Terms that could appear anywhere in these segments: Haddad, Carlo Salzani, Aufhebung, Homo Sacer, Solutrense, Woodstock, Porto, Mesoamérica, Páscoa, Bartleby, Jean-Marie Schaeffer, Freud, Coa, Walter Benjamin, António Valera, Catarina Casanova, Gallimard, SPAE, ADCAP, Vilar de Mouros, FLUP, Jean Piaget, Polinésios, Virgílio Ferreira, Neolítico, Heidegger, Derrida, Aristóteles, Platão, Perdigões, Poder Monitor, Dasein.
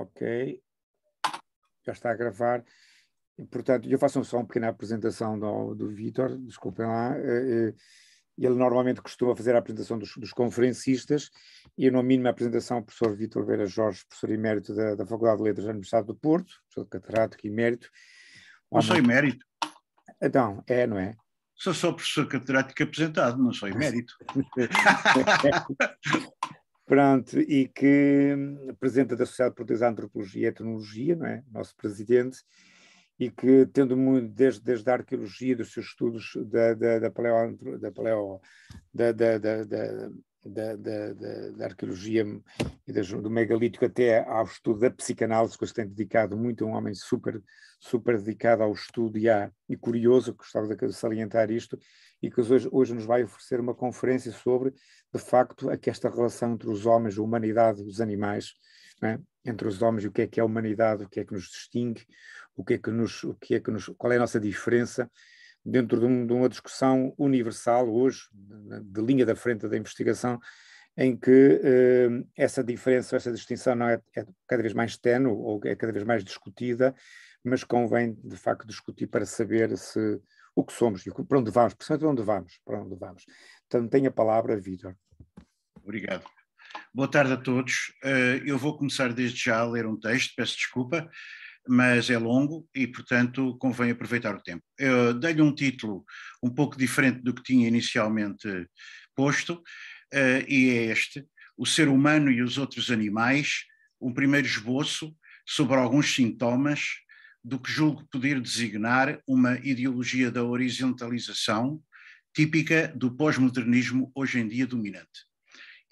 Ok, já está a gravar. Portanto, eu faço só uma pequena apresentação do Vítor, desculpem lá. Ele normalmente costuma fazer a apresentação dos conferencistas e eu nomino a apresentação ao professor Vítor Oliveira Jorge, professor emérito da Faculdade de Letras da Universidade do Porto, professor de catedrático e emérito. Não sou emérito. Então, é, não é? Sou só professor catedrático apresentado, não sou emérito. Pronto, e que presidente da Sociedade Portuguesa de Antropologia e Etnologia, não é? Nosso presidente, e que tendo muito desde a arqueologia dos seus estudos da arqueologia e do megalítico até ao estudo da psicanálise, que eles têm dedicado muito, um homem super dedicado ao estudo e curioso, gostava de salientar isto, e que hoje nos vai oferecer uma conferência sobre, de facto, esta relação entre os homens, a humanidade e os animais, não é? Entre os homens, o que é a humanidade, o que é que nos distingue, qual é a nossa diferença, dentro de uma discussão universal hoje, de linha da frente da investigação, em que essa diferença, essa distinção não é cada vez mais ténue ou é cada vez mais discutida, mas convém de facto discutir para saber o que somos e para onde vamos, principalmente para onde vamos. Então tenho a palavra, Vítor. Obrigado. Boa tarde a todos. Eu vou começar desde já a ler um texto, peço desculpa, mas é longo e, portanto, convém aproveitar o tempo. Eu dei-lhe um título um pouco diferente do que tinha inicialmente posto, e é este: O Ser Humano e os Outros Animais, um primeiro esboço sobre alguns sintomas do que julgo poder designar uma ideologia da horizontalização típica do pós-modernismo hoje em dia dominante.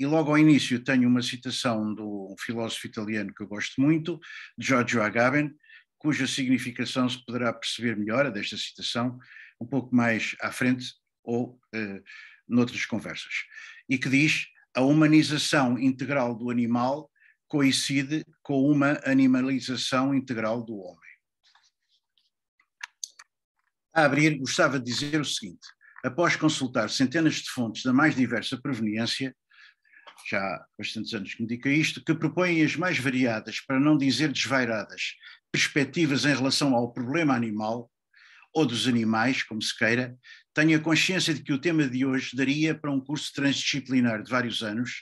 E logo ao início tenho uma citação de um filósofo italiano que eu gosto muito, Giorgio Agamben, cuja significação se poderá perceber melhor, desta citação, um pouco mais à frente ou noutras conversas, e que diz: a humanização integral do animal coincide com uma animalização integral do homem. A abrir, gostava de dizer o seguinte: após consultar centenas de fontes da mais diversa proveniência, já há bastantes anos que me dedico a isto, que propõem as mais variadas, para não dizer desvairadas, perspectivas em relação ao problema animal, ou dos animais, como se queira, tenho a consciência de que o tema de hoje daria para um curso transdisciplinar de vários anos,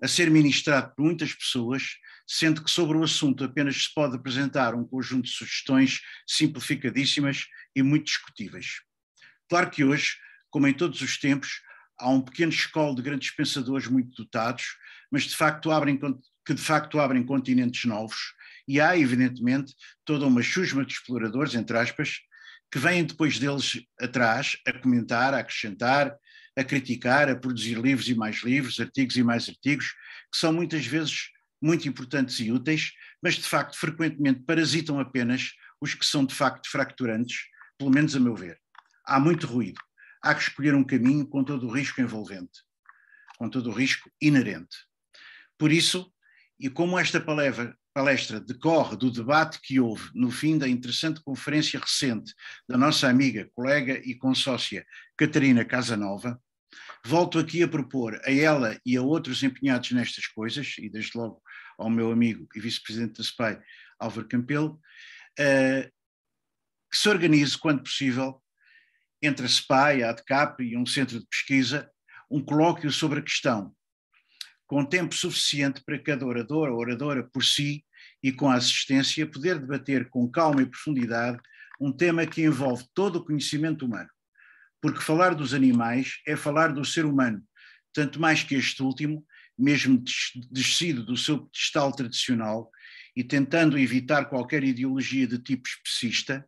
a ser ministrado por muitas pessoas, sendo que sobre o assunto apenas se pode apresentar um conjunto de sugestões simplificadíssimas e muito discutíveis. Claro que hoje, como em todos os tempos, há um pequeno escol de grandes pensadores muito dotados, mas que de facto abrem continentes novos, e há, evidentemente, toda uma chusma de exploradores, entre aspas, que vêm depois deles atrás a comentar, a acrescentar, a criticar, a produzir livros, artigos e mais artigos, que são muitas vezes muito importantes e úteis, mas de facto frequentemente parasitam apenas os que são de facto fracturantes, pelo menos a meu ver. Há muito ruído. Há que escolher um caminho com todo o risco envolvente, com todo o risco inerente. Por isso, e como esta palestra decorre do debate que houve no fim da interessante conferência recente da nossa amiga, colega e consócia Catarina Casanova, volto aqui a propor a ela e a outros empenhados nestas coisas, e desde logo ao meu amigo e vice-presidente da SPAE, Álvaro Campelo, que se organize, quando possível, entre a SPAE, a ADCAP e um centro de pesquisa, um colóquio sobre a questão, com tempo suficiente para cada orador ou oradora por si e com a assistência poder debater com calma e profundidade um tema que envolve todo o conhecimento humano, porque falar dos animais é falar do ser humano, tanto mais que este último, mesmo descido do seu pedestal tradicional e tentando evitar qualquer ideologia de tipo especista,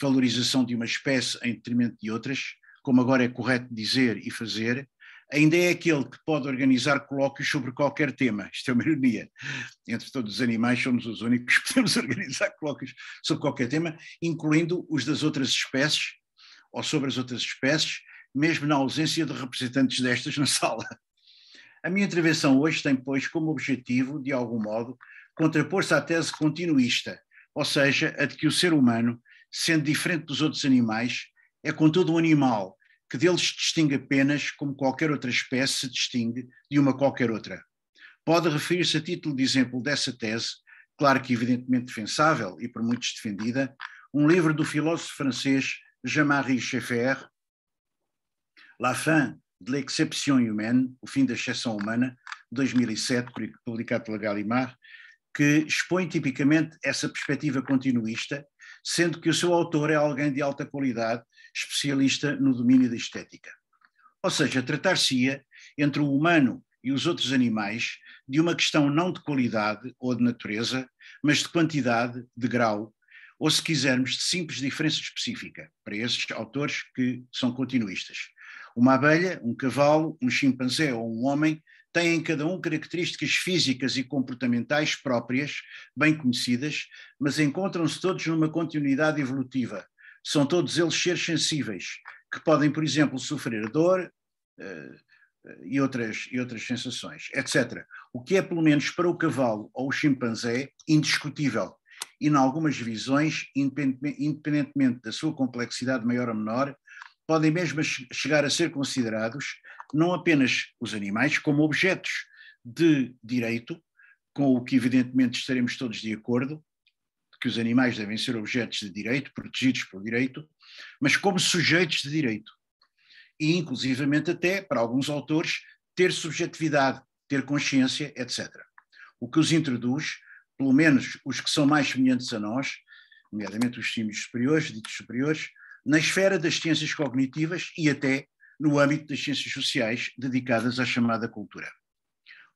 valorização de uma espécie em detrimento de outras, como agora é correto dizer e fazer, ainda é aquele que pode organizar colóquios sobre qualquer tema. Isto é uma ironia. Entre todos os animais somos os únicos que podemos organizar colóquios sobre qualquer tema, incluindo os das outras espécies, ou sobre as outras espécies, mesmo na ausência de representantes destas na sala. A minha intervenção hoje tem, pois, como objetivo, de algum modo, contrapor-se à tese continuista, ou seja, a de que o ser humano, sendo diferente dos outros animais, é contudo um animal que deles se distingue apenas como qualquer outra espécie se distingue de uma qualquer outra. Pode referir-se a título de exemplo dessa tese claro que evidentemente defensável e por muitos defendida, um livro do filósofo francês Jean-Marie Schaeffer, La fin de l'exception humaine, O fim da exceção humana, 2007, publicado pela Gallimard, que expõe tipicamente essa perspectiva continuista, sendo que o seu autor é alguém de alta qualidade, especialista no domínio da estética. Ou seja, tratar-se-ia, entre o humano e os outros animais, de uma questão não de qualidade ou de natureza, mas de quantidade, de grau, ou se quisermos, de simples diferença específica, para esses autores que são continuistas. Uma abelha, um cavalo, um chimpanzé ou um homem têm cada um características físicas e comportamentais próprias, bem conhecidas, mas encontram-se todos numa continuidade evolutiva. São todos eles seres sensíveis, que podem, por exemplo, sofrer dor e outras sensações, etc. O que é, pelo menos para o cavalo ou o chimpanzé, indiscutível, e em algumas visões, independentemente da sua complexidade maior ou menor, podem mesmo chegar a ser considerados não apenas os animais como objetos de direito, com o que evidentemente estaremos todos de acordo, que os animais devem ser objetos de direito, protegidos pelo direito, mas como sujeitos de direito. E inclusivamente até, para alguns autores, ter subjetividade, ter consciência, etc. O que os introduz, pelo menos os que são mais semelhantes a nós, nomeadamente os símios superiores, ditos superiores, na esfera das ciências cognitivas e até no âmbito das ciências sociais dedicadas à chamada cultura.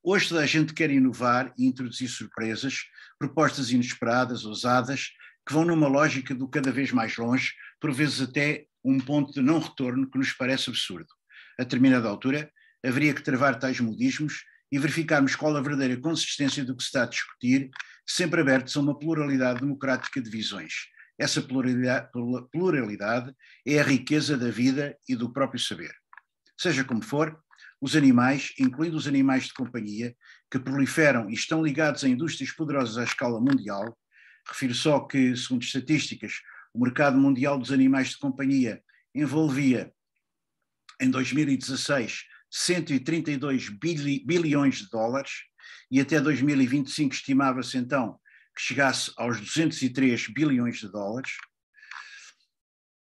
Hoje toda a gente quer inovar e introduzir surpresas, propostas inesperadas, ousadas, que vão numa lógica do cada vez mais longe, por vezes até um ponto de não retorno que nos parece absurdo. A determinada altura, haveria que travar tais modismos e verificarmos qual a verdadeira consistência do que se está a discutir, sempre abertos a uma pluralidade democrática de visões. Essa pluralidade é a riqueza da vida e do próprio saber. Seja como for, os animais, incluindo os animais de companhia, que proliferam e estão ligados a indústrias poderosas à escala mundial, refiro só que, segundo estatísticas, o mercado mundial dos animais de companhia envolvia, em 2016, 132 bilhões de dólares e até 2025 estimava-se então que chegasse aos 203 bilhões de dólares.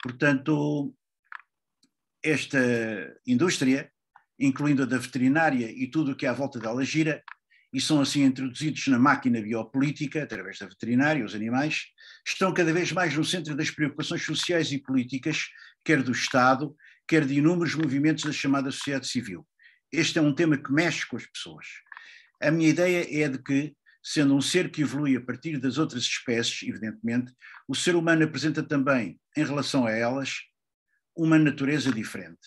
Portanto, esta indústria, incluindo a da veterinária e tudo o que à volta dela gira, e são assim introduzidos na máquina biopolítica, através da veterinária, os animais, estão cada vez mais no centro das preocupações sociais e políticas, quer do Estado, quer de inúmeros movimentos da chamada sociedade civil. Este é um tema que mexe com as pessoas. A minha ideia é de que, sendo um ser que evolui a partir das outras espécies, evidentemente, o ser humano apresenta também, em relação a elas, uma natureza diferente.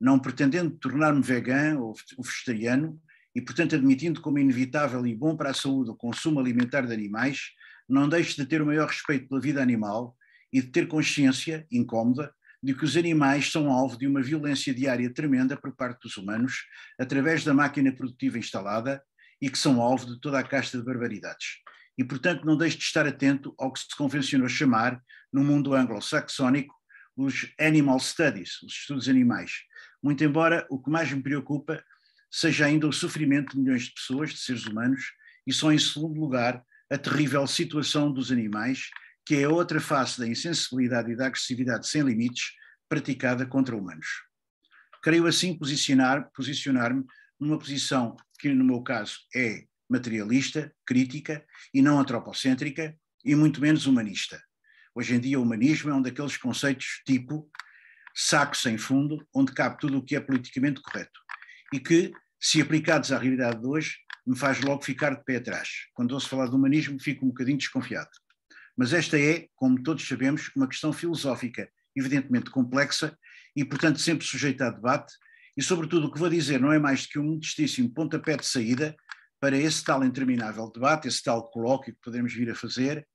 Não pretendendo tornar-me vegano ou vegetariano, e portanto admitindo como inevitável e bom para a saúde o consumo alimentar de animais, não deixo de ter o maior respeito pela vida animal e de ter consciência, incómoda, de que os animais são alvo de uma violência diária tremenda por parte dos humanos, através da máquina produtiva instalada, e que são alvo de toda a casta de barbaridades. E, portanto, não deixe de estar atento ao que se convencionou chamar, no mundo anglo-saxónico, os animal studies, os estudos animais. Muito embora o que mais me preocupa seja ainda o sofrimento de milhões de pessoas, de seres humanos, e só em segundo lugar a terrível situação dos animais, que é outra face da insensibilidade e da agressividade sem limites praticada contra humanos. Creio assim posicionar-me numa posição que, no meu caso, é materialista, crítica e não antropocêntrica, e muito menos humanista. Hoje em dia o humanismo é um daqueles conceitos tipo saco sem fundo, onde cabe tudo o que é politicamente correto, e que, se aplicados à realidade de hoje, me faz logo ficar de pé atrás. Quando ouço falar de humanismo, fico um bocadinho desconfiado. Mas esta é, como todos sabemos, uma questão filosófica, evidentemente complexa, e portanto sempre sujeita a debate, e sobretudo o que vou dizer não é mais do que um modestíssimo pontapé de saída para esse tal interminável debate, esse tal colóquio que podemos vir a fazer,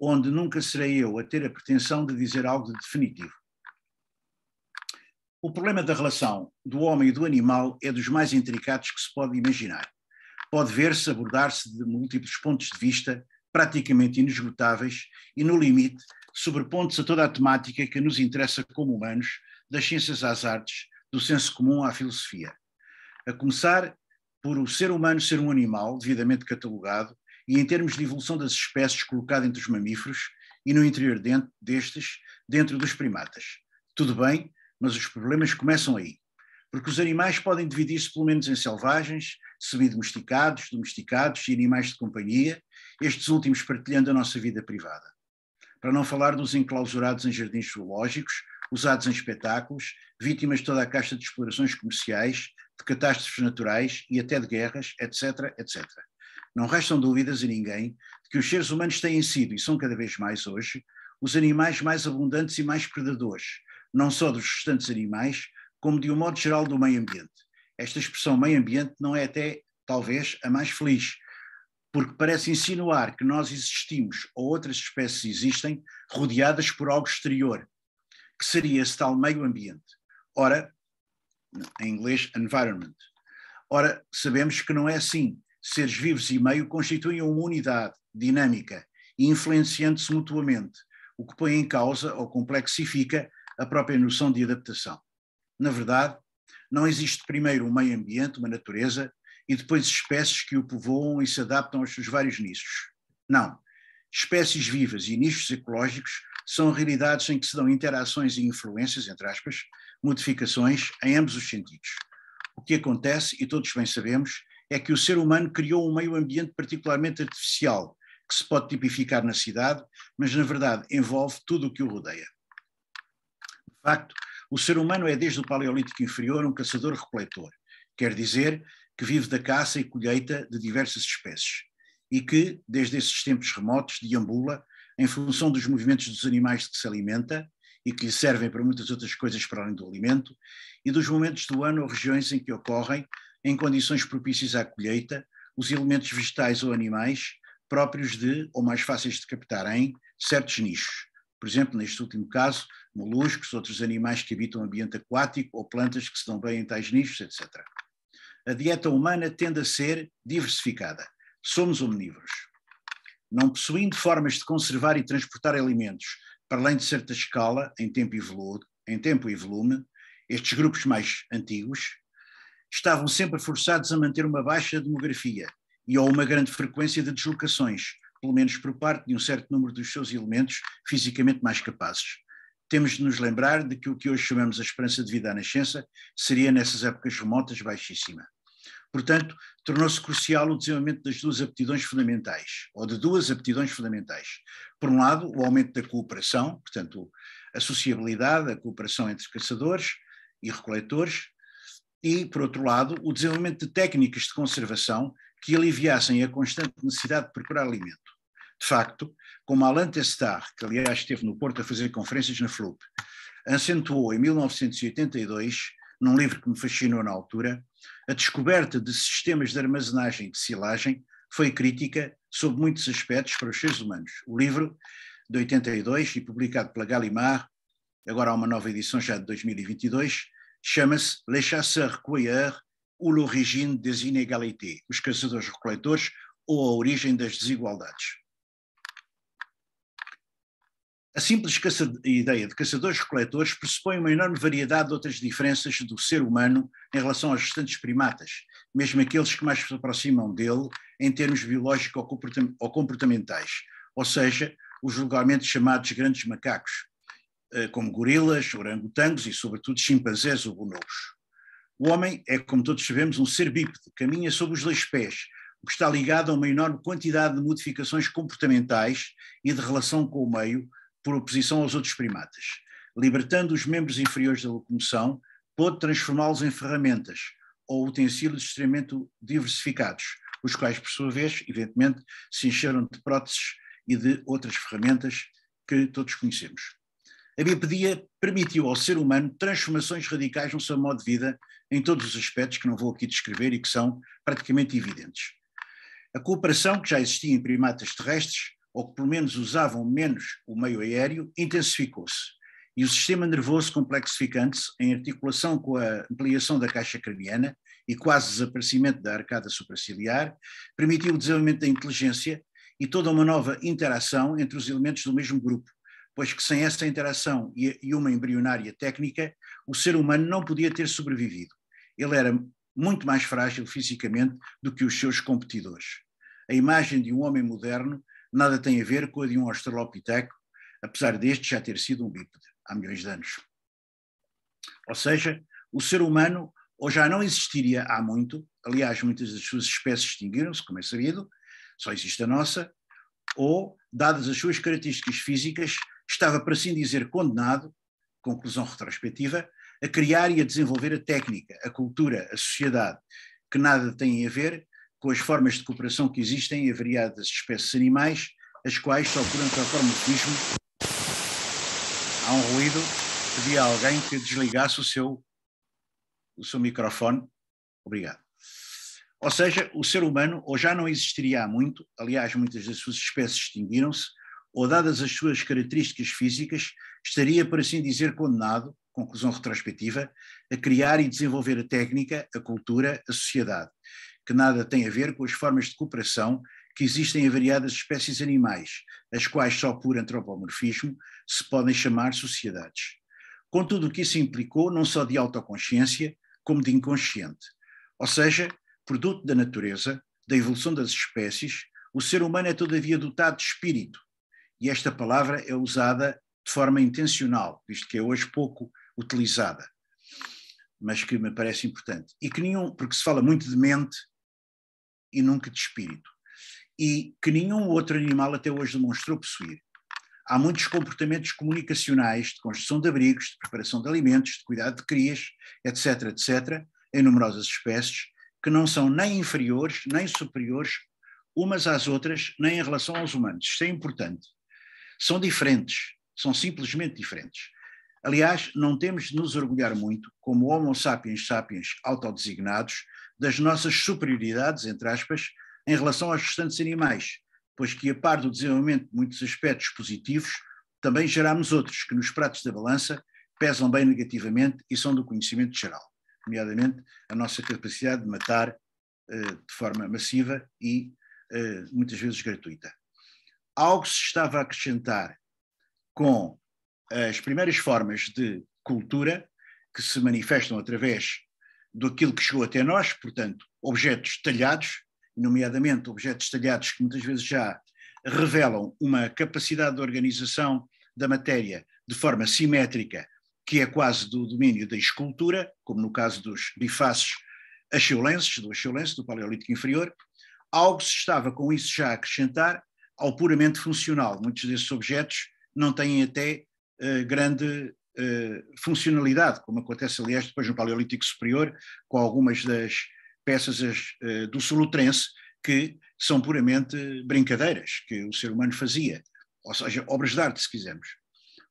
onde nunca serei eu a ter a pretensão de dizer algo de definitivo. O problema da relação do homem e do animal é dos mais intricados que se pode imaginar. Pode ver-se, abordar-se de múltiplos pontos de vista, praticamente inesgotáveis e, no limite, sobrepondo-se a toda a temática que nos interessa como humanos, das ciências às artes, do senso comum à filosofia. A começar por o ser humano ser um animal, devidamente catalogado, e em termos de evolução das espécies colocada entre os mamíferos e no interior destes, dentro dos primatas. Tudo bem, mas os problemas começam aí, porque os animais podem dividir-se pelo menos em selvagens, semidomesticados, domesticados e animais de companhia, estes últimos partilhando a nossa vida privada. Para não falar dos enclausurados em jardins zoológicos, usados em espetáculos, vítimas de toda a casta de explorações comerciais, de catástrofes naturais e até de guerras, etc., etc. Não restam dúvidas a ninguém de que os seres humanos têm sido, e são cada vez mais hoje, os animais mais abundantes e mais predadores, não só dos restantes animais, como de um modo geral do meio ambiente. Esta expressão meio ambiente não é até, talvez, a mais feliz, porque parece insinuar que nós existimos, ou outras espécies existem, rodeadas por algo exterior, que seria esse tal meio ambiente. Ora, em inglês, environment. Ora, sabemos que não é assim. Seres vivos e meio constituem uma unidade dinâmica e influenciando-se mutuamente, o que põe em causa ou complexifica a própria noção de adaptação. Na verdade, não existe primeiro um meio ambiente, uma natureza, e depois espécies que o povoam e se adaptam aos seus vários nichos. Não. Espécies vivas e nichos ecológicos são realidades em que se dão interações e influências, entre aspas, modificações em ambos os sentidos. O que acontece, e todos bem sabemos, é que o ser humano criou um meio ambiente particularmente artificial, que se pode tipificar na cidade, mas na verdade envolve tudo o que o rodeia. De facto, o ser humano é desde o Paleolítico inferior um caçador-recoletor, quer dizer que vive da caça e colheita de diversas espécies, e que, desde esses tempos remotos, deambula em função dos movimentos dos animais de que se alimenta e que lhe servem para muitas outras coisas para além do alimento, e dos momentos do ano ou regiões em que ocorrem, em condições propícias à colheita, os elementos vegetais ou animais próprios de, ou mais fáceis de captar em, certos nichos. Por exemplo, neste último caso, moluscos, outros animais que habitam o ambiente aquático ou plantas que se dão bem em tais nichos, etc. A dieta humana tende a ser diversificada. Somos omnívoros. Não possuindo formas de conservar e transportar alimentos, para além de certa escala, em tempo e volume, estes grupos mais antigos estavam sempre forçados a manter uma baixa demografia e ou uma grande frequência de deslocações, pelo menos por parte de um certo número dos seus elementos fisicamente mais capazes. Temos de nos lembrar de que o que hoje chamamos a esperança de vida à nascença seria nessas épocas remotas baixíssima. Portanto, tornou-se crucial o desenvolvimento das duas aptidões fundamentais, ou de duas aptidões fundamentais. Por um lado, o aumento da cooperação, portanto, a sociabilidade, a cooperação entre caçadores e recoletores, e, por outro lado, o desenvolvimento de técnicas de conservação que aliviassem a constante necessidade de procurar alimento. De facto, como Alain Testard, que aliás esteve no Porto a fazer conferências na FLUP, acentuou em 1982, num livro que me fascinou na altura, a descoberta de sistemas de armazenagem e de silagem foi crítica sob muitos aspectos para os seres humanos. O livro, de 82 e publicado pela Gallimard, agora há uma nova edição já de 2022, chama-se Les chasseurs-cueilleurs ou l'origine des inégalités, os caçadores-recoletores ou a origem das desigualdades. A simples ideia de caçadores-recoletores pressupõe uma enorme variedade de outras diferenças do ser humano em relação aos restantes primatas, mesmo aqueles que mais se aproximam dele em termos biológicos ou comportamentais, ou seja, os vulgarmente chamados grandes macacos, como gorilas, orangotangos e, sobretudo, chimpanzés ou bonobos. O homem é, como todos sabemos, um ser bípede, caminha sobre os dois pés, o que está ligado a uma enorme quantidade de modificações comportamentais e de relação com o meio, por oposição aos outros primatas. Libertando os membros inferiores da locomoção, pôde transformá-los em ferramentas ou utensílios extremamente diversificados, os quais, por sua vez, evidentemente, se encheram de próteses e de outras ferramentas que todos conhecemos. A bipedia permitiu ao ser humano transformações radicais no seu modo de vida em todos os aspectos que não vou aqui descrever e que são praticamente evidentes. A cooperação, que já existia em primatas terrestres, ou que pelo menos usavam menos o meio aéreo, intensificou-se. E o sistema nervoso complexificante-se em articulação com a ampliação da caixa craniana e quase desaparecimento da arcada supraciliar, permitiu o desenvolvimento da inteligência e toda uma nova interação entre os elementos do mesmo grupo, pois que sem essa interação e uma embrionária técnica, o ser humano não podia ter sobrevivido. Ele era muito mais frágil fisicamente do que os seus competidores. a imagem de um homem moderno nada tem a ver com a de um australopiteco, apesar deste já ter sido um bípede há milhões de anos. Ou seja, o ser humano ou já não existiria há muito, aliás, muitas das suas espécies extinguiram-se, como é sabido, só existe a nossa, ou, dadas as suas características físicas, estava, por assim dizer, condenado, conclusão retrospectiva, a criar e a desenvolver a técnica, a cultura, a sociedade, que nada têm a ver com as formas de cooperação que existem em variadas espécies animais, as quais só por antropomorfismo. Há um ruído, pedi a alguém que desligasse o seu microfone. Obrigado. Ou seja, o ser humano ou já não existiria há muito, aliás, muitas das suas espécies extinguiram-se, ou dadas as suas características físicas, estaria, por assim dizer, condenado, conclusão retrospectiva, a criar e desenvolver a técnica, a cultura, a sociedade, que nada tem a ver com as formas de cooperação que existem em variadas espécies animais, as quais só por antropomorfismo se podem chamar sociedades. Contudo, o que isso implicou não só de autoconsciência, como de inconsciente. Ou seja, produto da natureza, da evolução das espécies, o ser humano é todavia dotado de espírito, e esta palavra é usada de forma intencional, visto que é hoje pouco utilizada, mas que me parece importante. E que nenhum, porque se fala muito de mente e nunca de espírito. E que nenhum outro animal até hoje demonstrou possuir. Há muitos comportamentos comunicacionais, de construção de abrigos, de preparação de alimentos, de cuidado de crias, etc., etc., em numerosas espécies, que não são nem inferiores, nem superiores umas às outras, nem em relação aos humanos. Isto é importante. São diferentes, são simplesmente diferentes. Aliás, não temos de nos orgulhar muito, como Homo sapiens sapiens autodesignados, das nossas superioridades, entre aspas, em relação aos restantes animais, pois que, a par do desenvolvimento de muitos aspectos positivos, também geramos outros que, nos pratos da balança, pesam bem negativamente e são do conhecimento geral, nomeadamente a nossa capacidade de matar de forma massiva e muitas vezes gratuita. Algo se estava a acrescentar com as primeiras formas de cultura que se manifestam através daquilo que chegou até nós, portanto, objetos talhados, nomeadamente objetos talhados que muitas vezes já revelam uma capacidade de organização da matéria de forma simétrica, que é quase do domínio da escultura, como no caso dos bifaces axeulenses, do Paleolítico inferior. Algo se estava com isso já a acrescentar ao puramente funcional. Muitos desses objetos não têm até grande funcionalidade, como acontece, aliás, depois no Paleolítico superior, com algumas das peças do Solutrense, que são puramente brincadeiras que o ser humano fazia, ou seja, obras de arte, se quisermos.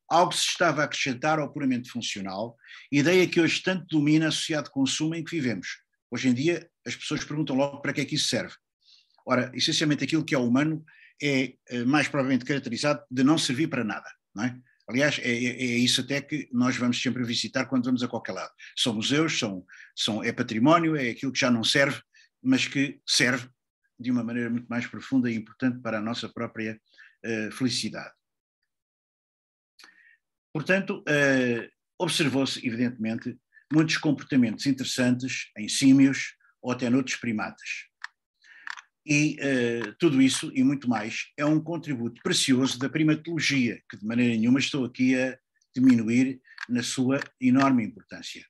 Algo se estava a acrescentar ao puramente funcional, ideia que hoje tanto domina a sociedade de consumo em que vivemos. Hoje em dia as pessoas perguntam logo para que é que isso serve. Ora, essencialmente aquilo que é humano é mais provavelmente caracterizado de não servir para nada, não é? Aliás, é isso até que nós vamos sempre visitar quando vamos a qualquer lado. São museus, é património, é aquilo que já não serve, mas que serve de uma maneira muito mais profunda e importante para a nossa própria felicidade. Portanto, observou-se, evidentemente, muitos comportamentos interessantes em símios ou até noutros primatas. E tudo isso, e muito mais, é um contributo precioso da primatologia, que de maneira nenhuma estou aqui a diminuir na sua enorme importância.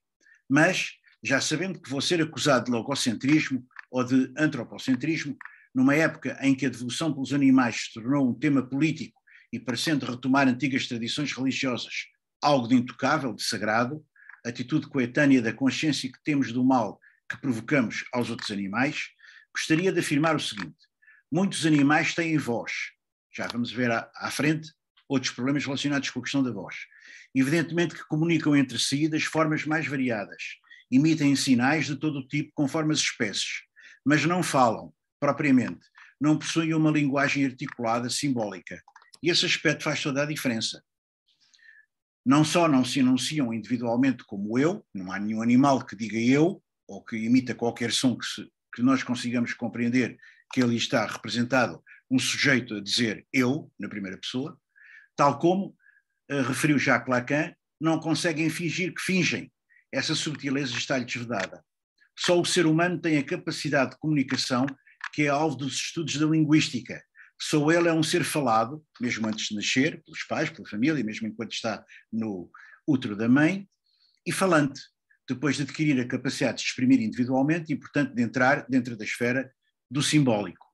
Mas, já sabendo que vou ser acusado de logocentrismo ou de antropocentrismo, numa época em que a devoção pelos animais se tornou um tema político e parecendo retomar antigas tradições religiosas, algo de intocável, de sagrado, atitude coetânea da consciência que temos do mal que provocamos aos outros animais, gostaria de afirmar o seguinte: muitos animais têm voz, já vamos ver à frente outros problemas relacionados com a questão da voz, evidentemente que comunicam entre si das formas mais variadas, emitem sinais de todo o tipo conforme as espécies, mas não falam propriamente, não possuem uma linguagem articulada, simbólica, e esse aspecto faz toda a diferença. Não só não se enunciam individualmente como eu, não há nenhum animal que diga eu, ou que imita qualquer som que nós consigamos compreender que ali está representado um sujeito a dizer eu, na primeira pessoa, tal como referiu Jacques Lacan, não conseguem fingir que fingem. Essa subtileza está-lhe desvedada. Só o ser humano tem a capacidade de comunicação que é alvo dos estudos da linguística. Só ele é um ser falado, mesmo antes de nascer, pelos pais, pela família, mesmo enquanto está no útero da mãe, e falante, depois de adquirir a capacidade de exprimir individualmente e, portanto, de entrar dentro da esfera do simbólico.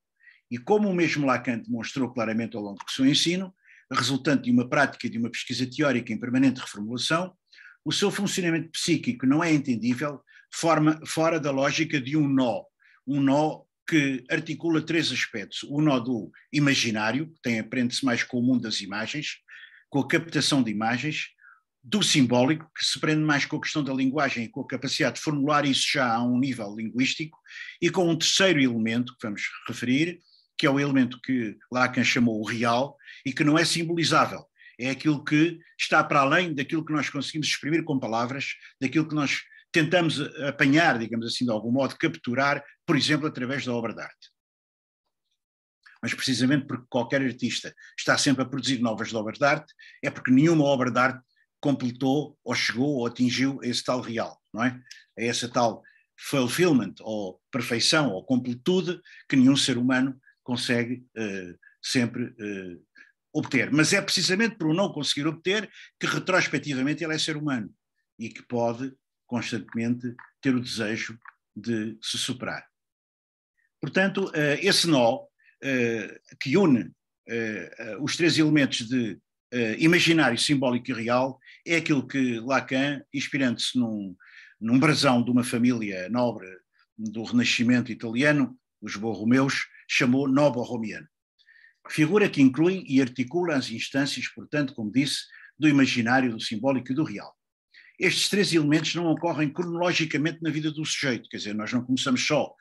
E como o mesmo Lacan demonstrou claramente ao longo do seu ensino, resultante de uma prática de uma pesquisa teórica em permanente reformulação, o seu funcionamento psíquico não é entendível fora da lógica de um nó que articula três aspectos. O nó do imaginário, que aprende-se mais com o mundo das imagens, com a captação de imagens, do simbólico, que se prende mais com a questão da linguagem e com a capacidade de formular isso já a um nível linguístico, e com um terceiro elemento que vamos referir, que é o elemento que Lacan chamou o real e que não é simbolizável. É aquilo que está para além daquilo que nós conseguimos exprimir com palavras, daquilo que nós tentamos apanhar, digamos assim, de algum modo, capturar, por exemplo, através da obra de arte. Mas precisamente porque qualquer artista está sempre a produzir novas obras de arte, é porque nenhuma obra de arte completou ou chegou ou atingiu esse tal real, não é? É essa tal fulfillment, ou perfeição, ou completude, que nenhum ser humano consegue sempre obter. Mas é precisamente por não conseguir obter que retrospectivamente ele é ser humano e que pode constantemente ter o desejo de se superar. Portanto, esse nó que une os três elementos de imaginário, simbólico e real, é aquilo que Lacan, inspirando-se num brasão de uma família nobre do Renascimento italiano, os Borromeus, chamou nó borromeano. Figura que inclui e articula as instâncias, portanto, como disse, do imaginário, do simbólico e do real. Estes três elementos não ocorrem cronologicamente na vida do sujeito, quer dizer, nós não começamos só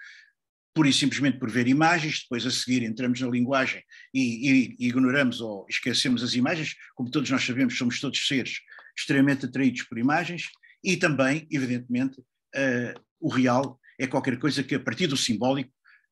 pura e simplesmente por ver imagens, depois a seguir entramos na linguagem e ignoramos ou esquecemos as imagens, como todos nós sabemos, somos todos seres extremamente atraídos por imagens, e também, evidentemente, o real é qualquer coisa que a partir do simbólico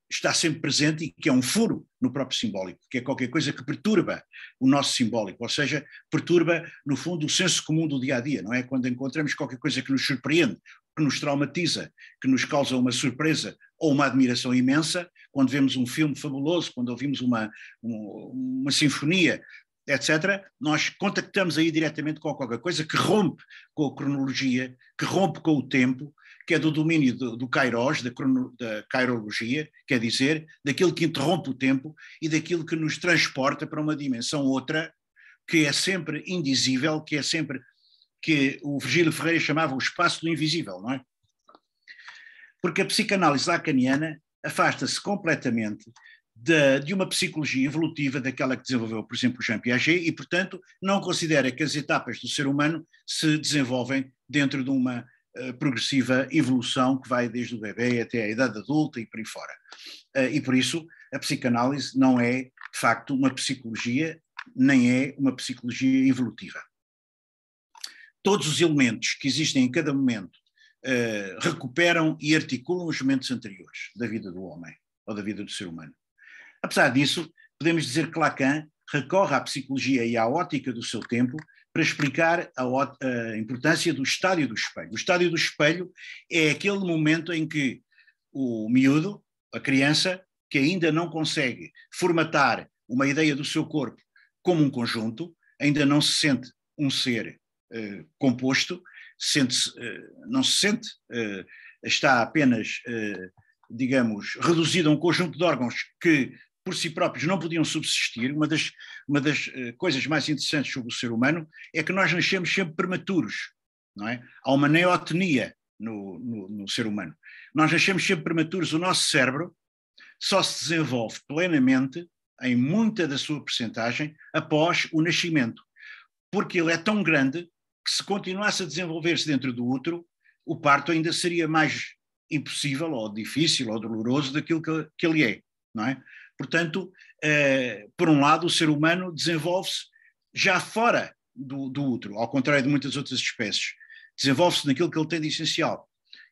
está sempre presente e que é um furo no próprio simbólico, que é qualquer coisa que perturba o nosso simbólico, ou seja, perturba, no fundo, o senso comum do dia-a-dia, não é? Quando encontramos qualquer coisa que nos surpreende, que nos traumatiza, que nos causa uma surpresa ou uma admiração imensa, quando vemos um filme fabuloso, quando ouvimos uma sinfonia, etc., nós contactamos aí diretamente com qualquer coisa que rompe com a cronologia, que rompe com o tempo, que é do domínio do kairos, da kairologia, quer dizer, daquilo que interrompe o tempo e daquilo que nos transporta para uma dimensão outra, que é sempre indizível, que é sempre, que o Virgílio Ferreira chamava o espaço do invisível, não é? Porque a psicanálise lacaniana afasta-se completamente de uma psicologia evolutiva daquela que desenvolveu, por exemplo, Jean Piaget, e, portanto, não considera que as etapas do ser humano se desenvolvem dentro de uma progressiva evolução que vai desde o bebê até a idade adulta e por aí fora. E por isso a psicanálise não é, de facto, uma psicologia, nem é uma psicologia evolutiva. Todos os elementos que existem em cada momento recuperam e articulam os momentos anteriores da vida do homem ou da vida do ser humano. Apesar disso, podemos dizer que Lacan recorre à psicologia e à ótica do seu tempo para explicar a importância do estádio do espelho. O estádio do espelho é aquele momento em que o miúdo, a criança, que ainda não consegue formatar uma ideia do seu corpo como um conjunto, ainda não se sente um ser composto, está apenas, digamos, reduzido a um conjunto de órgãos que por si próprios não podiam subsistir. Uma das coisas mais interessantes sobre o ser humano é que nós nascemos sempre prematuros, não é? Há uma neotenia no ser humano. Nós nascemos sempre prematuros, o nosso cérebro só se desenvolve plenamente, em muita da sua percentagem, após o nascimento, porque ele é tão grande que se continuasse a desenvolver-se dentro do útero, o parto ainda seria mais impossível, ou difícil, ou doloroso daquilo que ele é, não é? Portanto, por um lado, o ser humano desenvolve-se já fora do útero, ao contrário de muitas outras espécies. Desenvolve-se naquilo que ele tem de essencial.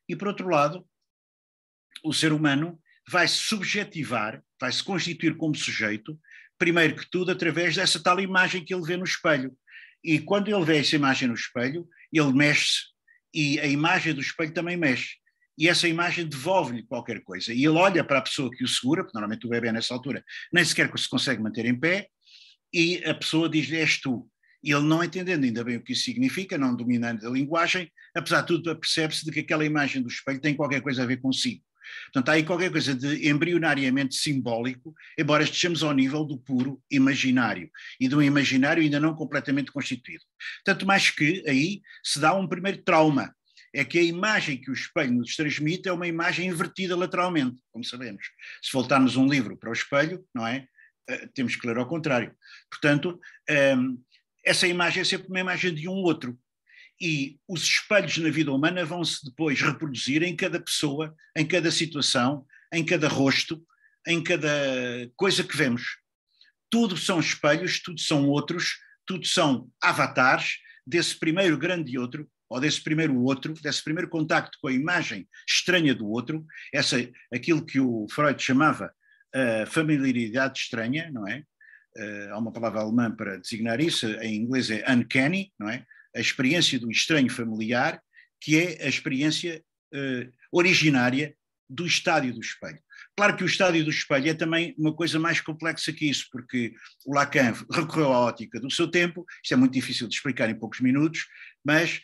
E, por outro lado, o ser humano vai-se subjetivar, vai-se constituir como sujeito, primeiro que tudo, através dessa tal imagem que ele vê no espelho. E quando ele vê essa imagem no espelho, ele mexe-se, e a imagem do espelho também mexe. e essa imagem devolve-lhe qualquer coisa. E ele olha para a pessoa que o segura, porque normalmente o bebê nessa altura nem sequer se consegue manter em pé, e a pessoa diz-lhe: és tu. E ele, não entendendo ainda bem o que isso significa, não dominando a linguagem, apesar de tudo percebe-se de que aquela imagem do espelho tem qualquer coisa a ver consigo. Portanto, há aí qualquer coisa de embrionariamente simbólico, embora estejamos ao nível do puro imaginário, e de um imaginário ainda não completamente constituído. Tanto mais que aí se dá um primeiro trauma, é que a imagem que o espelho nos transmite é uma imagem invertida lateralmente, como sabemos. Se voltarmos um livro para o espelho, não é? Temos que ler ao contrário. Portanto, essa imagem é sempre uma imagem de um outro. E os espelhos na vida humana vão-se depois reproduzir em cada pessoa, em cada situação, em cada rosto, em cada coisa que vemos. Tudo são espelhos, tudo são outros, tudo são avatares desse primeiro grande outro, ou desse primeiro outro, desse primeiro contacto com a imagem estranha do outro, aquilo que o Freud chamava familiaridade estranha, não é? Há uma palavra alemã para designar isso, em inglês é uncanny, não é? A experiência do estranho familiar, que é a experiência originária do estádio do espelho. Claro que o estádio do espelho é também uma coisa mais complexa que isso, porque o Lacan recorreu à ótica do seu tempo, isto é muito difícil de explicar em poucos minutos, mas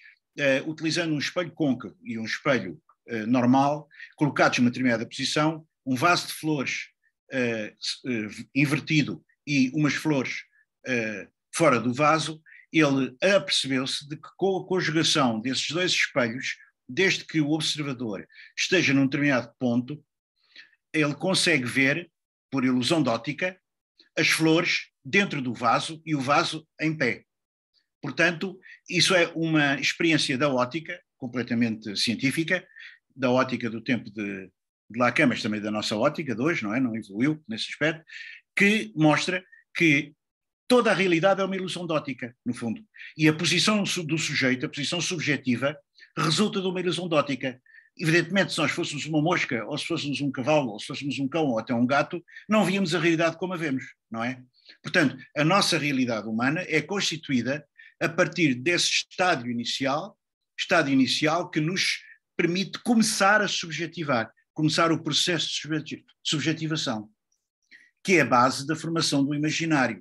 utilizando um espelho côncavo e um espelho normal, colocados numa determinada posição, um vaso de flores invertido e umas flores fora do vaso, ele apercebeu-se de que com a conjugação desses dois espelhos, desde que o observador esteja num determinado ponto, ele consegue ver, por ilusão de ótica, as flores dentro do vaso e o vaso em pé. Portanto, isso é uma experiência da ótica, completamente científica, da ótica do tempo de Lacan, mas também da nossa ótica de hoje, não é? Não evoluiu nesse aspecto, que mostra que toda a realidade é uma ilusão de ótica, no fundo. E a posição do sujeito, a posição subjetiva, resulta de uma ilusão de ótica. Evidentemente, se nós fôssemos uma mosca, ou se fôssemos um cavalo, ou se fôssemos um cão, ou até um gato, não víamos a realidade como a vemos, não é? Portanto, a nossa realidade humana é constituída a partir desse estádio inicial que nos permite começar a subjetivar, começar o processo de subjetivação, que é a base da formação do imaginário.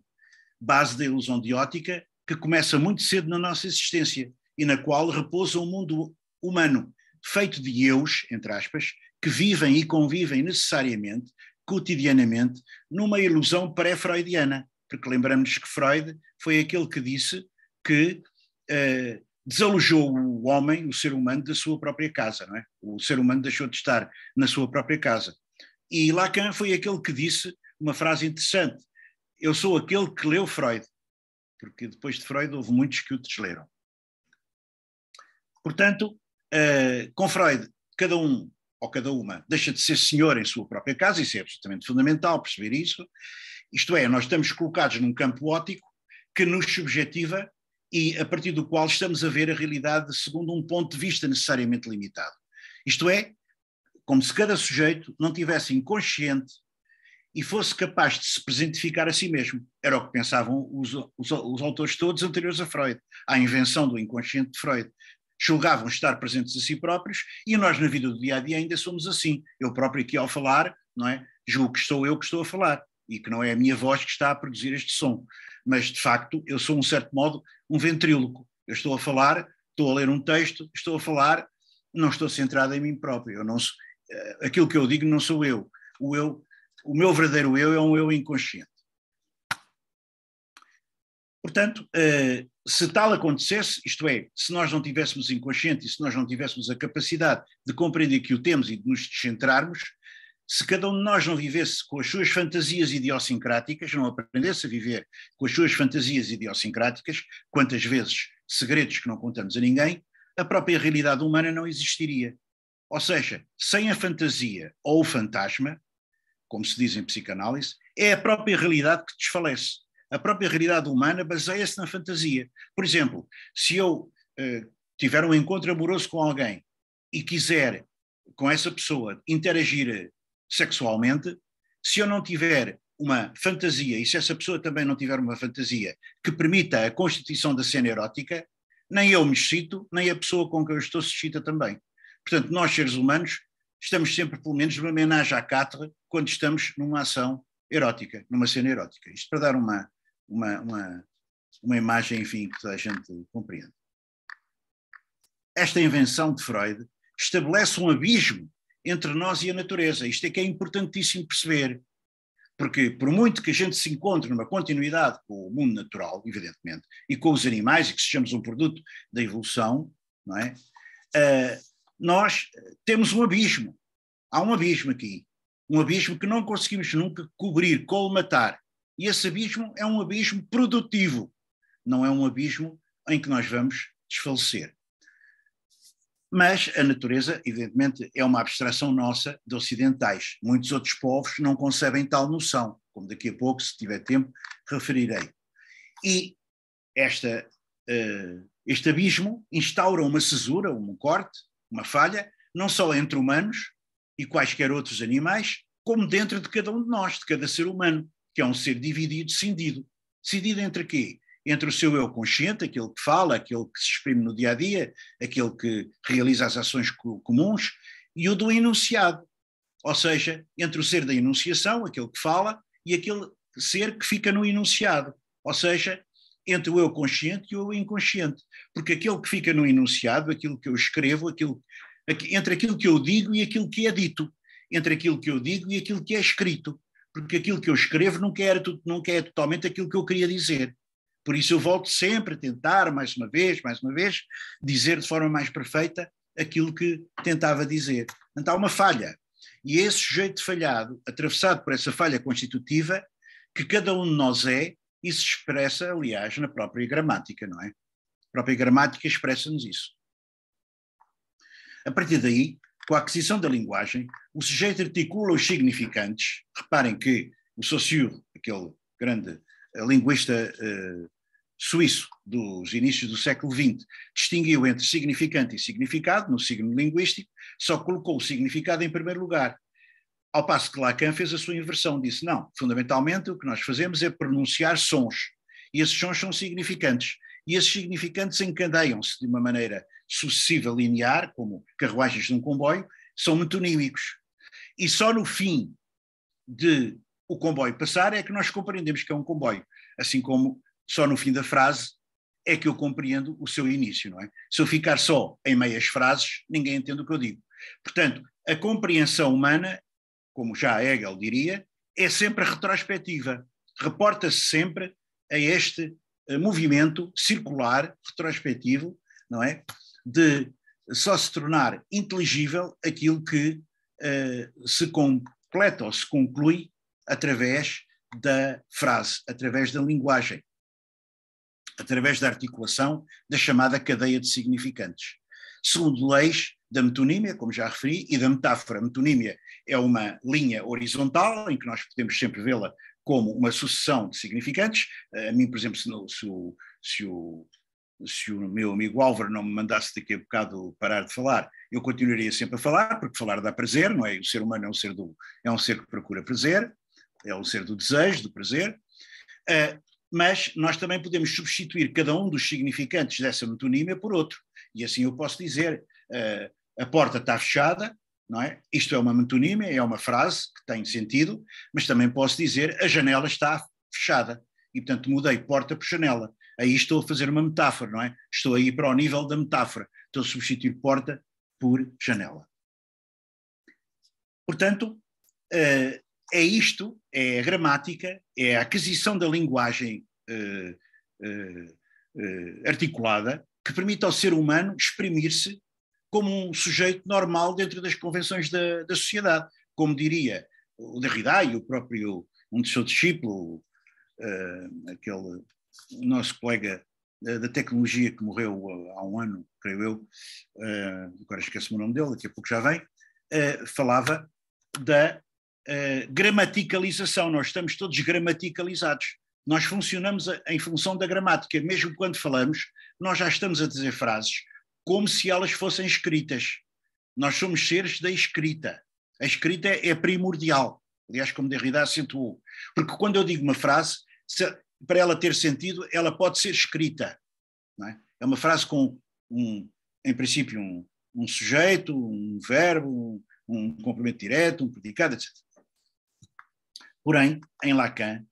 Base da ilusão de ótica, que começa muito cedo na nossa existência e na qual repousa um mundo humano, feito de eus, entre aspas, que vivem e convivem necessariamente, cotidianamente, numa ilusão pré-freudiana, porque lembramos que Freud foi aquele que disse que desalojou o homem, o ser humano, da sua própria casa, não é? O ser humano deixou de estar na sua própria casa. E Lacan foi aquele que disse uma frase interessante: eu sou aquele que leu Freud, porque depois de Freud houve muitos que o desleram. Portanto, com Freud, cada um ou cada uma deixa de ser senhor em sua própria casa, isso é absolutamente fundamental perceber isso, isto é, nós estamos colocados num campo óptico que nos subjetiva e a partir do qual estamos a ver a realidade segundo um ponto de vista necessariamente limitado. Isto é, como se cada sujeito não tivesse inconsciente e fosse capaz de se presentificar a si mesmo. Era o que pensavam os autores todos anteriores a Freud, à invenção do inconsciente de Freud. Julgavam estar presentes a si próprios, e nós na vida do dia-a-dia ainda somos assim. Eu próprio aqui ao falar, não é? Julgo que sou eu que estou a falar, e que não é a minha voz que está a produzir este som. Mas, de facto, eu sou, de um certo modo, um ventríloco. Eu estou a falar, estou a ler um texto, estou a falar, não estou centrado em mim próprio. Eu não sou, aquilo que eu digo não sou eu. O meu verdadeiro eu é um eu inconsciente. Portanto, se tal acontecesse, isto é, se nós não tivéssemos inconsciente e se nós não tivéssemos a capacidade de compreender que o temos e de nos descentrarmos, se cada um de nós não vivesse com as suas fantasias idiosincráticas, não aprendesse a viver com as suas fantasias idiosincráticas, quantas vezes segredos que não contamos a ninguém, a própria realidade humana não existiria. Ou seja, sem a fantasia ou o fantasma, como se diz em psicanálise, é a própria realidade que desfalece. A própria realidade humana baseia-se na fantasia. Por exemplo, se eu tiver um encontro amoroso com alguém e quiser, com essa pessoa, interagir sexualmente, se eu não tiver uma fantasia, e se essa pessoa também não tiver uma fantasia que permita a constituição da cena erótica, nem eu me excito, nem a pessoa com quem eu estou se excita também. Portanto, nós seres humanos estamos sempre pelo menos numa homenagem à cátedra quando estamos numa ação erótica, numa cena erótica. Isto para dar uma imagem, enfim, que toda a gente compreende. Esta invenção de Freud estabelece um abismo entre nós e a natureza. Isto é que é importantíssimo perceber, porque por muito que a gente se encontre numa continuidade com o mundo natural, evidentemente, e com os animais, e que sejamos um produto da evolução, não é? Nós temos um abismo. Há um abismo aqui. Um abismo que não conseguimos nunca cobrir, colmatar. E esse abismo é um abismo produtivo. Não é um abismo em que nós vamos desfalecer. Mas a natureza, evidentemente, é uma abstração nossa de ocidentais. Muitos outros povos não concebem tal noção, como daqui a pouco, se tiver tempo, referirei. E este abismo instaura uma cesura, um corte, uma falha, não só entre humanos e quaisquer outros animais, como dentro de cada um de nós, de cada ser humano, que é um ser dividido, cindido. Cindido entre quê? Entre o seu eu consciente, aquele que fala, aquele que se exprime no dia-a-dia, aquele que realiza as ações comuns, e o do enunciado, ou seja, entre o ser da enunciação, aquele que fala, e aquele ser que fica no enunciado, ou seja, entre o eu consciente e o eu inconsciente, porque aquele que fica no enunciado, aquilo que eu escrevo, entre aquilo que eu digo e aquilo que é dito, entre aquilo que eu digo e aquilo que é escrito, porque aquilo que eu escrevo nunca é totalmente aquilo que eu queria dizer. Por isso eu volto sempre a tentar, mais uma vez, dizer de forma mais perfeita aquilo que tentava dizer. Então há uma falha. E é esse sujeito falhado, atravessado por essa falha constitutiva, que cada um de nós é, e se expressa, aliás, na própria gramática, não é? A própria gramática expressa-nos isso. A partir daí, com a aquisição da linguagem, o sujeito articula os significantes. Reparem que o Saussure, aquele grande linguista suíço dos inícios do século XX, distinguiu entre significante e significado no signo linguístico, só colocou o significado em primeiro lugar. Ao passo que Lacan fez a sua inversão, disse não, fundamentalmente o que nós fazemos é pronunciar sons, e esses sons são significantes, e esses significantes encadeiam-se de uma maneira sucessiva, linear, como carruagens de um comboio, são metonímicos. E só no fim de o comboio passar é que nós compreendemos que é um comboio, assim como só no fim da frase é que eu compreendo o seu início, não é? Se eu ficar só em meias frases, ninguém entende o que eu digo. Portanto, a compreensão humana, como já Hegel diria, é sempre retrospectiva, reporta-se sempre a este movimento circular, retrospectivo, não é? De só se tornar inteligível aquilo que se completa ou se conclui através da frase, através da linguagem, através da articulação da chamada cadeia de significantes. Segundo leis da metonímia, como já referi, e da metáfora. A metonímia é uma linha horizontal, em que nós podemos sempre vê-la como uma sucessão de significantes. A mim, por exemplo, se o meu amigo Álvaro não me mandasse daqui a bocado parar de falar, eu continuaria sempre a falar, porque falar dá prazer, não é? O ser humano é um ser que procura prazer, é um ser do desejo, do prazer, mas nós também podemos substituir cada um dos significantes dessa metonímia por outro. E assim eu posso dizer, a porta está fechada, não é? Isto é uma metonímia, é uma frase que tem sentido, mas também posso dizer, a janela está fechada, e portanto mudei porta por janela. Aí estou a fazer uma metáfora, não é? Estou aí para o nível da metáfora, estou a substituir porta por janela. Portanto, é isto, é a gramática, é a aquisição da linguagem articulada, que permite ao ser humano exprimir-se como um sujeito normal dentro das convenções da sociedade. Como diria o Derrida e o próprio, um de seu discípulo, aquele nosso colega da tecnologia que morreu há um ano, creio eu, agora esqueço o nome dele, daqui a pouco já vem, falava da gramaticalização. Nós estamos todos gramaticalizados. Nós funcionamos em função da gramática. Mesmo quando falamos, nós já estamos a dizer frases como se elas fossem escritas. Nós somos seres da escrita. A escrita é primordial. Aliás, como Derrida acentuou. Porque quando eu digo uma frase, para ela ter sentido, ela pode ser escrita. Não é? É uma frase com, em princípio, um sujeito, um verbo, um complemento direto, um predicado, etc. Porém, em Lacan,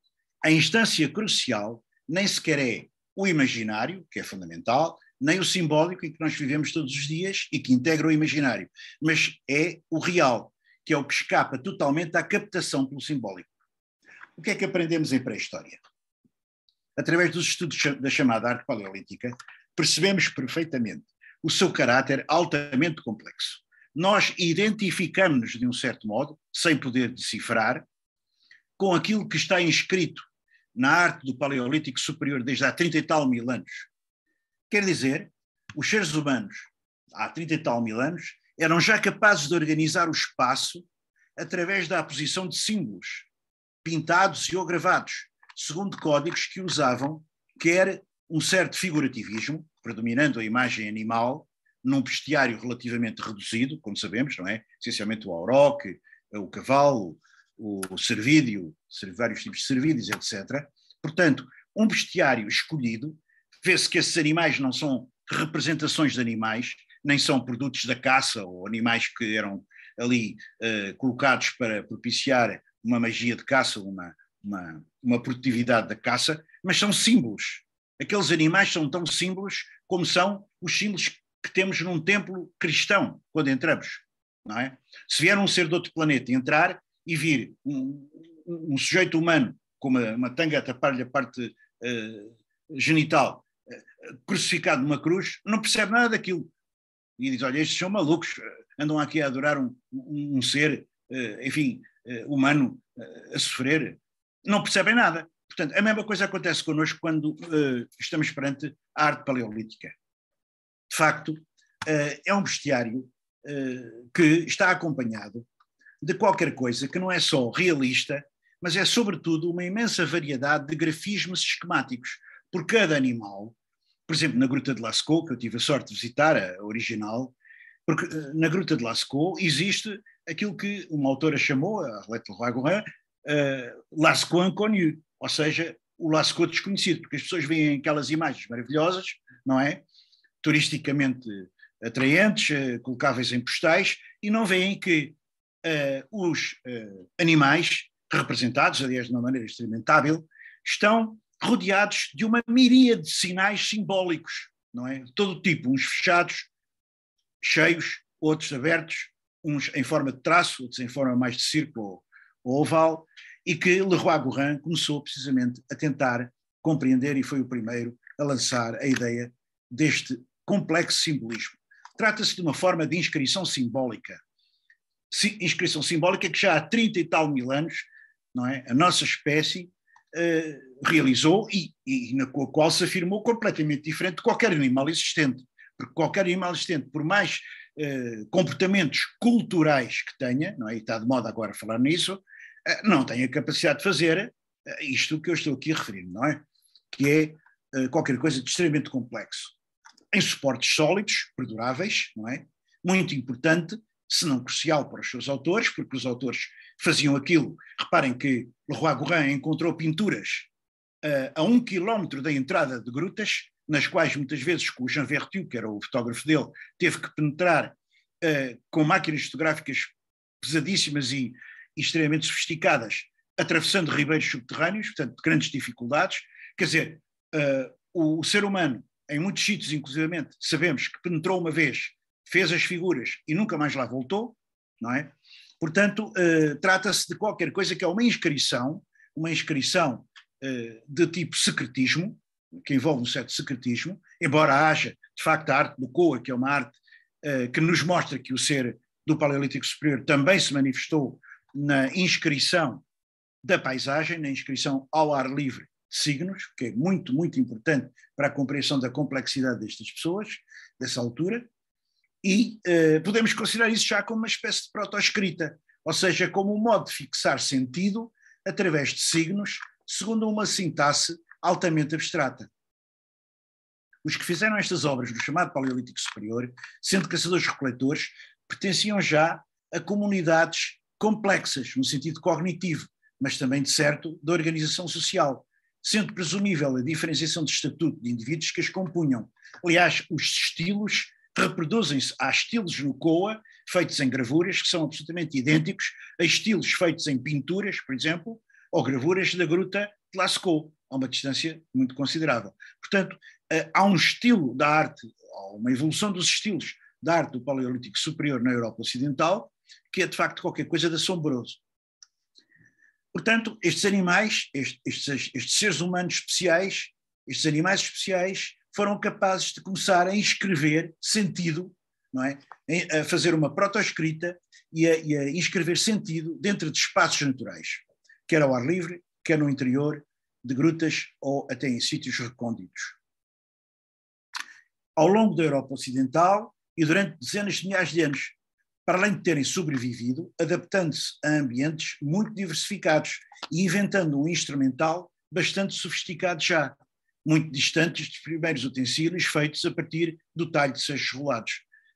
a instância crucial nem sequer é o imaginário, que é fundamental, nem o simbólico, em que nós vivemos todos os dias e que integra o imaginário, mas é o real, que é o que escapa totalmente à captação pelo simbólico. O que é que aprendemos em pré-história? Através dos estudos da chamada arte paleolítica, percebemos perfeitamente o seu caráter altamente complexo. Nós identificamos-nos, de um certo modo, sem poder decifrar, com aquilo que está inscrito na arte do Paleolítico Superior desde há 30 e tal mil anos. Quer dizer, os seres humanos, há 30 e tal mil anos, eram já capazes de organizar o espaço através da aposição de símbolos, pintados e ou gravados, segundo códigos que usavam quer um certo figurativismo, predominando a imagem animal, num bestiário relativamente reduzido, como sabemos, não é? Essencialmente o auroque, o cavalo, o servídeo, vários tipos de servídeos, etc. Portanto, um bestiário escolhido, vê-se que esses animais não são representações de animais, nem são produtos da caça ou animais que eram ali colocados para propiciar uma magia de caça, uma produtividade da caça, mas são símbolos. Aqueles animais são tão símbolos como são os símbolos que temos num templo cristão, quando entramos, não é? Se vier um ser de outro planeta entrar e vir um sujeito humano com uma tanga a tapar-lhe a parte genital, crucificado numa cruz, não percebe nada daquilo. E diz, olha, estes são malucos, andam aqui a adorar um ser, enfim, humano, a sofrer. Não percebem nada. Portanto, a mesma coisa acontece connosco quando estamos perante a arte paleolítica. De facto, é um bestiário que está acompanhado de qualquer coisa que não é só realista, mas é sobretudo uma imensa variedade de grafismos esquemáticos. Por cada animal, por exemplo, na Gruta de Lascaux, que eu tive a sorte de visitar, a original, porque na Gruta de Lascaux existe aquilo que uma autora chamou, a Arlette Leroi-Gourhan, Lascaux inconnu, ou seja, o Lascaux desconhecido, porque as pessoas veem aquelas imagens maravilhosas, não é? Turisticamente atraentes, colocáveis em postais, e não veem que os animais representados, aliás, de uma maneira experimentável, estão rodeados de uma miríade de sinais simbólicos, não é? Todo tipo, uns fechados, cheios, outros abertos, uns em forma de traço, outros em forma mais de círculo ou oval, e que Leroi-Gourhan começou precisamente a tentar compreender e foi o primeiro a lançar a ideia deste complexo simbolismo. Trata-se de uma forma de inscrição simbólica. Inscrição simbólica que já há 30 e tal mil anos, não é? A nossa espécie realizou e na qual se afirmou completamente diferente de qualquer animal existente. Porque qualquer animal existente, por mais comportamentos culturais que tenha, não é? E está de moda agora falar nisso, não tem a capacidade de fazer isto que eu estou aqui a referir, não é? Que é qualquer coisa de extremamente complexo. Em suportes sólidos, perduráveis, não é? Muito importante, se não crucial para os seus autores, porque os autores faziam aquilo. Reparem que Leroi-Gourhan encontrou pinturas a 1 quilómetro da entrada de grutas, nas quais muitas vezes o Jean Vertiu, que era o fotógrafo dele, teve que penetrar com máquinas fotográficas pesadíssimas e extremamente sofisticadas, atravessando ribeiros subterrâneos, portanto, de grandes dificuldades. Quer dizer, o ser humano, em muitos sítios, inclusivamente, sabemos que penetrou uma vez, fez as figuras e nunca mais lá voltou, não é? Portanto, trata-se de qualquer coisa que é uma inscrição de tipo secretismo, que envolve um certo secretismo, embora haja, de facto, a arte do Coa, que é uma arte que nos mostra que o ser do Paleolítico Superior também se manifestou na inscrição da paisagem, na inscrição ao ar livre de signos, que é muito, muito importante para a compreensão da complexidade destas pessoas, dessa altura, e podemos considerar isso já como uma espécie de protoescrita, ou seja, como um modo de fixar sentido através de signos, segundo uma sintaxe altamente abstrata. Os que fizeram estas obras no chamado Paleolítico Superior, sendo caçadores-recoletores, pertenciam já a comunidades complexas, no sentido cognitivo, mas também, de certo, da organização social, sendo presumível a diferenciação de estatuto de indivíduos que as compunham. Aliás, os estilos reproduzem-se há estilos no Coa, feitos em gravuras, que são absolutamente idênticos a estilos feitos em pinturas, por exemplo, ou gravuras da gruta de Lascaux, a uma distância muito considerável. Portanto, há um estilo da arte, uma evolução dos estilos da arte do Paleolítico Superior na Europa Ocidental, que é de facto qualquer coisa de assombroso. Portanto, estes animais, estes seres humanos especiais, estes animais especiais, foram capazes de começar a escrever sentido, não é? A fazer uma protoescrita e a inscrever sentido dentro de espaços naturais, quer ao ar livre, quer no interior, de grutas ou até em sítios recônditos. Ao longo da Europa Ocidental e durante dezenas de milhares de anos, para além de terem sobrevivido, adaptando-se a ambientes muito diversificados e inventando um instrumental bastante sofisticado já, muito distantes dos primeiros utensílios feitos a partir do talho de seixos rolados.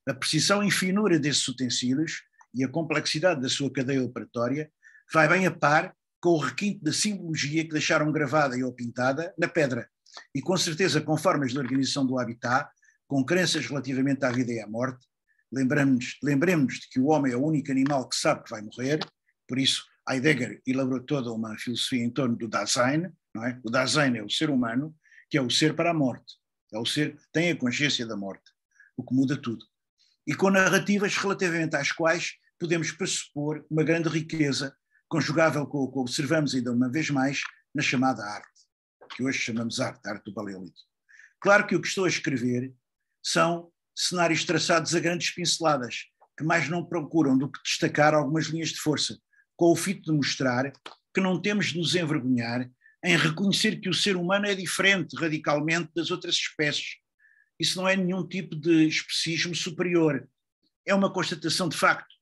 A precisão e finura desses utensílios e a complexidade da sua cadeia operatória vai bem a par com o requinte da simbologia que deixaram gravada e ou pintada na pedra, e com certeza com formas de organização do habitat, com crenças relativamente à vida e à morte. Lembremos-nos de que o homem é o único animal que sabe que vai morrer, por isso Heidegger elaborou toda uma filosofia em torno do Dasein, não é? O Dasein é o ser humano, que é o ser para a morte, é o ser que tem a consciência da morte, o que muda tudo. E com narrativas relativamente às quais podemos pressupor uma grande riqueza, conjugável com o que observamos ainda uma vez mais na chamada arte, que hoje chamamos arte, a arte do Paleolítico. Claro que o que estou a escrever são cenários traçados a grandes pinceladas, que mais não procuram do que destacar algumas linhas de força, com o fito de mostrar que não temos de nos envergonhar em reconhecer que o ser humano é diferente radicalmente das outras espécies. Isso não é nenhum tipo de especismo superior. É uma constatação de facto,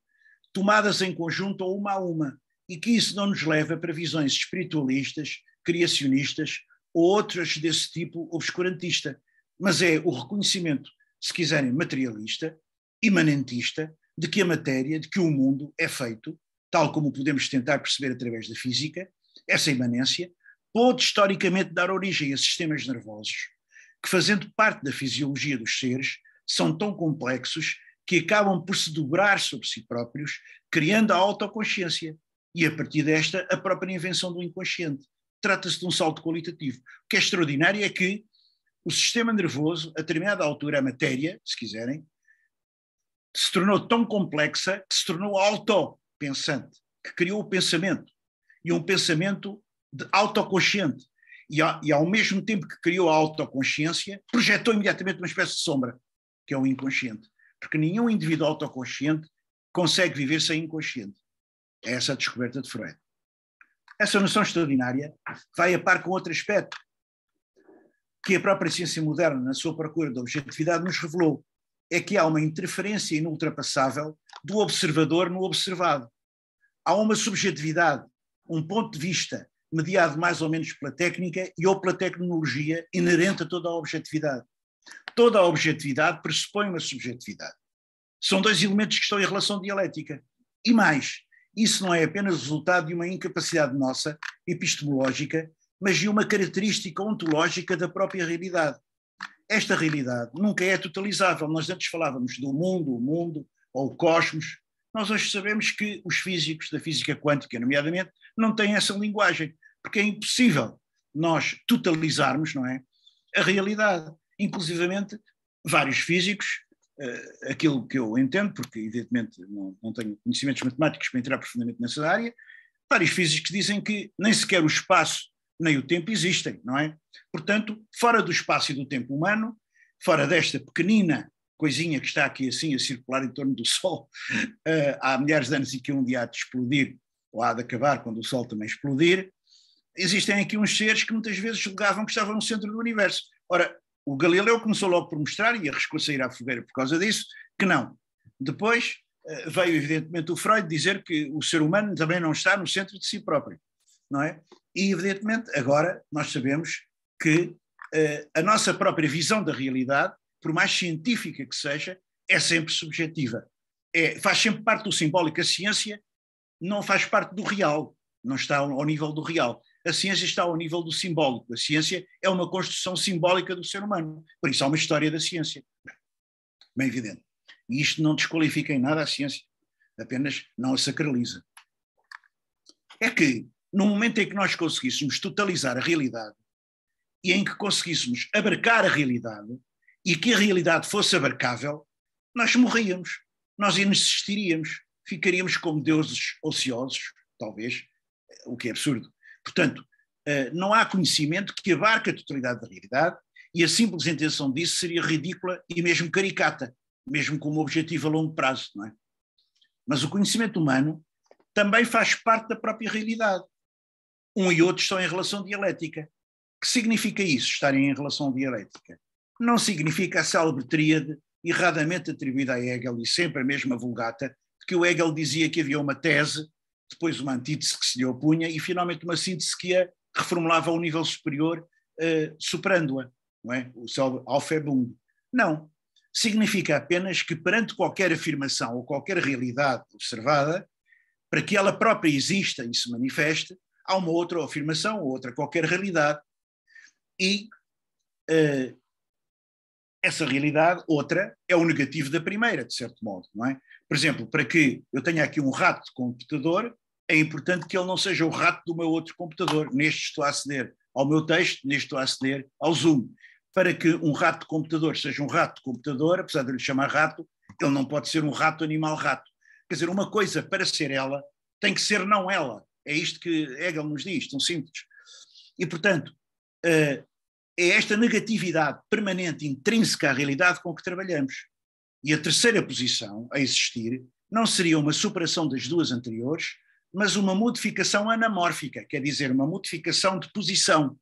tomadas em conjunto ou uma a uma, e que isso não nos leva para visões espiritualistas, criacionistas ou outras desse tipo obscurantista, mas é o reconhecimento, se quiserem, materialista, imanentista, de que a matéria, de que o mundo é feito, tal como podemos tentar perceber através da física, essa imanência, pode historicamente dar origem a sistemas nervosos que, fazendo parte da fisiologia dos seres, são tão complexos que acabam por se dobrar sobre si próprios, criando a autoconsciência e, a partir desta, a própria invenção do inconsciente. Trata-se de um salto qualitativo. O que é extraordinário é que o sistema nervoso, a determinada altura, a matéria, se quiserem, se tornou tão complexa que se tornou autopensante, que criou o pensamento, e um pensamento de autoconsciente, e ao mesmo tempo que criou a autoconsciência, projetou imediatamente uma espécie de sombra, que é o inconsciente, porque nenhum indivíduo autoconsciente consegue viver sem inconsciente. É essa a descoberta de Freud. Essa noção extraordinária vai a par com outro aspecto que a própria ciência moderna, na sua procura da objetividade, nos revelou, é que há uma interferência inultrapassável do observador no observado. Há uma subjetividade, um ponto de vista, mediado mais ou menos pela técnica e ou pela tecnologia, inerente a toda a objetividade. Toda a objetividade pressupõe uma subjetividade. São dois elementos que estão em relação dialética. E mais, isso não é apenas resultado de uma incapacidade nossa, epistemológica, mas de uma característica ontológica da própria realidade. Esta realidade nunca é totalizável. Nós antes falávamos do mundo, o mundo, ou o cosmos. Nós hoje sabemos que os físicos da física quântica, nomeadamente, não têm essa linguagem, porque é impossível nós totalizarmos, não é, a realidade. Inclusivamente, vários físicos, aquilo que eu entendo, porque evidentemente não tenho conhecimentos matemáticos para entrar profundamente nessa área, vários físicos dizem que nem sequer o espaço nem o tempo existem, não é? Portanto, fora do espaço e do tempo humano, fora desta pequenina coisinha que está aqui assim a circular em torno do Sol, há milhares de anos e que um dia há de explodir, ou há de acabar quando o Sol também explodir, existem aqui uns seres que muitas vezes julgavam que estavam no centro do universo. Ora, o Galileu começou logo por mostrar, e arriscou sair à fogueira por causa disso, que não. Depois veio evidentemente o Freud dizer que o ser humano também não está no centro de si próprio, não é? E evidentemente agora nós sabemos que a nossa própria visão da realidade, por mais científica que seja, é sempre subjetiva. Faz sempre parte do simbólico. A ciência não faz parte do real, não está ao nível do real. A ciência está ao nível do simbólico. A ciência é uma construção simbólica do ser humano. Por isso há uma história da ciência. bem evidente. E isto não desqualifica em nada a ciência, apenas não a sacraliza. É que, no momento em que nós conseguíssemos totalizar a realidade e em que conseguíssemos abarcar a realidade e que a realidade fosse abarcável, nós morríamos, nós insistiríamos, ficaríamos como deuses ociosos, talvez, o que é absurdo. Portanto, não há conhecimento que abarque a totalidade da realidade e a simples intenção disso seria ridícula e mesmo caricata, mesmo com um objetivo a longo prazo, não é? Mas o conhecimento humano também faz parte da própria realidade. Um e outro estão em relação dialética. Que significa isso, estarem em relação dialética? Não significa a célebre tríade erradamente atribuída a Hegel e sempre a mesma vulgata, de que o Hegel dizia que havia uma tese, depois uma antítese que se lhe opunha e finalmente uma síntese que a reformulava a um nível superior, superando-a, não é? O célebre Aufhebung. Não. Significa apenas que perante qualquer afirmação ou qualquer realidade observada, para que ela própria exista e se manifeste, há uma outra afirmação ou outra qualquer realidade e essa realidade, outra, é o negativo da primeira, de certo modo, não é? Por exemplo, para que eu tenha aqui um rato de computador, é importante que ele não seja o rato do meu outro computador. Neste estou a aceder ao meu texto, neste estou a aceder ao Zoom. Para que um rato de computador seja um rato de computador, apesar de eu lhe chamar rato, ele não pode ser um rato animal-rato. Quer dizer, uma coisa para ser ela tem que ser não ela. É isto que Hegel nos diz, tão simples. E, portanto, é esta negatividade permanente, intrínseca à realidade com que trabalhamos. E a terceira posição a existir não seria uma superação das duas anteriores, mas uma modificação anamórfica, quer dizer, uma modificação de posição,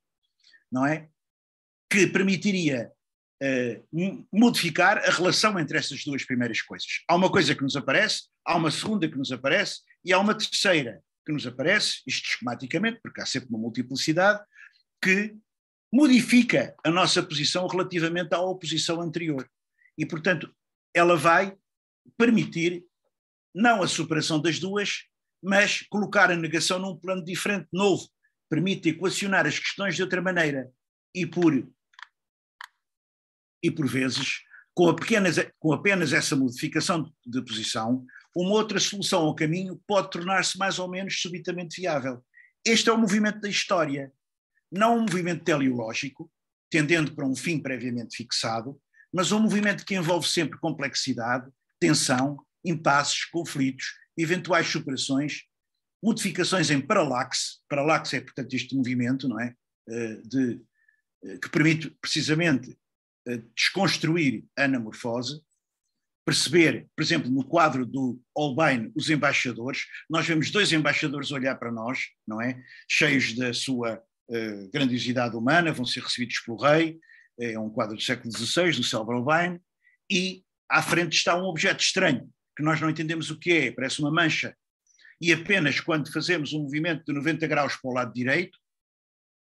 não é? Que permitiria modificar a relação entre essas duas primeiras coisas. Há uma coisa que nos aparece, há uma segunda que nos aparece e há uma terceira que nos aparece, isto esquematicamente, porque há sempre uma multiplicidade, que modifica a nossa posição relativamente à oposição anterior. E, portanto, ela vai permitir não a superação das duas, mas colocar a negação num plano diferente, novo. Permite equacionar as questões de outra maneira. E por vezes, com apenas essa modificação de posição, uma outra solução ao caminho pode tornar-se mais ou menos subitamente viável. Este é o movimento da história, não um movimento teleológico, tendendo para um fim previamente fixado, mas um movimento que envolve sempre complexidade, tensão, impasses, conflitos, eventuais superações, modificações em paralaxe. Paralaxe é, portanto, este movimento, não é? Que permite precisamente desconstruir a anamorfose, perceber, por exemplo, no quadro do Holbein, os embaixadores, nós vemos dois embaixadores olhar para nós, não é? Cheios da sua grandiosidade humana, vão ser recebidos pelo rei, é um quadro do século XVI, do célebre Holbein, e à frente está um objeto estranho, que nós não entendemos o que é, parece uma mancha, e apenas quando fazemos um movimento de 90 graus para o lado direito,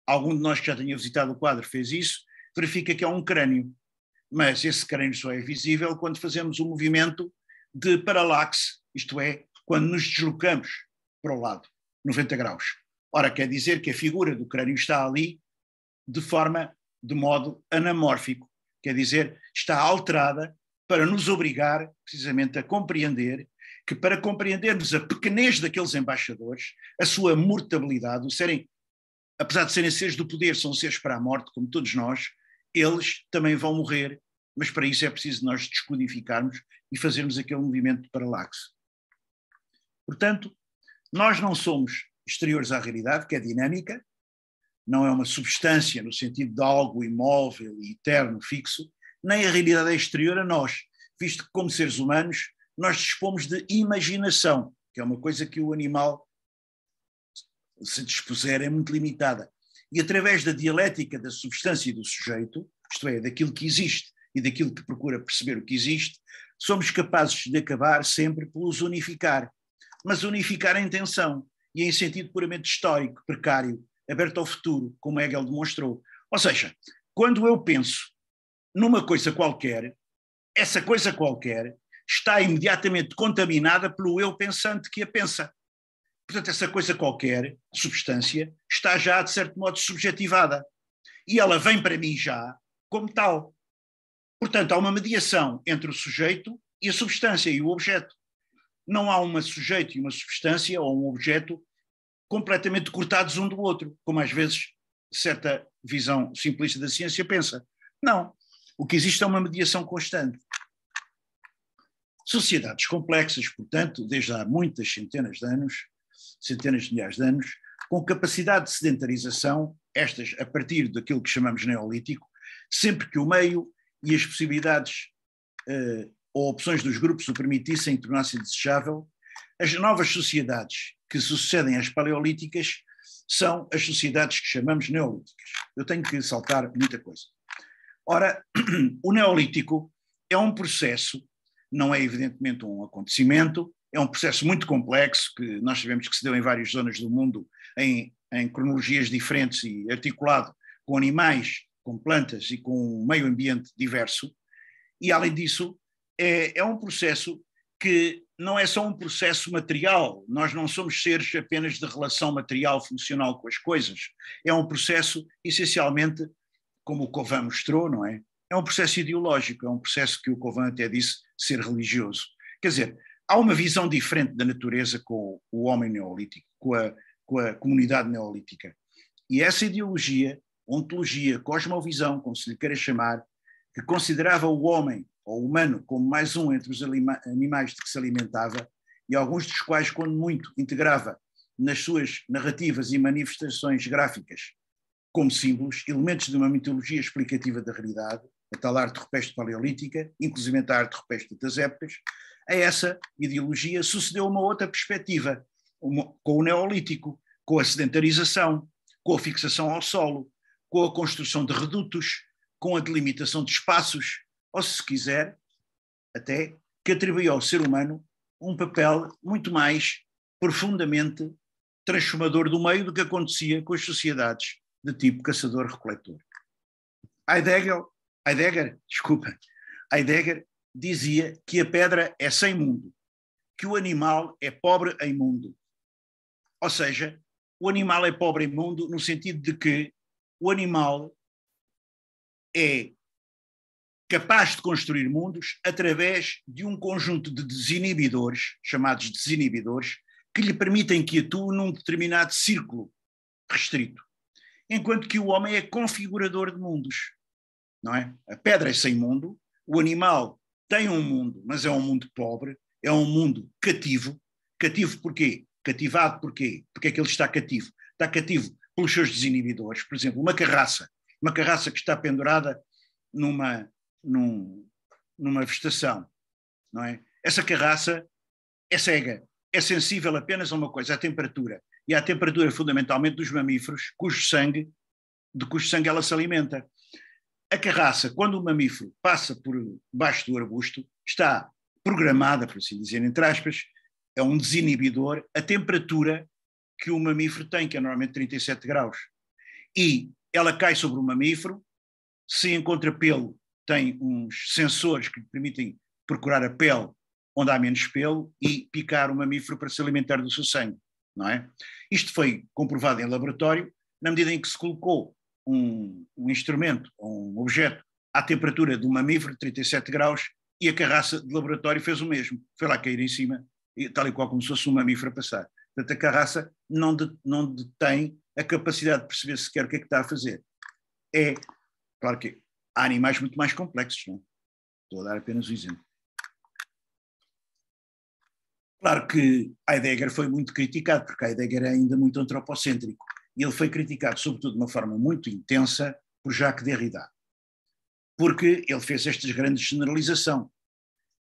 algum de nós que já tinha visitado o quadro fez isso, verifica que há um crânio, mas esse crânio só é visível quando fazemos um movimento de paralaxe, isto é, quando nos deslocamos para o lado, 90 graus. Ora, quer dizer que a figura do crânio está ali de modo anamórfico, quer dizer, está alterada para nos obrigar precisamente a compreender que para compreendermos a pequenez daqueles embaixadores, a sua mortabilidade, apesar de serem seres do poder, são seres para a morte, como todos nós, eles também vão morrer, mas para isso é preciso nós descodificarmos e fazermos aquele movimento de paralaxe. Portanto, nós não somos exteriores à realidade, que é dinâmica, não é uma substância no sentido de algo imóvel e eterno, fixo, nem a realidade é exterior a nós, visto que como seres humanos nós dispomos de imaginação, que é uma coisa que o animal se dispuser é muito limitada. E através da dialética da substância e do sujeito, isto é, daquilo que existe e daquilo que procura perceber o que existe, somos capazes de acabar sempre por os unificar. Mas unificar em tensão e em sentido puramente histórico, precário, aberto ao futuro, como Hegel demonstrou. Ou seja, quando eu penso numa coisa qualquer, essa coisa qualquer está imediatamente contaminada pelo eu pensante que a pensa. Portanto, essa coisa qualquer, substância, está já, de certo modo, subjetivada. E ela vem para mim já como tal. Portanto, há uma mediação entre o sujeito e a substância e o objeto. Não há um sujeito e uma substância ou um objeto completamente cortados um do outro, como às vezes certa visão simplista da ciência pensa. Não. O que existe é uma mediação constante. Sociedades complexas, portanto, desde há muitas centenas de anos, centenas de milhares de anos, com capacidade de sedentarização, estas a partir daquilo que chamamos neolítico, sempre que o meio e as possibilidades ou opções dos grupos o permitissem e tornassem desejável, as novas sociedades que sucedem às paleolíticas são as sociedades que chamamos neolíticas. Eu tenho que saltar muita coisa. Ora, o neolítico é um processo, não é evidentemente um acontecimento, é um processo muito complexo que nós sabemos que se deu em várias zonas do mundo, em cronologias diferentes e articulado com animais, com plantas e com um meio ambiente diverso. E, além disso, é um processo que não é só um processo material. Nós não somos seres apenas de relação material funcional com as coisas. É um processo, essencialmente, como o Covain mostrou, não é? É um processo ideológico, é um processo que o Covain até disse ser religioso. Quer dizer, há uma visão diferente da natureza com o homem neolítico, com a comunidade neolítica. E essa ideologia, ontologia, cosmovisão, como se lhe queira chamar, que considerava o homem ou o humano como mais um entre os animais de que se alimentava, e alguns dos quais, quando muito, integrava nas suas narrativas e manifestações gráficas, como símbolos, elementos de uma mitologia explicativa da realidade, a tal arte rupestre paleolítica, inclusive a arte rupestre das épocas. A essa ideologia sucedeu uma outra perspectiva, com o neolítico, com a sedentarização, com a fixação ao solo, com a construção de redutos, com a delimitação de espaços, ou se quiser, até que atribuiu ao ser humano um papel muito mais profundamente transformador do meio do que acontecia com as sociedades de tipo caçador-recoletor. Heidegger dizia que a pedra é sem mundo, que o animal é pobre em mundo. Ou seja, o animal é pobre em mundo no sentido de que o animal é capaz de construir mundos através de um conjunto de desinibidores, chamados desinibidores, que lhe permitem que atue num determinado círculo restrito. Enquanto que o homem é configurador de mundos, não é? A pedra é sem mundo, o animal tem um mundo, mas é um mundo pobre, é um mundo cativo. Cativo porquê? Cativado porquê? Porque é que ele está cativo? Está cativo pelos seus desinibidores. Por exemplo, uma carraça que está pendurada numa vegetação, não é? Essa carraça é cega, é sensível apenas a uma coisa, à temperatura. E à temperatura fundamentalmente dos mamíferos, de cujo sangue ela se alimenta. A carraça, quando o mamífero passa por baixo do arbusto, está programada, por assim dizer, entre aspas, é um desinibidor, a temperatura que o mamífero tem, que é normalmente 37 graus. E ela cai sobre o mamífero, se encontra pelo, tem uns sensores que lhe permitem procurar a pele onde há menos pelo e picar o mamífero para se alimentar do seu sangue, não é? Isto foi comprovado em laboratório na medida em que se colocou um instrumento, um objeto, à temperatura de um mamífero de 37 graus e a carraça de laboratório fez o mesmo. Foi lá cair em cima, tal e qual como se fosse um mamífero a passar. Portanto, a carraça não detém a capacidade de perceber sequer o que é que está a fazer. É, claro que há animais muito mais complexos, não? Estou a dar apenas um exemplo. Claro que Heidegger foi muito criticado, porque Heidegger é ainda muito antropocêntrico. E ele foi criticado, sobretudo, de uma forma muito intensa, por Jacques Derrida, porque ele fez esta grande generalização.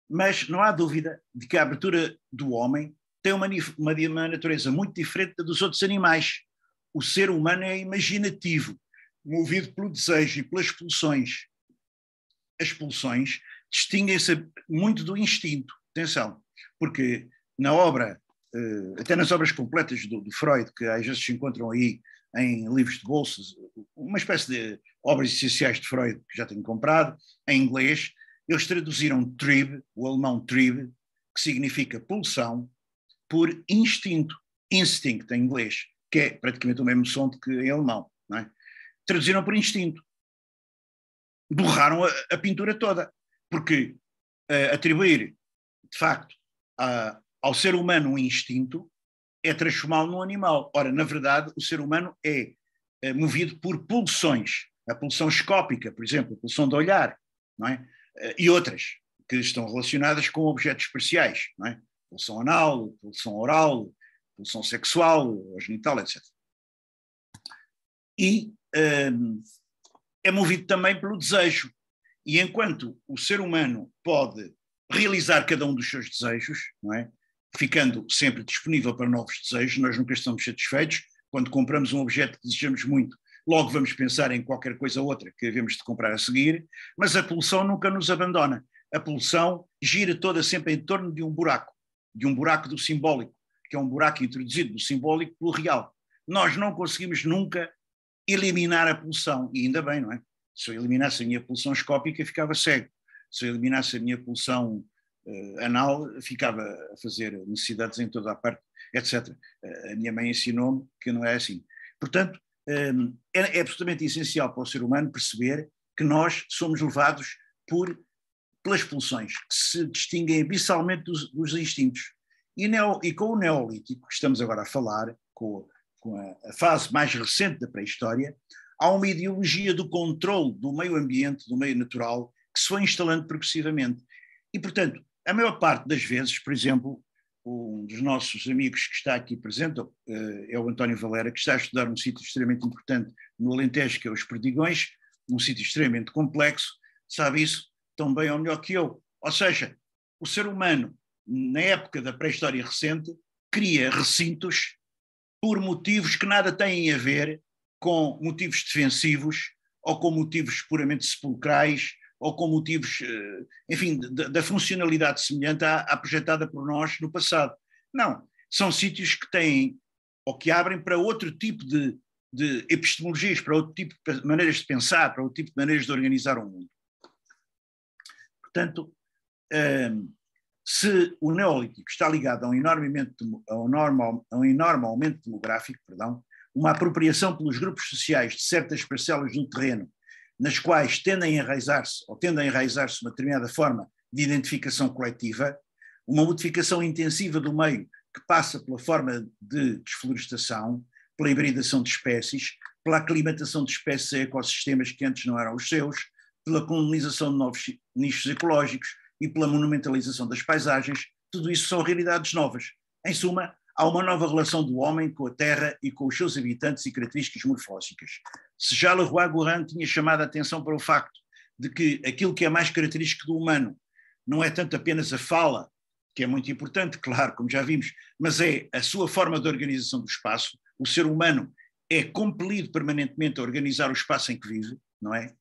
Mas não há dúvida de que a abertura do homem tem uma natureza muito diferente da dos outros animais. O ser humano é imaginativo, movido pelo desejo e pelas pulsões. As pulsões distinguem-se muito do instinto. Atenção, porque na obra... até nas obras completas do Freud, que às vezes se encontram aí em livros de bolsas, uma espécie de obras essenciais de Freud que já tenho comprado, em inglês, eles traduziram Trieb, o alemão Trieb, que significa pulsão, por instinto, instinct em inglês, que é praticamente o mesmo som que em alemão, não é? Traduziram por instinto. borraram a pintura toda, porque atribuir, de facto, ao ser humano um instinto é transformá-lo num animal. Ora, na verdade, o ser humano é movido por pulsões, a pulsão escópica, por exemplo, a pulsão de olhar, não é? E outras, que estão relacionadas com objetos especiais, não é? Pulsão anal, pulsão oral, pulsão sexual, genital, etc. E é movido também pelo desejo. E enquanto o ser humano pode realizar cada um dos seus desejos, não é? Ficando sempre disponível para novos desejos, nós nunca estamos satisfeitos. Quando compramos um objeto que desejamos muito, logo vamos pensar em qualquer coisa ou outra que devemos de comprar a seguir, mas a pulsão nunca nos abandona. A pulsão gira toda sempre em torno de um buraco do simbólico, que é um buraco introduzido do simbólico pelo real. Nós não conseguimos nunca eliminar a pulsão, e ainda bem, não é? Se eu eliminasse a minha pulsão escópica, ficava cego. Se eu eliminasse a minha pulsão anal, ficava a fazer necessidades em toda a parte, etc. A minha mãe ensinou-me que não é assim. Portanto, é absolutamente essencial para o ser humano perceber que nós somos levados pelas pulsões, que se distinguem abissalmente dos instintos. E com o Neolítico, que estamos agora a falar, com a fase mais recente da pré-história, há uma ideologia do controle do meio ambiente, do meio natural, que se foi instalando progressivamente. E, portanto, a maior parte das vezes, por exemplo, um dos nossos amigos que está aqui presente é o António Valera, que está a estudar um sítio extremamente importante no Alentejo, que é os Perdigões, um sítio extremamente complexo, sabe isso tão bem ou melhor que eu. Ou seja, o ser humano, na época da pré-história recente, cria recintos por motivos que nada têm a ver com motivos defensivos ou com motivos puramente sepulcrais ou com motivos, enfim, da funcionalidade semelhante à projetada por nós no passado. Não, são sítios que têm ou que abrem para outro tipo de epistemologias, para outro tipo de maneiras de pensar, para outro tipo de maneiras de organizar o mundo. Portanto, se o Neolítico está ligado a um enorme aumento demográfico, uma apropriação pelos grupos sociais de certas parcelas no terreno, nas quais tendem a enraizar-se uma determinada forma de identificação coletiva, uma modificação intensiva do meio que passa pela forma de desflorestação, pela hibridação de espécies, pela aclimatação de espécies a ecossistemas que antes não eram os seus, pela colonização de novos nichos ecológicos e pela monumentalização das paisagens, tudo isso são realidades novas. Em suma, há uma nova relação do homem com a terra e com os seus habitantes e características morfológicas. Se Jacques Lacan tinha chamado a atenção para o facto de que aquilo que é mais característico do humano não é tanto apenas a fala, que é muito importante, claro, como já vimos, mas é a sua forma de organização do espaço. O ser humano é compelido permanentemente a organizar o espaço em que vive, não é?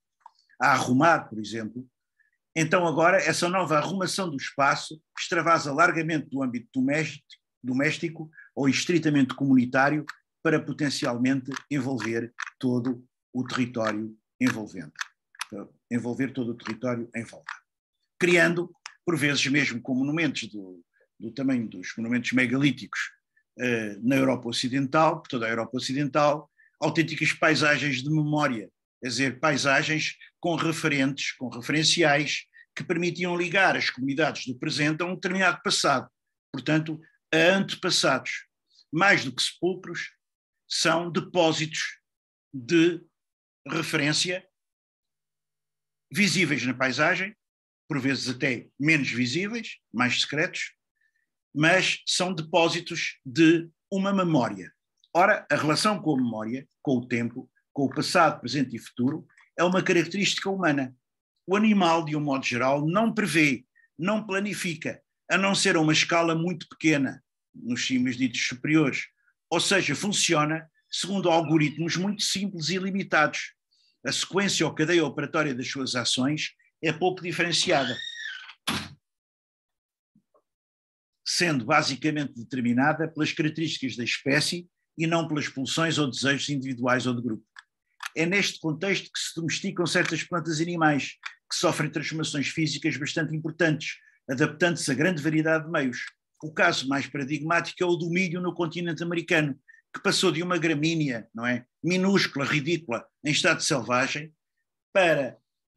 A arrumar, por exemplo. Então agora essa nova arrumação do espaço extravasa largamente do âmbito doméstico ou estritamente comunitário para potencialmente envolver todo o território envolvente, criando, por vezes mesmo com monumentos do tamanho dos monumentos megalíticos na Europa Ocidental, por toda a Europa Ocidental, autênticas paisagens de memória, quer dizer, paisagens com referentes, com referenciais que permitiam ligar as comunidades do presente a um determinado passado. Portanto, a antepassados, mais do que sepulcros, são depósitos de referência visíveis na paisagem, por vezes até menos visíveis, mais secretos, mas são depósitos de uma memória. Ora, a relação com a memória, com o tempo, com o passado, presente e futuro, é uma característica humana. O animal, de um modo geral, não prevê, não planifica, a não ser a uma escala muito pequena, nos símios ditos superiores. Ou seja, funciona segundo algoritmos muito simples e limitados. A sequência ou cadeia operatória das suas ações é pouco diferenciada, sendo basicamente determinada pelas características da espécie e não pelas pulsões ou desejos individuais ou de grupo. É neste contexto que se domesticam certas plantas e animais, que sofrem transformações físicas bastante importantes, adaptando-se a grande variedade de meios. O caso mais paradigmático é o do milho no continente americano, que passou de uma gramínea, não é? Minúscula, ridícula, em estado selvagem, para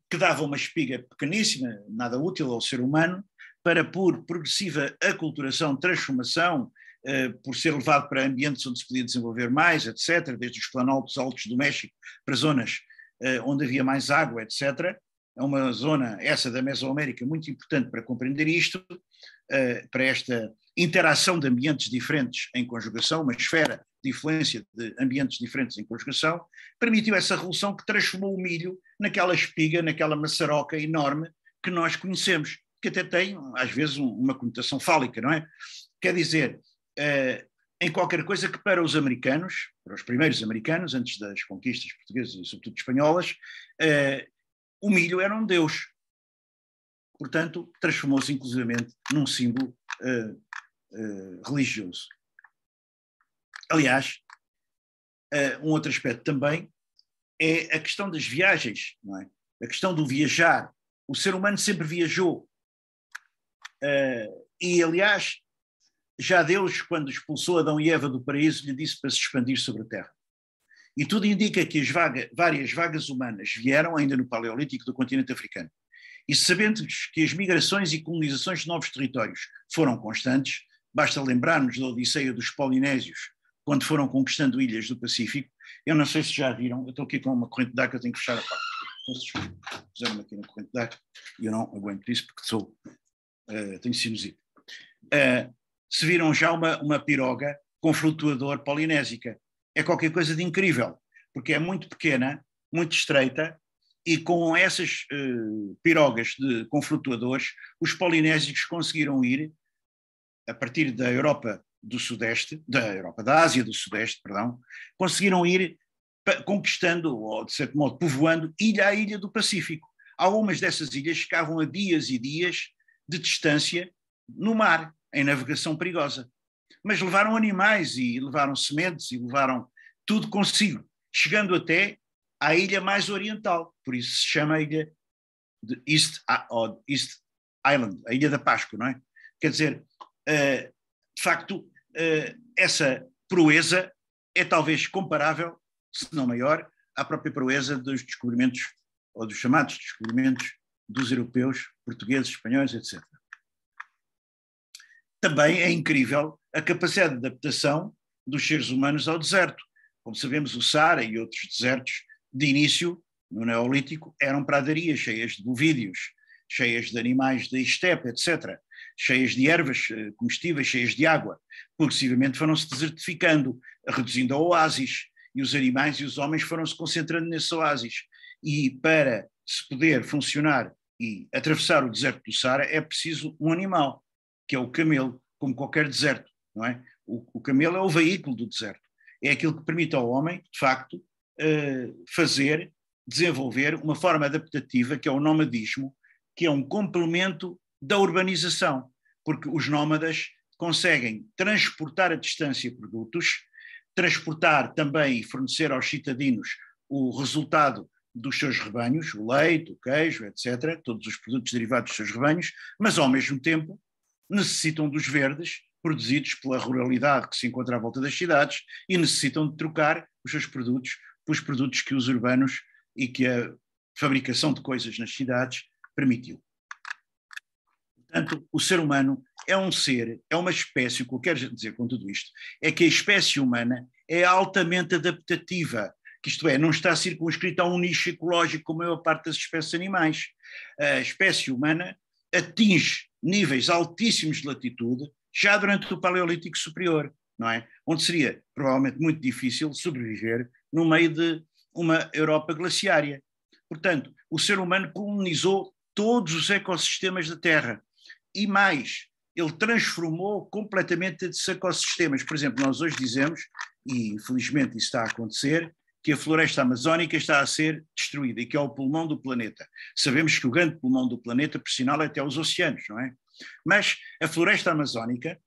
que dava uma espiga pequeníssima, nada útil ao ser humano, para por progressiva aculturação, transformação, por ser levado para ambientes onde se podia desenvolver mais, etc., desde os planaltos altos do México para zonas onde havia mais água, etc., é uma zona, essa da Mesoamérica, muito importante para compreender isto, para esta interação de ambientes diferentes em conjugação, uma esfera de influência de ambientes diferentes em conjugação, permitiu essa revolução que transformou o milho naquela espiga, naquela maçaroca enorme que nós conhecemos, que até tem, às vezes, uma conotação fálica, não é? Quer dizer, em qualquer coisa que para os americanos, para os primeiros americanos, antes das conquistas portuguesas e sobretudo espanholas, o milho era um deus. Portanto, transformou-se inclusivamente num símbolo religioso. Aliás, um outro aspecto também é a questão das viagens, não é? A questão do viajar. O ser humano sempre viajou. E, aliás, já Deus, quando expulsou Adão e Eva do paraíso, lhe disse para se expandir sobre a terra. E tudo indica que as várias vagas humanas vieram, ainda no Paleolítico, do continente africano. E sabendo que as migrações e colonizações de novos territórios foram constantes, basta lembrar-nos da Odisseia dos Polinésios, quando foram conquistando ilhas do Pacífico. Eu não sei se já viram, eu estou aqui com uma corrente de ar que eu tenho que fechar a parte. Puseram-me aqui na corrente de ar e eu não aguento isso porque sou, tenho sinusite. Se viram já uma piroga com flutuador polinésica. É qualquer coisa de incrível, porque é muito pequena, muito estreita, e com essas pirogas com flutuadores, os polinésicos conseguiram ir, a partir da Europa do Sudeste, da Ásia do Sudeste, perdão, conseguiram ir conquistando, ou de certo modo povoando, ilha a ilha do Pacífico. Algumas dessas ilhas ficavam a dias e dias de distância no mar, em navegação perigosa. Mas levaram animais e levaram sementes e levaram tudo consigo, chegando até à ilha mais oriental, por isso se chama a ilha de East Island, a Ilha da Páscoa, não é? Quer dizer, de facto, essa proeza é talvez comparável, se não maior, à própria proeza dos descobrimentos, ou dos chamados descobrimentos dos europeus, portugueses, espanhóis, etc. Também é incrível a capacidade de adaptação dos seres humanos ao deserto. Como sabemos, o Saara e outros desertos, de início, no Neolítico, eram pradarias cheias de bovídeos, cheias de animais da estepe, etc., cheias de ervas comestíveis, cheias de água. Progressivamente foram-se desertificando, reduzindo a oásis, e os animais e os homens foram-se concentrando nesses oásis. E para se poder funcionar e atravessar o deserto do Saara é preciso um animal, que é o camelo, como qualquer deserto, não é? O camelo é o veículo do deserto. É aquilo que permite ao homem, de facto, desenvolver uma forma adaptativa, que é o nomadismo, que é um complemento da urbanização, porque os nómadas conseguem transportar a distância produtos, transportar também e fornecer aos citadinos o resultado dos seus rebanhos, o leite, o queijo, etc., todos os produtos derivados dos seus rebanhos, mas ao mesmo tempo necessitam dos verdes produzidos pela ruralidade que se encontra à volta das cidades e necessitam de trocar os seus produtos pelos produtos que os urbanos e que a fabricação de coisas nas cidades permitiu. Portanto, o ser humano é um ser, é uma espécie. O que eu quero dizer com tudo isto é que a espécie humana é altamente adaptativa, que isto é, não está circunscrita a um nicho ecológico como a maior parte das espécies animais. A espécie humana atinge níveis altíssimos de latitude já durante o Paleolítico Superior, não é? Onde seria provavelmente muito difícil sobreviver no meio de uma Europa glaciária. Portanto, o ser humano colonizou todos os ecossistemas da Terra e mais, ele transformou completamente esses ecossistemas. Por exemplo, nós hoje dizemos, e infelizmente isso está a acontecer, que a floresta amazónica está a ser destruída e que é o pulmão do planeta. Sabemos que o grande pulmão do planeta, por sinal, é até os oceanos, não é? Mas a floresta amazónica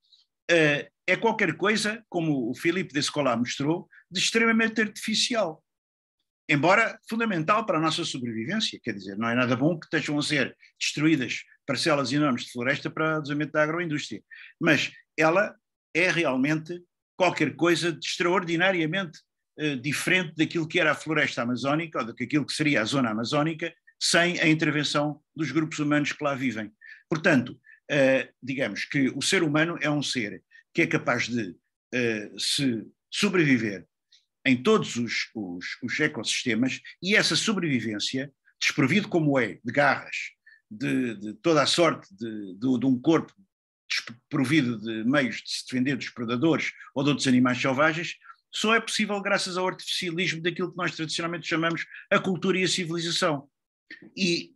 é qualquer coisa, como o Filipe de Escolar mostrou, de extremamente artificial, embora fundamental para a nossa sobrevivência. Quer dizer, não é nada bom que estejam a ser destruídas parcelas enormes de floresta para o desenvolvimento da agroindústria, mas ela é realmente qualquer coisa de extraordinariamente diferente daquilo que era a floresta amazónica, ou daquilo que seria a zona amazónica, sem a intervenção dos grupos humanos que lá vivem. Portanto, digamos que o ser humano é um ser que é capaz de se sobreviver em todos os ecossistemas, e essa sobrevivência, desprovido como é de garras, de toda a sorte de um corpo desprovido de meios de se defender dos predadores ou de outros animais selvagens, só é possível graças ao artificialismo daquilo que nós tradicionalmente chamamos a cultura e a civilização. E,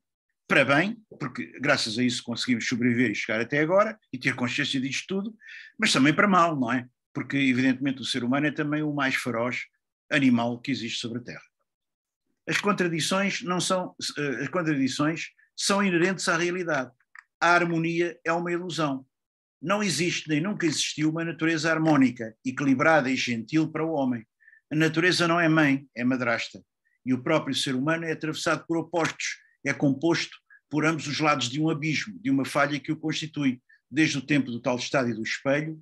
para bem, porque graças a isso conseguimos sobreviver e chegar até agora, e ter consciência disto tudo, mas também para mal, não é? Porque, evidentemente, o ser humano é também o mais feroz animal que existe sobre a Terra. As contradições são inerentes à realidade. A harmonia é uma ilusão. Não existe, nem nunca existiu, uma natureza harmónica, equilibrada e gentil para o homem. A natureza não é mãe, é madrasta. E o próprio ser humano é atravessado por opostos, é composto por ambos os lados de um abismo, de uma falha que o constitui, desde o tempo do tal estádio do espelho,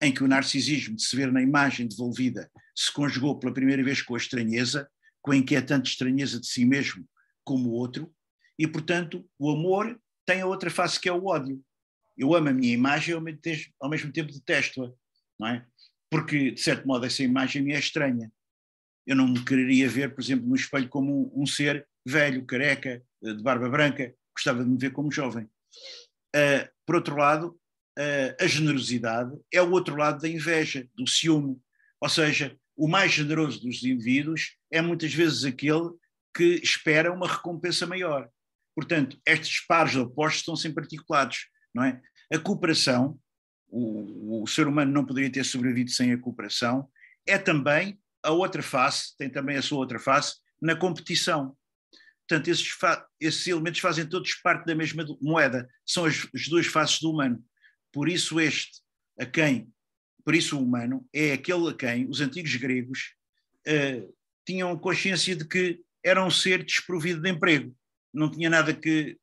em que o narcisismo de se ver na imagem devolvida se conjugou pela primeira vez com a estranheza, com a inquietante estranheza de si mesmo como o outro, e, portanto, o amor tem a outra face que é o ódio. Eu amo a minha imagem, ao mesmo tempo detesto-a, não é? Porque, de certo modo, essa imagem me é estranha. Eu não me quereria ver, por exemplo, no espelho como um ser velho, careca, de barba branca, gostava de me ver como jovem. Por outro lado, a generosidade é o outro lado da inveja, do ciúme. Ou seja, o mais generoso dos indivíduos é muitas vezes aquele que espera uma recompensa maior. Portanto, estes pares opostos estão sempre articulados. Não é? A cooperação, o ser humano não poderia ter sobrevivido sem a cooperação, é também a outra face, tem também a sua outra face, na competição. Portanto, esses elementos fazem todos parte da mesma moeda, são as duas faces do humano. Por isso o humano é aquele a quem os antigos gregos tinham consciência de que era um ser desprovido de emprego, não tinha nada de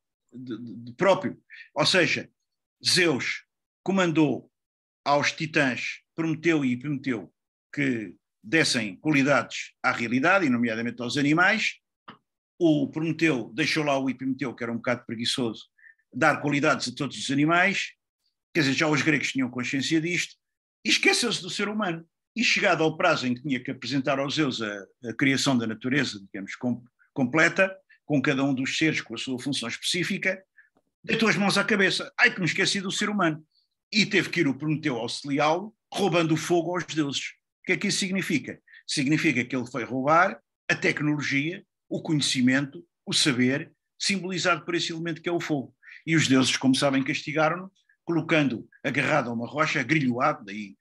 próprio. Ou seja, Zeus comandou aos titãs, prometeu que dessem qualidades à realidade, e nomeadamente aos animais. O Prometeu deixou lá o Epimeteu, que era um bocado preguiçoso, dar qualidades a todos os animais. Quer dizer, já os gregos tinham consciência disto, e esqueceu-se do ser humano. E chegado ao prazo em que tinha que apresentar aos Zeus a criação da natureza, digamos, completa, com cada um dos seres com a sua função específica, deitou as mãos à cabeça. Ai, que me esqueci do ser humano. E teve que ir o Prometeu auxiliá-lo, roubando o fogo aos deuses. O que é que isso significa? Significa que ele foi roubar a tecnologia, o conhecimento, o saber, simbolizado por esse elemento que é o fogo. E os deuses, como sabem, castigaram-no, colocando agarrado a uma rocha, agrilhoado, daí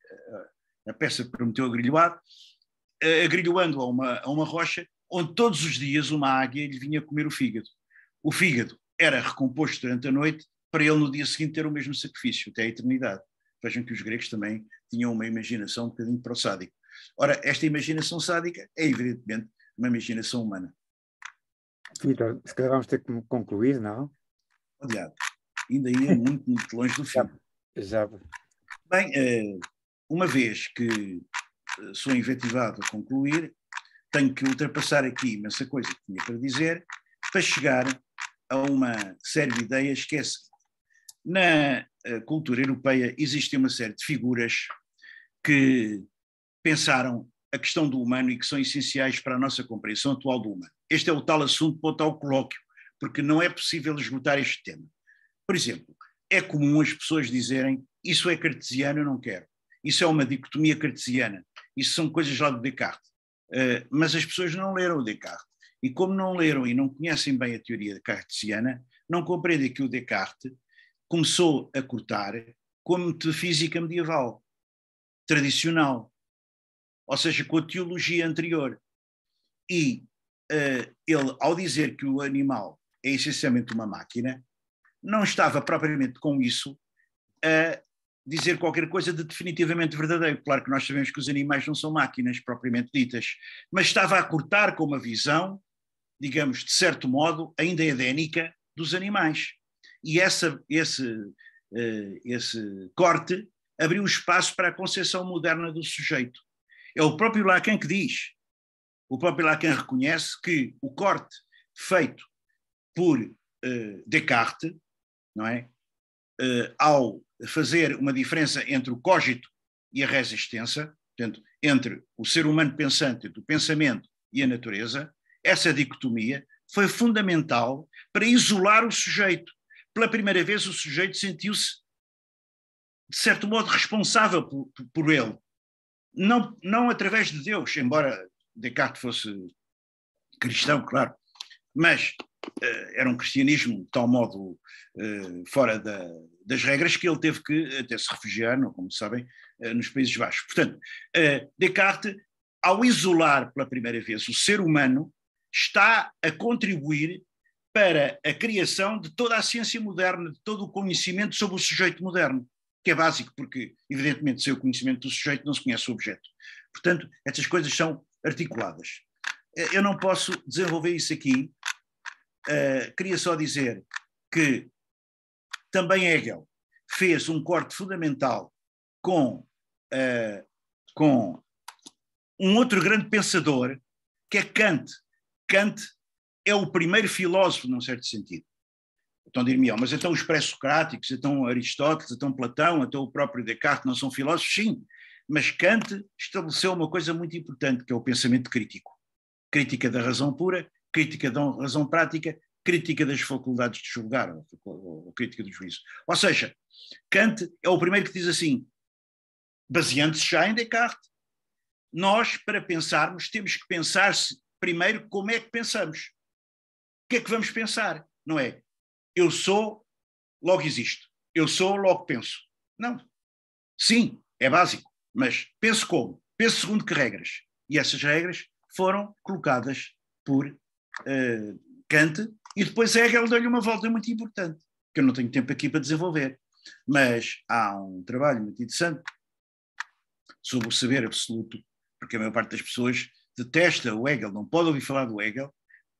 a peça Prometeu agrilhoado, agrilhoando a uma rocha, onde todos os dias uma águia lhe vinha comer o fígado. O fígado era recomposto durante a noite, para ele no dia seguinte ter o mesmo sacrifício, até a eternidade. Vejam que os gregos também tinham uma imaginação um bocadinho para o sádico. Ora, esta imaginação sádica é, evidentemente, uma imaginação humana. Vítor, se calhar vamos ter que concluir, não? Aliás, ainda ia muito, muito longe do fim. Já. Bem, uma vez que sou incentivado a concluir, tenho que ultrapassar aqui imensa coisa que tinha para dizer, para chegar a uma série de ideias que é assim. Na cultura europeia existe uma série de figuras que pensaram a questão do humano e que são essenciais para a nossa compreensão atual do humano. Este é o tal assunto para o tal colóquio, porque não é possível esgotar este tema. Por exemplo, é comum as pessoas dizerem isso é cartesiano, eu não quero. Isso é uma dicotomia cartesiana. Isso são coisas lá do Descartes. Mas as pessoas não leram o Descartes. E como não leram e não conhecem bem a teoria cartesiana, não compreendem que o Descartes começou a cortar com a metafísica medieval, tradicional, ou seja, com a teologia anterior. E ele, ao dizer que o animal é essencialmente uma máquina, não estava propriamente com isso a dizer qualquer coisa de definitivamente verdadeiro. Claro que nós sabemos que os animais não são máquinas propriamente ditas, mas estava a cortar com uma visão, digamos, de certo modo, ainda edénica dos animais. E esse corte abriu espaço para a concepção moderna do sujeito. É o próprio Lacan que diz, o próprio Lacan reconhece que o corte feito por Descartes, não é? Ao fazer uma diferença entre o cogito e a res existensa, portanto, entre o ser humano pensante do pensamento e a natureza, essa dicotomia foi fundamental para isolar o sujeito. Pela primeira vez o sujeito sentiu-se, de certo modo, responsável por ele. Não através de Deus, embora Descartes fosse cristão, claro, mas era um cristianismo de tal modo fora das regras que ele teve que até se refugiar, como sabem, nos Países Baixos. Portanto, Descartes, ao isolar pela primeira vez o ser humano, está a contribuir para a criação de toda a ciência moderna, de todo o conhecimento sobre o sujeito moderno, que é básico, porque, evidentemente, sem o conhecimento do sujeito não se conhece o objeto. Portanto, estas coisas são articuladas. Eu não posso desenvolver isso aqui. Queria só dizer que também Hegel fez um corte fundamental com um outro grande pensador, que é Kant. Kant é o primeiro filósofo, num certo sentido. Então dir-me-ão, mas então os pré-socráticos, então Aristóteles, então Platão, então o próprio Descartes não são filósofos? Sim, mas Kant estabeleceu uma coisa muito importante, que é o pensamento crítico. Crítica da razão pura, crítica da razão prática, crítica das faculdades de julgar, ou crítica do juízo. Ou seja, Kant é o primeiro que diz assim, baseando-se já em Descartes, nós, para pensarmos, temos que pensar-se primeiro como é que pensamos. O que é que vamos pensar? Não é eu sou, logo existo. Eu sou, logo penso. Não. Sim, é básico, mas penso como? Penso segundo que regras? E essas regras foram colocadas por Kant, e depois Hegel deu-lhe uma volta muito importante, que eu não tenho tempo aqui para desenvolver. Mas há um trabalho muito interessante sobre o saber absoluto, porque a maior parte das pessoas detesta o Hegel, não pode ouvir falar do Hegel,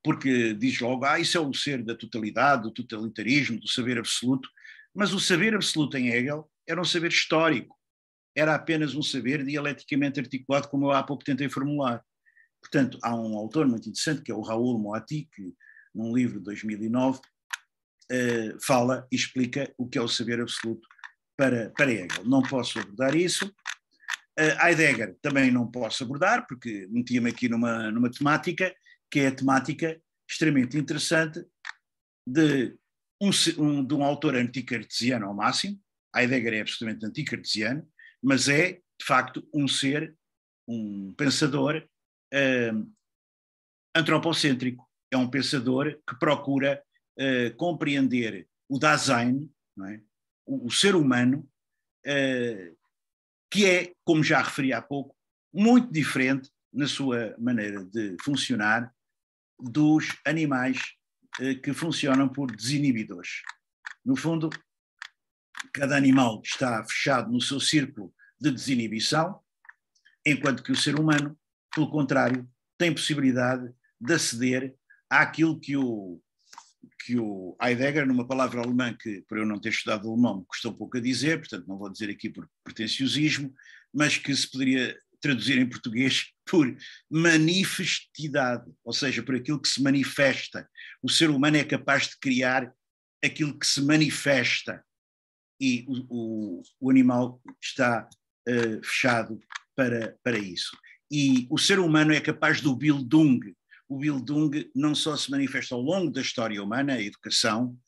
porque diz logo, isso é o ser da totalidade, do totalitarismo, do saber absoluto. Mas o saber absoluto em Hegel era um saber histórico, era apenas um saber dialeticamente articulado, como eu há pouco tentei formular. Portanto, há um autor muito interessante, que é o Raul Moati, que num livro de 2009 fala e explica o que é o saber absoluto para Hegel. Não posso abordar isso. Heidegger também não posso abordar, porque metia-me aqui numa temática que é a temática extremamente interessante de um autor anticartesiano ao máximo. Heidegger é absolutamente anticartesiano, mas é, de facto, um pensador antropocêntrico. É um pensador que procura compreender o Dasein, não é? O ser humano, que é, como já referi há pouco, muito diferente na sua maneira de funcionar dos animais que funcionam por desinibidores. No fundo, cada animal está fechado no seu círculo de desinibição, enquanto que o ser humano, pelo contrário, tem possibilidade de aceder àquilo que o Heidegger, numa palavra alemã que, por eu não ter estudado alemão, me custou pouco a dizer, portanto não vou dizer aqui por pretenciosismo, mas que se poderia traduzir em português por manifestidade, ou seja, por aquilo que se manifesta. O ser humano é capaz de criar aquilo que se manifesta, e o animal está fechado para isso. E o ser humano é capaz do Bildung. O Bildung não só se manifesta ao longo da história humana, a educação,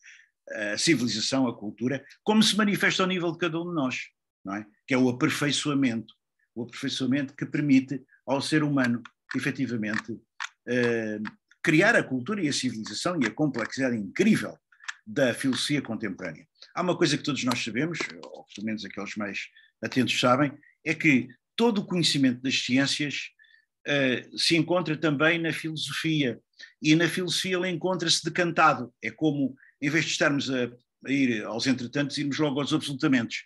a civilização, a cultura, como se manifesta ao nível de cada um de nós, não é? Que é o aperfeiçoamento. O aperfeiçoamento que permite ao ser humano, efetivamente, criar a cultura e a civilização e a complexidade incrível da filosofia contemporânea. Há uma coisa que todos nós sabemos, ou pelo menos aqueles mais atentos sabem, é que todo o conhecimento das ciências se encontra também na filosofia, e na filosofia ele encontra-se decantado. É como, em vez de estarmos a ir aos entretantos, irmos logo aos absolutamentos.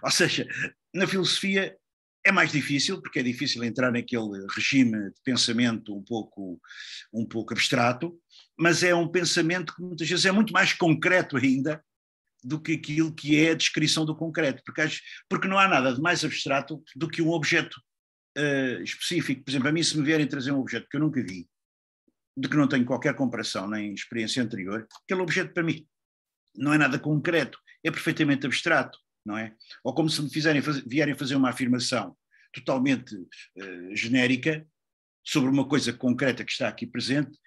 Ou seja, na filosofia é mais difícil, porque é difícil entrar naquele regime de pensamento um pouco abstrato, mas é um pensamento que muitas vezes é muito mais concreto ainda do que aquilo que é a descrição do concreto, porque não há nada de mais abstrato do que um objeto específico. Por exemplo, a mim, se me vierem trazer um objeto que eu nunca vi, de que não tenho qualquer comparação nem experiência anterior, aquele objeto para mim não é nada concreto, é perfeitamente abstrato, não é? Ou como se me vierem fazer uma afirmação totalmente genérica sobre uma coisa concreta que está aqui presente,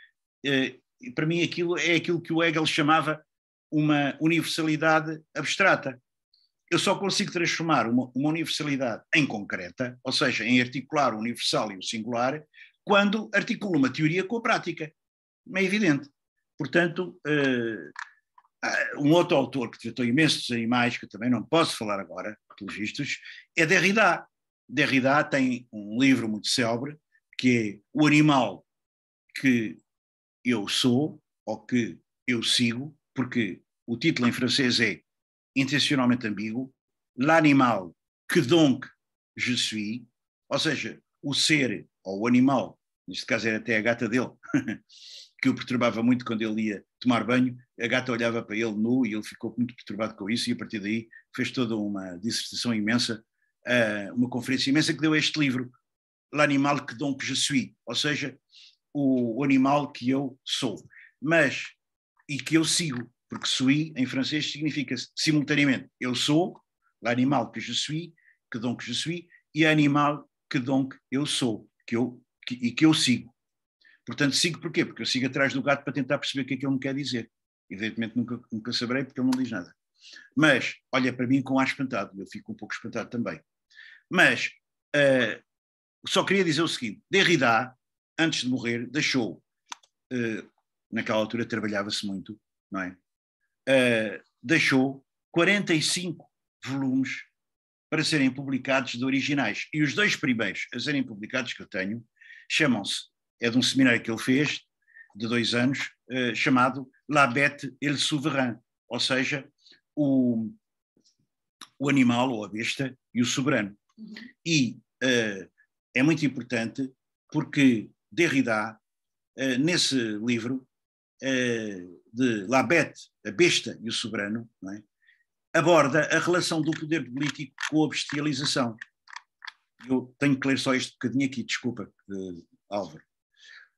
para mim aquilo é aquilo que o Hegel chamava uma universalidade abstrata. Eu só consigo transformar uma universalidade em concreta, ou seja, em articular o universal e o singular, quando articulo uma teoria com a prática. É evidente. Portanto, um outro autor que tratou imensos animais, que eu também não posso falar agora, pelos vistos, é Derrida. Derrida tem um livro muito célebre, que é O Animal que Eu Sou, ou que Eu Sigo, porque o título em francês é intencionalmente ambíguo, L'animal que donc je suis, ou seja, o ser ou o animal, neste caso era até a gata dele, que o perturbava muito quando ele ia tomar banho, a gata olhava para ele nu e ele ficou muito perturbado com isso e a partir daí fez toda uma dissertação imensa, uma conferência imensa que deu este livro, L'animal que donc je suis, ou seja, o animal que eu sou, mas, e que eu sigo, porque suis em francês significa simultaneamente eu sou, l'animal que je suis, que donc je suis, e animal que donc eu sou, e que eu sigo. Portanto, sigo porquê? Porque eu sigo atrás do gato para tentar perceber o que é que ele me quer dizer. Evidentemente nunca saberei porque ele não diz nada. Mas olha para mim com ar espantado, eu fico um pouco espantado também. Mas só queria dizer o seguinte, Derrida, antes de morrer, deixou, naquela altura trabalhava-se muito, não é? Deixou 45 volumes para serem publicados de originais. E os dois primeiros a serem publicados que eu tenho chamam-se, é de um seminário que ele fez, de 2 anos, chamado La Bête et le Souverain, ou seja, o animal ou a besta e o soberano. Uhum. E é muito importante porque Derrida, nesse livro, de La Bête, a besta e o soberano, não é? Aborda a relação do poder político com a bestialização. Eu tenho que ler só este bocadinho aqui, desculpa, Álvaro.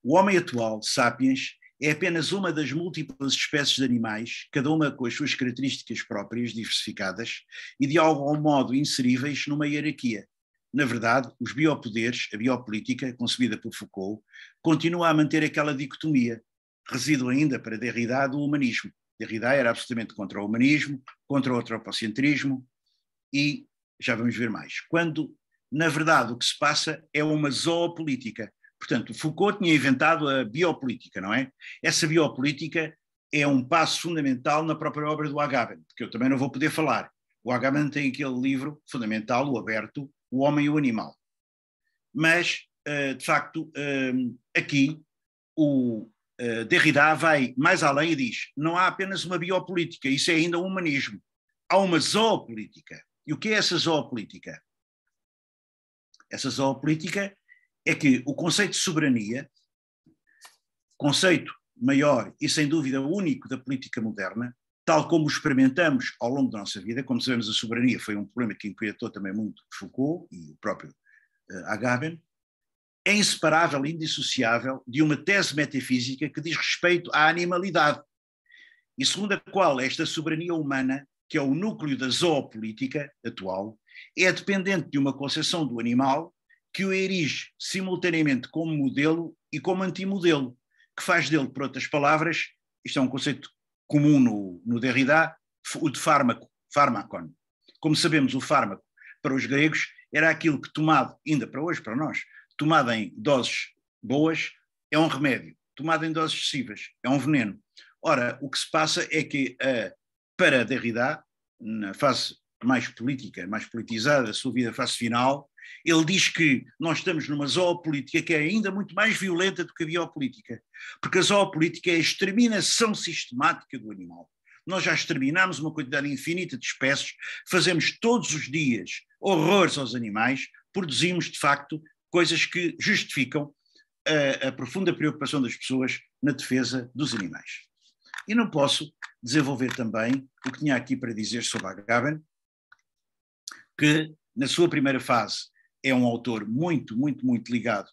O homem atual, sapiens, é apenas uma das múltiplas espécies de animais, cada uma com as suas características próprias, diversificadas, e de algum modo inseríveis numa hierarquia. Na verdade, os biopoderes, a biopolítica, concebida por Foucault, continua a manter aquela dicotomia, resíduo ainda para Derrida do humanismo. Derrida era absolutamente contra o humanismo, contra o antropocentrismo e já vamos ver mais. Quando, na verdade, o que se passa é uma zoopolítica. Portanto, Foucault tinha inventado a biopolítica, não é? Essa biopolítica é um passo fundamental na própria obra do Agamben, que eu também não vou poder falar. O Agamben tem aquele livro fundamental, o aberto, O Homem e o Animal. Mas, de facto, aqui o Derrida vai mais além e diz não há apenas uma biopolítica, isso é ainda um humanismo, há uma zoopolítica. E o que é essa zoopolítica? Essa zoopolítica é que o conceito de soberania, conceito maior e sem dúvida único da política moderna, tal como o experimentamos ao longo da nossa vida, como sabemos a soberania foi um problema que inquietou também muito Foucault e o próprio Agamben, é inseparável e indissociável de uma tese metafísica que diz respeito à animalidade, e segundo a qual esta soberania humana, que é o núcleo da zoopolítica atual, é dependente de uma concepção do animal que o erige simultaneamente como modelo e como antimodelo, que faz dele, por outras palavras, isto é um conceito comum no Derrida, o de fármaco, fármacon. Como sabemos, o fármaco, para os gregos, era aquilo que tomado, ainda para hoje, para nós, tomado em doses boas, é um remédio. Tomado em doses excessivas, é um veneno. Ora, o que se passa é que, para Derrida, na fase mais política, mais politizada da sua vida, fase final, ele diz que nós estamos numa zoopolítica que é ainda muito mais violenta do que a biopolítica, porque a zoopolítica é a exterminação sistemática do animal. Nós já exterminamos uma quantidade infinita de espécies, fazemos todos os dias horrores aos animais, produzimos, de facto, coisas que justificam a profunda preocupação das pessoas na defesa dos animais. E não posso desenvolver também o que tinha aqui para dizer sobre Agamben, que na sua primeira fase é um autor muito ligado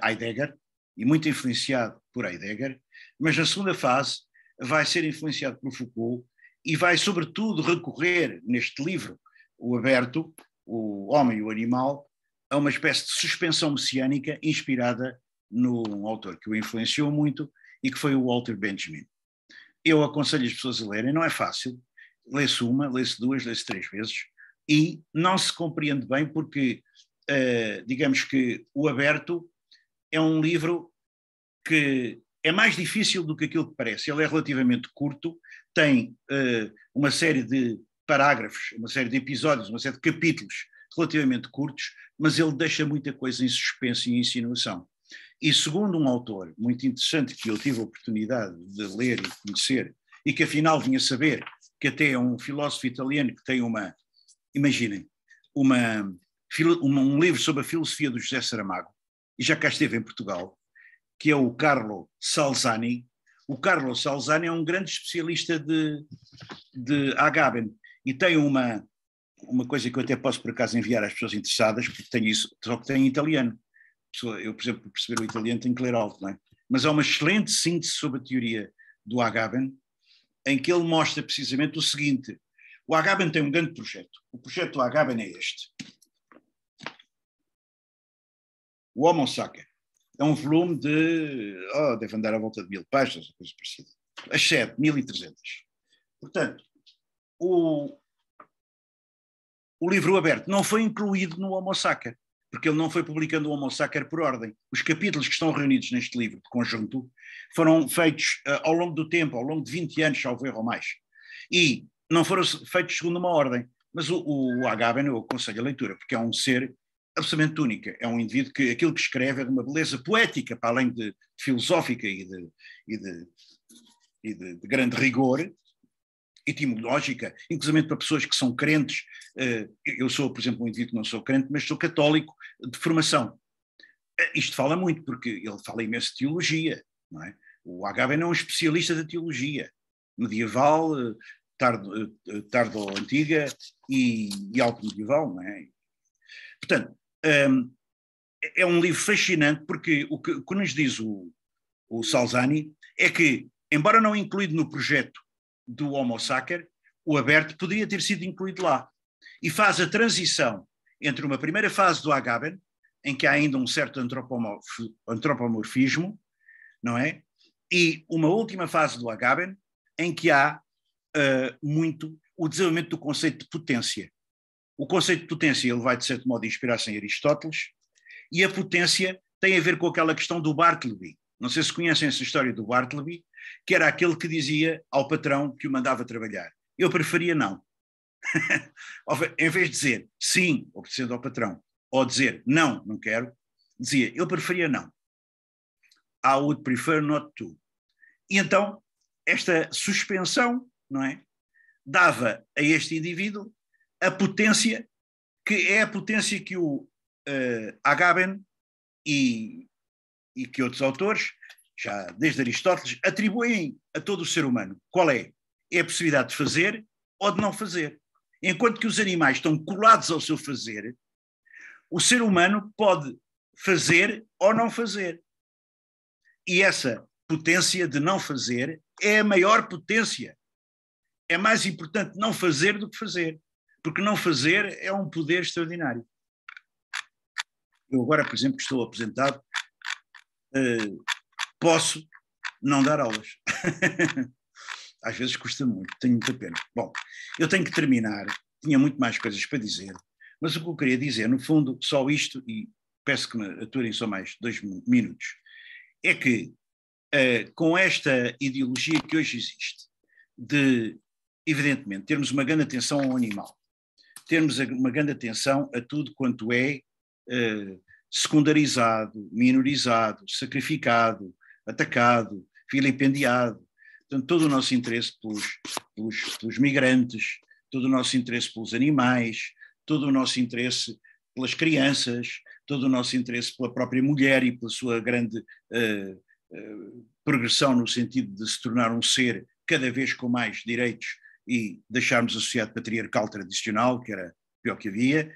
a Heidegger, e muito influenciado por Heidegger, mas na segunda fase vai ser influenciado por Foucault e vai sobretudo recorrer neste livro, O Aberto, O Homem e o Animal, a uma espécie de suspensão messiânica inspirada num autor que o influenciou muito e que foi o Walter Benjamin. Eu aconselho as pessoas a lerem, não é fácil, lê-se uma, lê-se duas, lê-se três vezes, e não se compreende bem porque, digamos que O Aberto é um livro que é mais difícil do que aquilo que parece, ele é relativamente curto, tem uma série de parágrafos, uma série de episódios, uma série de capítulos relativamente curtos, mas ele deixa muita coisa em suspenso e em insinuação. E segundo um autor muito interessante que eu tive a oportunidade de ler e conhecer, e que afinal vinha saber, que até é um filósofo italiano que tem uma, imaginem, um livro sobre a filosofia do José Saramago, e já cá esteve em Portugal, que é o Carlo Salzani. O Carlo Salzani é um grande especialista de Agamben, e tem uma coisa que eu até posso por acaso enviar às pessoas interessadas, porque tem isso, só que tem em italiano. Eu, por exemplo, para perceber o italiano tenho que ler alto, não é? Mas há uma excelente síntese sobre a teoria do Agamben, em que ele mostra precisamente o seguinte: o Agamben tem um grande projeto. O projeto do Agamben é este. O Homo Sacer. É um volume de, deve andar à volta de 1000 páginas, ou coisa parecida. As 7.300. Portanto, o livro Aberto não foi incluído no Homo Sacer, porque ele não foi publicando o Homo Sacer por ordem. Os capítulos que estão reunidos neste livro de conjunto foram feitos ao longo do tempo, ao longo de 20 anos, salvo erro ou mais, e não foram feitos segundo uma ordem. Mas o Agamben, eu aconselho a leitura, porque é um ser absolutamente único, é um indivíduo que aquilo que escreve é de uma beleza poética, para além de filosófica e de grande rigor, etimológica, inclusive para pessoas que são crentes. Eu sou, por exemplo, um indivíduo que não sou crente, mas sou católico de formação. Isto fala muito, porque ele fala imenso de teologia, não é? O Agamben é um especialista da teologia medieval, tardo-antiga e alto-medieval, não é? Portanto, é um livro fascinante, porque o que nos diz o Salzani é que, embora não incluído no projeto do Homo Sacer, o Aberto poderia ter sido incluído lá. E faz a transição entre uma primeira fase do Agamben, em que há ainda um certo antropomorfismo, não é? E uma última fase do Agamben, em que há muito o desenvolvimento do conceito de potência. O conceito de potência ele vai, de certo modo, inspirar-se em Aristóteles, e a potência tem a ver com aquela questão do Bartleby. Não sei se conhecem essa história do Bartleby, que era aquele que dizia ao patrão que o mandava trabalhar: eu preferia não. Em vez de dizer sim, obedecendo ao patrão, ou dizer não, não quero, dizia eu preferia não. I would prefer not to. E então, esta suspensão, não é, dava a este indivíduo a potência, que é a potência que o Agamben e que outros autores, já desde Aristóteles, atribuem a todo o ser humano. Qual é? É a possibilidade de fazer ou de não fazer. Enquanto que os animais estão colados ao seu fazer, o ser humano pode fazer ou não fazer. E essa potência de não fazer é a maior potência. É mais importante não fazer do que fazer, porque não fazer é um poder extraordinário. Eu agora, por exemplo, que estou aposentado, posso não dar aulas. Às vezes custa muito, tenho muita pena. Bom, eu tenho que terminar, tinha muito mais coisas para dizer, mas o que eu queria dizer, no fundo, só isto, e peço que me aturem só mais 2 minutos, é que com esta ideologia que hoje existe, de, evidentemente, termos uma grande atenção ao animal, termos uma grande atenção a tudo quanto é secundarizado, minorizado, sacrificado, atacado, vilipendiado. Portanto, todo o nosso interesse pelos migrantes, todo o nosso interesse pelos animais, todo o nosso interesse pelas crianças, todo o nosso interesse pela própria mulher e pela sua grande progressão no sentido de se tornar um ser cada vez com mais direitos e deixarmos a sociedade patriarcal tradicional, que era pior que havia.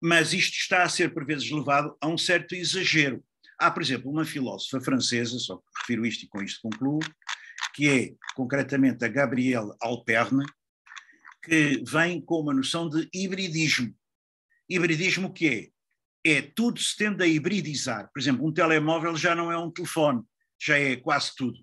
Mas isto está a ser, por vezes, levado a um certo exagero, Há, por exemplo, uma filósofa francesa, só refiro isto e com isto concluo, que é concretamente a Gabrielle Alperne, que vem com uma noção de hibridismo. Hibridismo que é? É tudo se tende a hibridizar. Por exemplo, um telemóvel já não é um telefone, já é quase tudo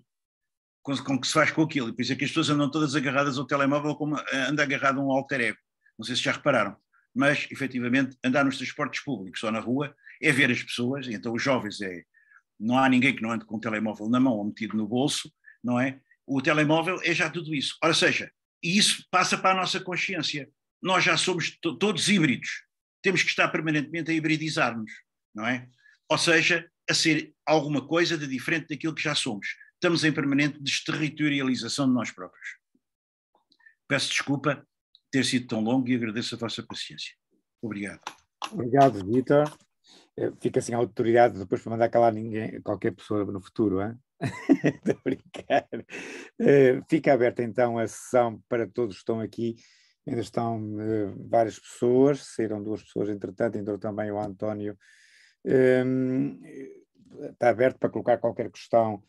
com que se faz com aquilo. E por isso é que as pessoas andam todas agarradas ao telemóvel como anda agarrado a um alter ego. Não sei se já repararam, mas efetivamente andar nos transportes públicos ou na rua é ver as pessoas, então os jovens é, não há ninguém que não ande com um telemóvel na mão ou metido no bolso, não é? O telemóvel é já tudo isso. Ora seja, e isso passa para a nossa consciência. Nós já somos todos híbridos. Temos que estar permanentemente a hibridizar-nos, não é? Ou seja, a ser alguma coisa de diferente daquilo que já somos. Estamos em permanente desterritorialização de nós próprios. Peço desculpa ter sido tão longo e agradeço a vossa paciência. Obrigado. Obrigado, Vítor. Fica sem autoridade depois para mandar calar ninguém, qualquer pessoa no futuro, hein? Estou a brincar. Fica aberta então a sessão para todos que estão aqui. Ainda estão várias pessoas, saíram duas pessoas entretanto, entrou também o António. Está aberto para colocar qualquer questão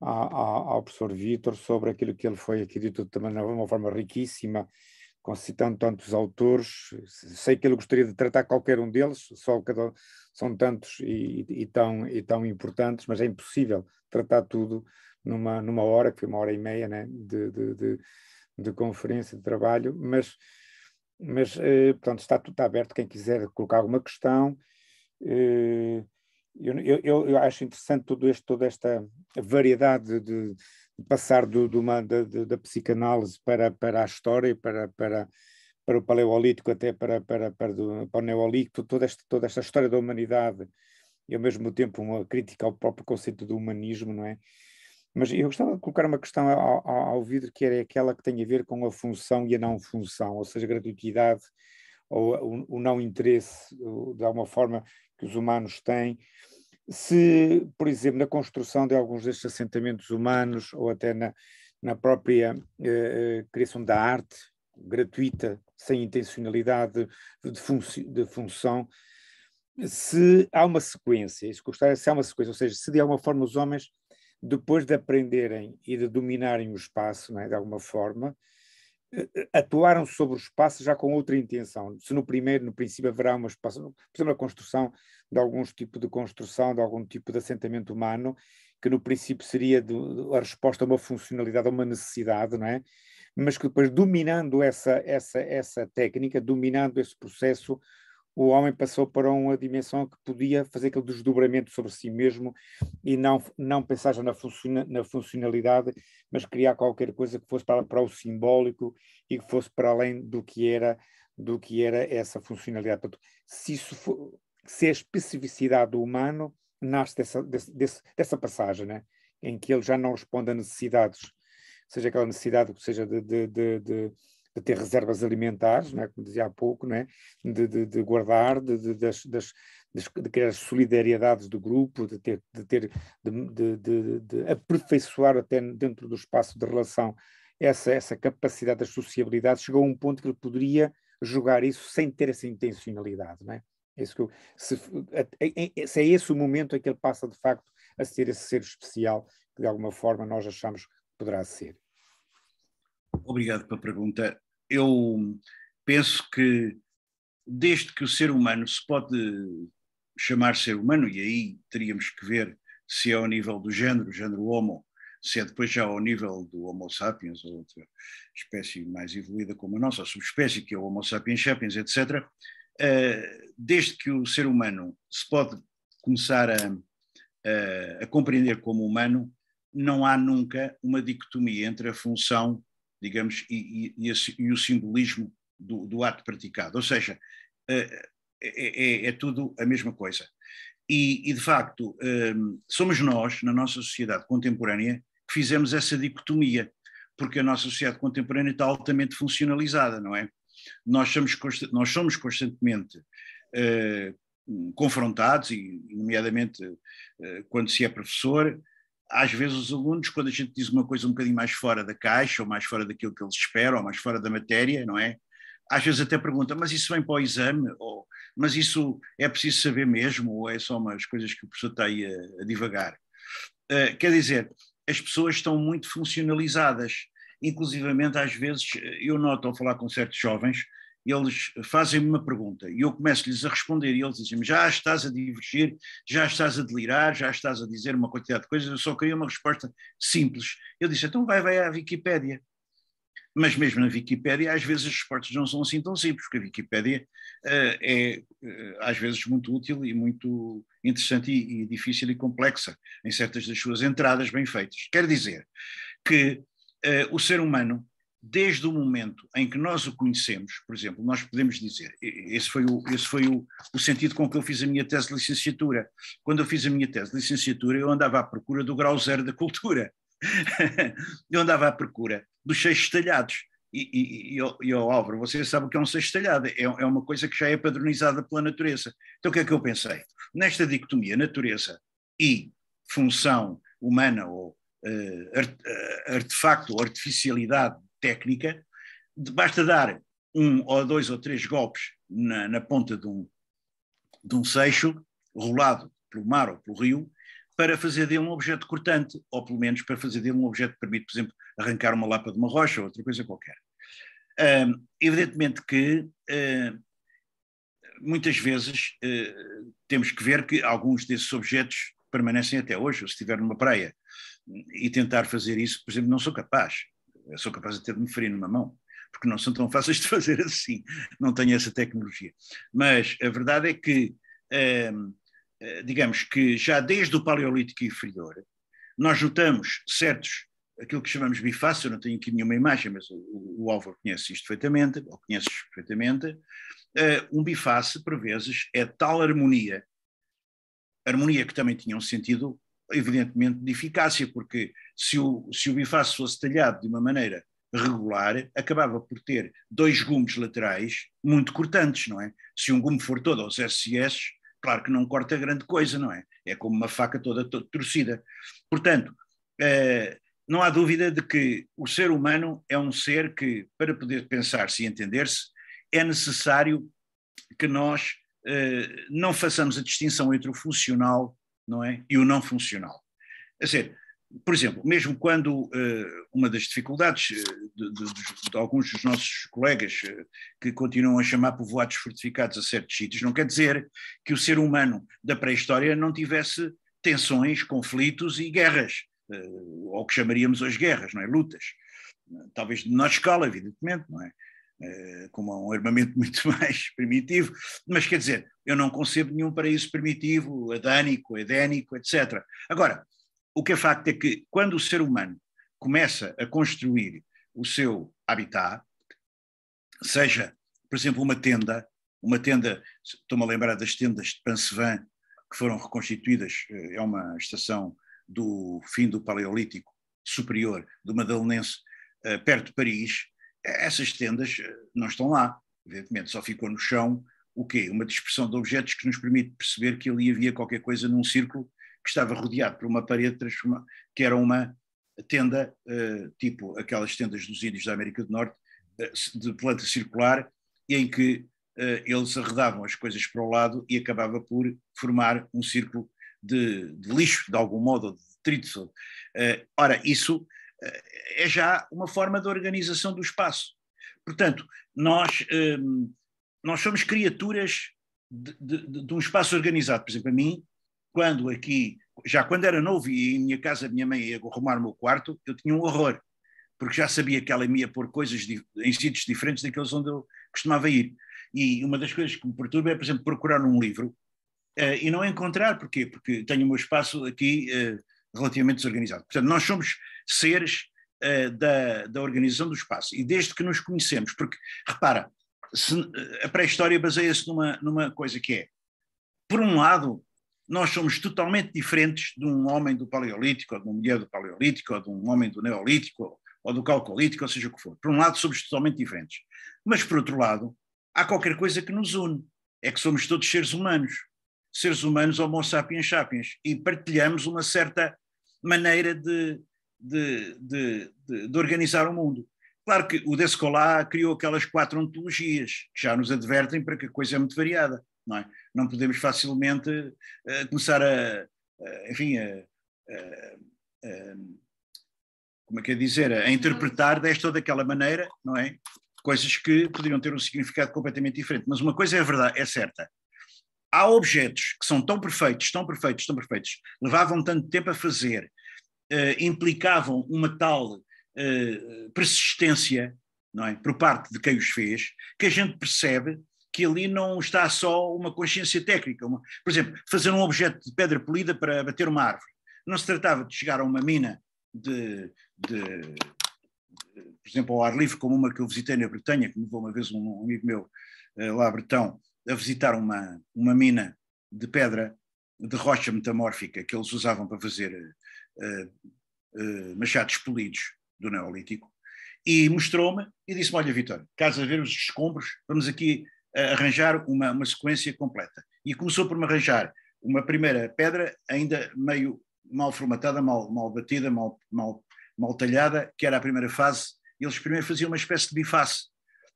ao professor Vítor sobre aquilo que ele foi aqui dito também de uma forma riquíssima, concitando tantos autores. Sei que ele gostaria de tratar qualquer um deles, só cada são tantos e tão importantes, mas é impossível tratar tudo numa hora, que foi uma hora e meia, né, de conferência, de trabalho, mas portanto está tudo aberto, quem quiser colocar alguma questão. Eu acho interessante toda esta variedade de passar da psicanálise para a história, para o paleolítico, até para o neolítico, toda esta história da humanidade e ao mesmo tempo uma crítica ao próprio conceito do humanismo, não é? Mas eu gostava de colocar uma questão ao Vítor, que era aquela que tem a ver com a função e a não função, ou seja, a gratuidade ou o não interesse, de alguma forma, que os humanos têm. Se, por exemplo, na construção de alguns destes assentamentos humanos, ou até na própria criação da arte, gratuita, sem intencionalidade de função, se há uma sequência, isso gostaria, se há uma sequência, ou seja, se de alguma forma os homens, depois de aprenderem e de dominarem o espaço, não é, de alguma forma, atuaram sobre o espaço já com outra intenção. Se no princípio haverá uma espaço, por exemplo, a construção de alguns tipos de construção, de algum tipo de assentamento humano, que no princípio seria a resposta a uma funcionalidade, a uma necessidade, não é? Mas que depois, dominando essa técnica, dominando esse processo, o homem passou para uma dimensão que podia fazer aquele desdobramento sobre si mesmo e não pensar já na funcionalidade, mas criar qualquer coisa que fosse para o simbólico e que fosse para além do que era essa funcionalidade. Portanto, se a especificidade do humano nasce dessa passagem, né? Em que ele já não responde a necessidades, seja aquela necessidade que seja de ter reservas alimentares, não é? Como dizia há pouco, não é? de guardar, de criar as solidariedades do grupo, de aperfeiçoar até dentro do espaço de relação essa capacidade da sociabilidade. Chegou a um ponto que ele poderia jogar isso sem ter essa intencionalidade, não é? Se é esse o momento em que ele passa de facto a ser esse ser especial que de alguma forma nós achamos que poderá ser. Obrigado pela pergunta. Eu penso que desde que o ser humano se pode chamar ser humano, e aí teríamos que ver se é ao nível do género homo, se é depois já ao nível do homo sapiens, ou outra espécie mais evoluída como a nossa, a subespécie que é o homo sapiens sapiens, etc. Desde que o ser humano se pode começar a compreender como humano, não há nunca uma dicotomia entre a função, digamos, e o simbolismo do ato praticado. Ou seja, é tudo a mesma coisa. E de facto, somos nós, na nossa sociedade contemporânea, que fizemos essa dicotomia, porque a nossa sociedade contemporânea está altamente funcionalizada, não é? Nós somos constantemente confrontados, e nomeadamente quando se é professor. Às vezes os alunos, quando a gente diz uma coisa um bocadinho mais fora da caixa, ou mais fora daquilo que eles esperam, ou mais fora da matéria, não é? Às vezes até perguntam, mas isso vem para o exame? Ou mas isso é preciso saber mesmo, ou é só umas coisas que o professor está aí a divagar? Quer dizer, as pessoas estão muito funcionalizadas, inclusivamente às vezes eu noto ao falar com certos jovens, eles fazem-me uma pergunta e eu começo-lhes a responder e eles dizem-me já estás a divergir, já estás a delirar, já estás a dizer uma quantidade de coisas, eu só queria uma resposta simples. Eu disse, então vai à Wikipédia. Mas mesmo na Wikipédia, às vezes as respostas não são assim tão simples, porque a Wikipédia é às vezes muito útil e muito interessante e difícil e complexa, em certas das suas entradas bem feitas. Quer dizer que o ser humano, desde o momento em que nós o conhecemos, por exemplo, nós podemos dizer, esse foi o sentido com que eu fiz a minha tese de licenciatura. Quando eu fiz a minha tese de licenciatura, eu andava à procura do grau zero da cultura. Eu andava à procura dos seixos talhados. E Álvaro, você sabe o que é um seixo talhado, é uma coisa que já é padronizada pela natureza. Então o que é que eu pensei? Nesta dicotomia natureza e função humana ou artefacto ou artificialidade técnica, basta dar um ou dois ou três golpes na ponta de um seixo, rolado pelo mar ou pelo rio, para fazer dele um objeto cortante, ou pelo menos para fazer dele um objeto que permite, por exemplo, arrancar uma lapa de uma rocha ou outra coisa qualquer. Evidentemente que muitas vezes temos que ver que alguns desses objetos permanecem até hoje, ou se estiver numa praia, e tentar fazer isso, por exemplo, não sou capaz. Eu sou capaz até de me ferir numa mão, porque não são tão fáceis de fazer assim, não tenho essa tecnologia. Mas a verdade é que, digamos que já desde o Paleolítico inferior, nós notamos certos, aquilo que chamamos bifácio, eu não tenho aqui nenhuma imagem, mas o Álvaro conhece isto perfeitamente, ou conheces perfeitamente, um bifácio, por vezes, é tal harmonia que também tinha um sentido evidentemente de eficácia, porque se o biface fosse talhado de uma maneira regular, acabava por ter dois gumes laterais muito cortantes, não é? Se um gume for todo aos SCS, claro que não corta grande coisa, não é? É como uma faca toda torcida. Portanto, não há dúvida de que o ser humano é um ser que, para poder pensar-se e entender-se, é necessário que nós não façamos a distinção entre o funcional, não é? E o não funcional. É sério, por exemplo, mesmo quando uma das dificuldades de alguns dos nossos colegas que continuam a chamar povoados fortificados a certos sítios, não quer dizer que o ser humano da pré-história não tivesse tensões, conflitos e guerras, ou que chamaríamos hoje guerras, não é? Lutas. Talvez de menor escala, evidentemente, não é? Como um armamento muito mais primitivo, mas quer dizer, eu não concebo nenhum paraíso primitivo, adânico, edénico, etc. Agora, o que é facto é que quando o ser humano começa a construir o seu habitat, seja, por exemplo, uma tenda, estou-me a lembrar das tendas de Pancevin, que foram reconstituídas, é uma estação do fim do Paleolítico superior, do Madelenense, perto de Paris. Essas tendas não estão lá, evidentemente, só ficou no chão o quê? Uma dispersão de objetos que nos permite perceber que ali havia qualquer coisa num círculo que estava rodeado por uma parede que era uma tenda, tipo aquelas tendas dos índios da América do Norte, de planta circular, em que eles arredavam as coisas para o lado e acabava por formar um círculo de lixo, de algum modo, de detritos. Ora, isso é já uma forma de organização do espaço. Portanto, nós somos criaturas de um espaço organizado. Por exemplo, a mim, quando era novo e em minha casa a minha mãe ia arrumar o meu quarto, eu tinha um horror, porque já sabia que ela me ia pôr coisas em sítios diferentes daqueles onde eu costumava ir. E uma das coisas que me perturba é, por exemplo, procurar um livro e não encontrar. Porquê? Porque tenho o meu espaço aqui relativamente desorganizado. Portanto, nós somos seres da organização do espaço, e desde que nos conhecemos, porque, repara, a pré-história baseia-se numa coisa que é, por um lado, nós somos totalmente diferentes de um homem do Paleolítico, ou de uma mulher do Paleolítico, ou de um homem do Neolítico, ou do Calcolítico, ou seja o que for. Por um lado, somos totalmente diferentes. Mas, por outro lado, há qualquer coisa que nos une, é que somos todos seres humanos Homo sapiens sapiens, e partilhamos uma certa maneira de organizar o mundo. Claro que o Descola criou aquelas 4 ontologias, que já nos advertem para que a coisa é muito variada. não é? Não podemos facilmente começar a interpretar desta ou daquela maneira, não é? Coisas que poderiam ter um significado completamente diferente. Mas uma coisa é verdade, é certa. Há objetos que são tão perfeitos, tão perfeitos, tão perfeitos, levavam tanto tempo a fazer, implicavam uma tal persistência, não é? Por parte de quem os fez, que a gente percebe que ali não está só uma consciência técnica. Por exemplo, fazer um objeto de pedra polida para bater uma árvore. Não se tratava de chegar a uma mina por exemplo, ao ar livre, como uma que eu visitei na Bretanha, que me levou uma vez um amigo meu lá bretão a visitar uma mina de pedra, de rocha metamórfica, que eles usavam para fazer machados polidos do Neolítico, e mostrou-me e disse-me: olha, Vítor, caso a ver os escombros, vamos aqui arranjar uma sequência completa. E começou por me arranjar uma primeira pedra ainda meio mal formatada, mal batida, mal talhada, que era a primeira fase. Eles primeiro faziam uma espécie de biface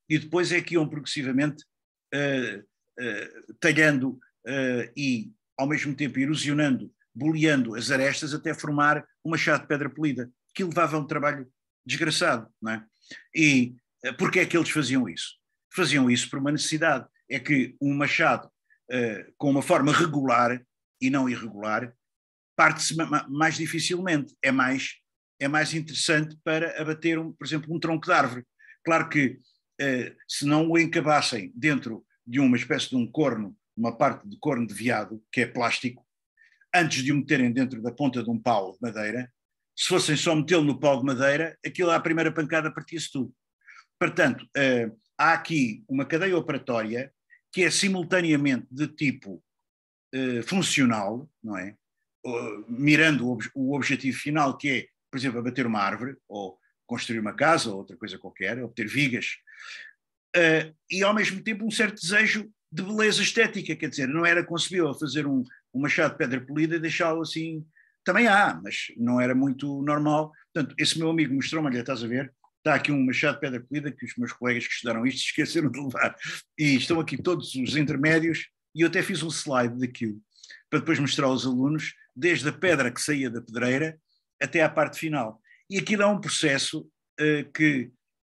e depois é que iam progressivamente talhando e ao mesmo tempo erosionando, boleando as arestas até formar um machado de pedra polida, que levava um trabalho desgraçado, não é? E porquê é que eles faziam isso? Faziam isso por uma necessidade. É que um machado com uma forma regular e não irregular parte-se mais dificilmente, é mais interessante para abater, por exemplo, um tronco de árvore. Claro que se não o encabassem dentro de uma espécie de um corno, uma parte de corno de veado, que é plástico, antes de o meterem dentro da ponta de um pau de madeira, se fossem só metê-lo no pau de madeira, aquilo à primeira pancada partia-se tudo. Portanto, há aqui uma cadeia operatória que é simultaneamente de tipo funcional, não é? Mirando o objetivo final, que é, por exemplo, abater uma árvore, ou construir uma casa, ou outra coisa qualquer, obter vigas, e ao mesmo tempo um certo desejo de beleza estética, quer dizer, não era concebível fazer um machado de pedra polida e deixá-lo assim. Também há, mas não era muito normal. Portanto, esse meu amigo mostrou-me: olha, estás a ver, está aqui um machado de pedra polida que os meus colegas que estudaram isto esqueceram de levar, e estão aqui todos os intermédios, e eu até fiz um slide daquilo, para depois mostrar aos alunos, desde a pedra que saía da pedreira até à parte final. E aquilo é um processo que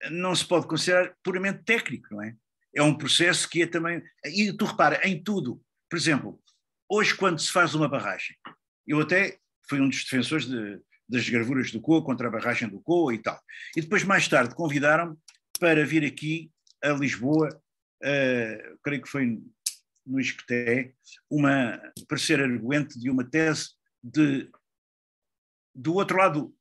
não se pode considerar puramente técnico, não é? É um processo que é também... E tu repara, em tudo. Por exemplo, hoje quando se faz uma barragem, eu até fui um dos defensores das gravuras do Coa, contra a barragem do Coa e tal. E depois mais tarde convidaram-me para vir aqui a Lisboa, creio que foi no Isqueté, para ser arguente de uma tese do outro lado,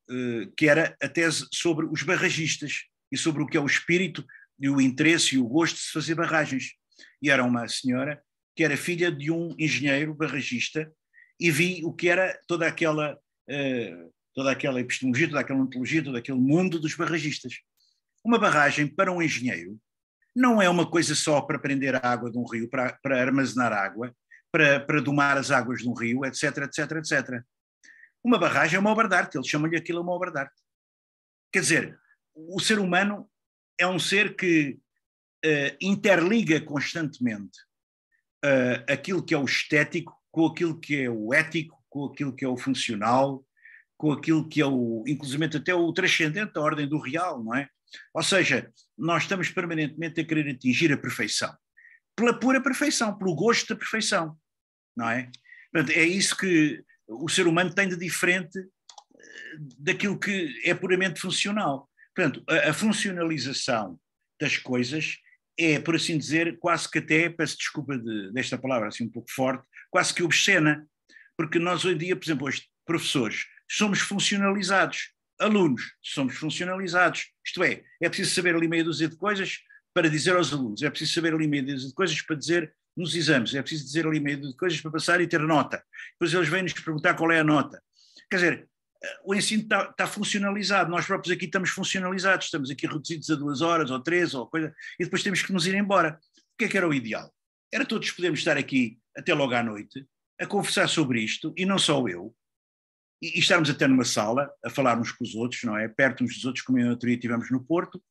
que era a tese sobre os barragistas e sobre o que é o espírito e o interesse e o gosto de se fazer barragens. E era uma senhora que era filha de um engenheiro barragista, e vi o que era toda aquela epistemologia, toda aquela ontologia, todo aquele mundo dos barragistas. Uma barragem para um engenheiro não é uma coisa só para prender a água de um rio, para armazenar água, para domar as águas de um rio, etc, etc, etc. Uma barragem é uma obra de arte, eles chamam-lhe aquilo uma obra de arte. Quer dizer, o ser humano é um ser que interliga constantemente aquilo que é o estético com aquilo que é o ético, com aquilo que é o funcional, com aquilo que é inclusive até o transcendente, a ordem do real, não é? Ou seja, nós estamos permanentemente a querer atingir a perfeição, pela pura perfeição, pelo gosto da perfeição, não é? Portanto, é isso que o ser humano tem de diferente daquilo que é puramente funcional. Portanto, a funcionalização das coisas é, por assim dizer, quase que até, peço desculpa desta palavra assim um pouco forte, quase que obscena, porque nós hoje em dia, por exemplo, hoje, professores, somos funcionalizados, alunos, somos funcionalizados, isto é preciso saber ali meia dúzia de coisas para dizer aos alunos, é preciso saber ali meia dúzia de coisas para dizer nos exames, é preciso dizer ali meia dúzia de coisas para passar e ter nota. Depois eles vêm-nos perguntar qual é a nota. Quer dizer, o ensino está funcionalizado, nós próprios aqui estamos funcionalizados, estamos aqui reduzidos a 2 horas ou 3 ou coisa, e depois temos que nos ir embora. O que é que era o ideal? Era todos podermos estar aqui até logo à noite a conversar sobre isto, e não só eu, e estarmos até numa sala a falar uns com os outros, não é? Perto uns dos outros, como eu outro dia tivemos no Porto,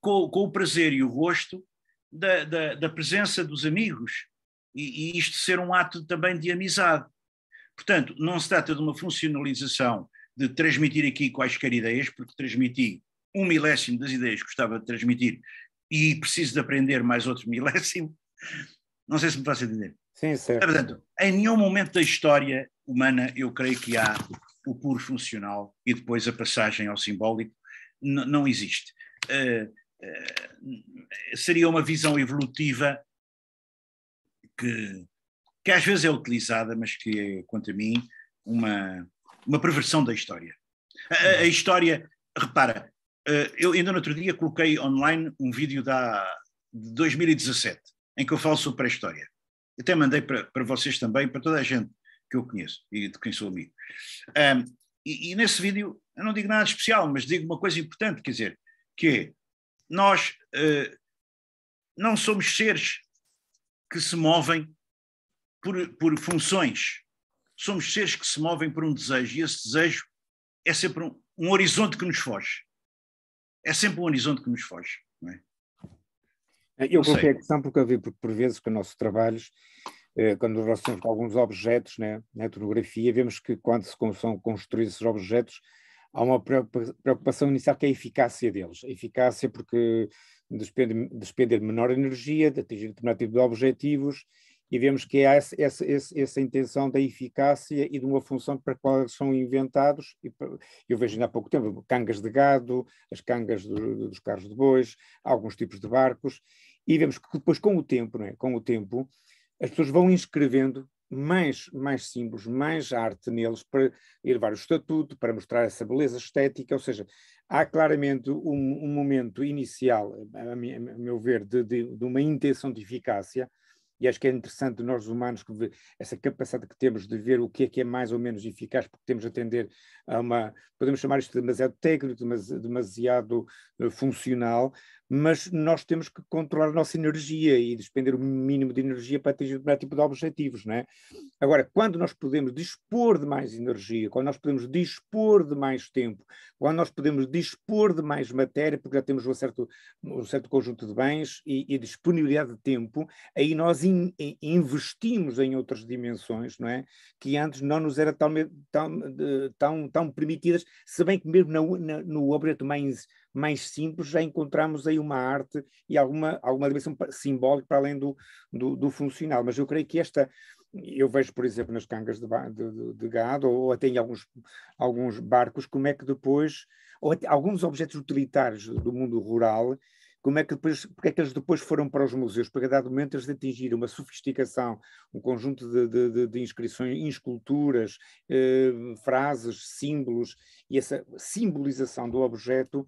com o prazer e o gosto da presença dos amigos, e isto ser um ato também de amizade. Portanto, não se trata de uma funcionalização de transmitir aqui quaisquer ideias, porque transmiti 1 milésimo das ideias que gostava de transmitir e preciso de aprender mais outro 1 milésimo. Não sei se me faço entender. Sim, certo. Portanto, em nenhum momento da história humana eu creio que há o puro funcional e depois a passagem ao simbólico. Não existe. Seria uma visão evolutiva que às vezes é utilizada, mas que é, quanto a mim, uma perversão da história. A história, repara, eu ainda no outro dia coloquei online um vídeo de 2017, em que eu falo sobre a história. Até mandei para vocês também, para toda a gente que eu conheço e de quem sou amigo. E nesse vídeo, eu não digo nada especial, mas digo uma coisa importante, quer dizer, que nós não somos seres que se movem por funções. Somos seres que se movem por um desejo, e esse desejo é sempre um horizonte que nos foge. É sempre um horizonte que nos foge, não é? Eu coloquei a questão porque eu vi, porque por vezes com os nossos trabalhos, quando relacionamos com alguns objetos, né, na etnografia, vemos que quando são construídos esses objetos, há uma preocupação inicial que é a eficácia deles. A eficácia porque despender menor energia, de atingir determinado tipo de objetivos, e vemos que há essa intenção da eficácia e de uma função para a qual eles são inventados. Eu vejo ainda há pouco tempo cangas de gado, as cangas dos carros de bois, alguns tipos de barcos, e vemos que depois com o tempo, não é? Com o tempo as pessoas vão inscrevendo mais símbolos, mais arte neles para elevar o estatuto, para mostrar essa beleza estética, ou seja, há claramente um momento inicial, a meu ver, de uma intenção de eficácia. E acho que é interessante nós humanos, essa capacidade que temos de ver o que é mais ou menos eficaz, porque temos de atender a podemos chamar isto de demasiado técnico, demasiado funcional, mas nós temos que controlar a nossa energia e despender o mínimo de energia para atingir determinado tipo de objetivos, não é? Agora, quando nós podemos dispor de mais energia, quando nós podemos dispor de mais tempo, quando nós podemos dispor de mais matéria, porque já temos um certo conjunto de bens e disponibilidade de tempo, aí nós investimos em outras dimensões, não é? Que antes não nos eram tão permitidas, se bem que mesmo no objeto mais simples já encontramos aí uma arte e alguma dimensão simbólica para além do funcional. Mas eu creio que eu vejo, por exemplo, nas cangas de gado, ou até em alguns barcos, como é que depois, ou até alguns objetos utilitários do mundo rural, porque é que eles depois foram para os museus, porque a dado momento eles atingiram uma sofisticação, um conjunto de inscrições, esculturas, frases, símbolos, e essa simbolização do objeto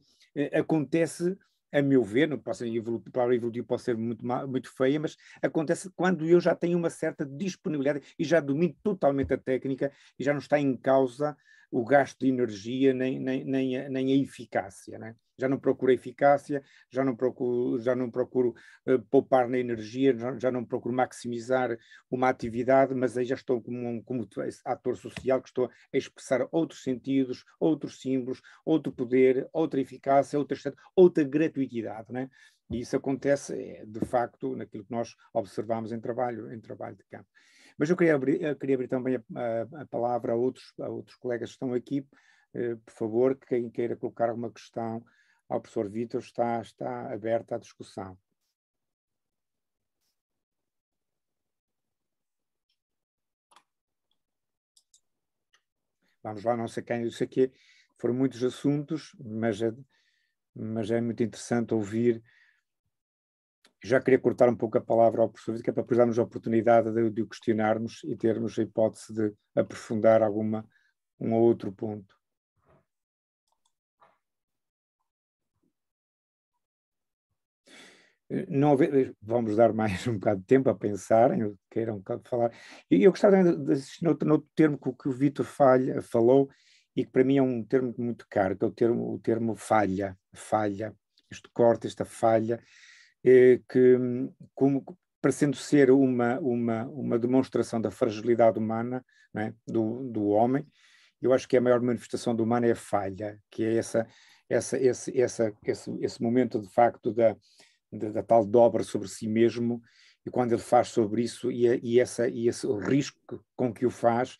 acontece, a meu ver, não posso evoluir, a palavra evoluir pode ser muito feia, mas acontece quando eu já tenho uma certa disponibilidade e já domino totalmente a técnica e já não está em causa o gasto de energia nem a eficácia, né? Já não procuro eficácia, já não procuro poupar na energia, já não procuro maximizar uma atividade, mas aí já estou como ator social, que estou a expressar outros sentidos, outros símbolos, outro poder, outra eficácia, outra gratuitidade, né? E isso acontece, de facto, naquilo que nós observamos em trabalho de campo. Mas eu queria abrir também a palavra a outros colegas que estão aqui, por favor, que quem queira colocar alguma questão ao professor Vítor está aberta à discussão. Vamos lá, não sei quem, eu sei que foram muitos assuntos, mas é muito interessante ouvir. Já queria cortar um pouco a palavra ao professor Vítor, que é para darmos a oportunidade de o questionarmos e termos a hipótese de aprofundar um ou outro ponto. Não, vamos dar mais um bocado de tempo a pensarem, queiram falar. Eu gostava de assistir outro termo que o Vítor falou e que para mim é um termo muito caro, que é o termo falha, este corte, esta falha, que como parecendo ser uma demonstração da fragilidade humana, não é? do homem. Eu acho que a maior manifestação do humano é a falha, que é esse momento de facto da tal dobra sobre si mesmo e quando ele faz sobre isso e esse risco com que o faz,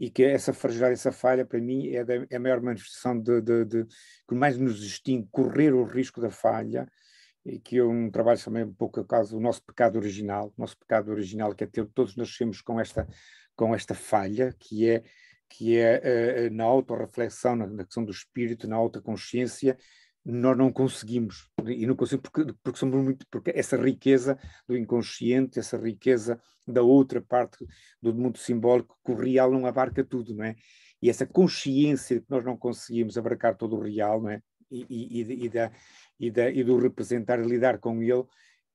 e que essa fragilidade, essa falha, para mim, é a maior manifestação que mais nos distingue, correr o risco da falha, e que é um trabalho também um pouco a causa do nosso pecado original, que é ter, todos nascemos com esta falha, que é na autorreflexão, na questão do espírito, na autoconsciência, nós não conseguimos, porque somos muito, porque essa riqueza do inconsciente, essa riqueza da outra parte do mundo simbólico, que o real não abarca tudo, não é? E essa consciência que nós não conseguimos abarcar todo o real, não é? E do representar, lidar com ele,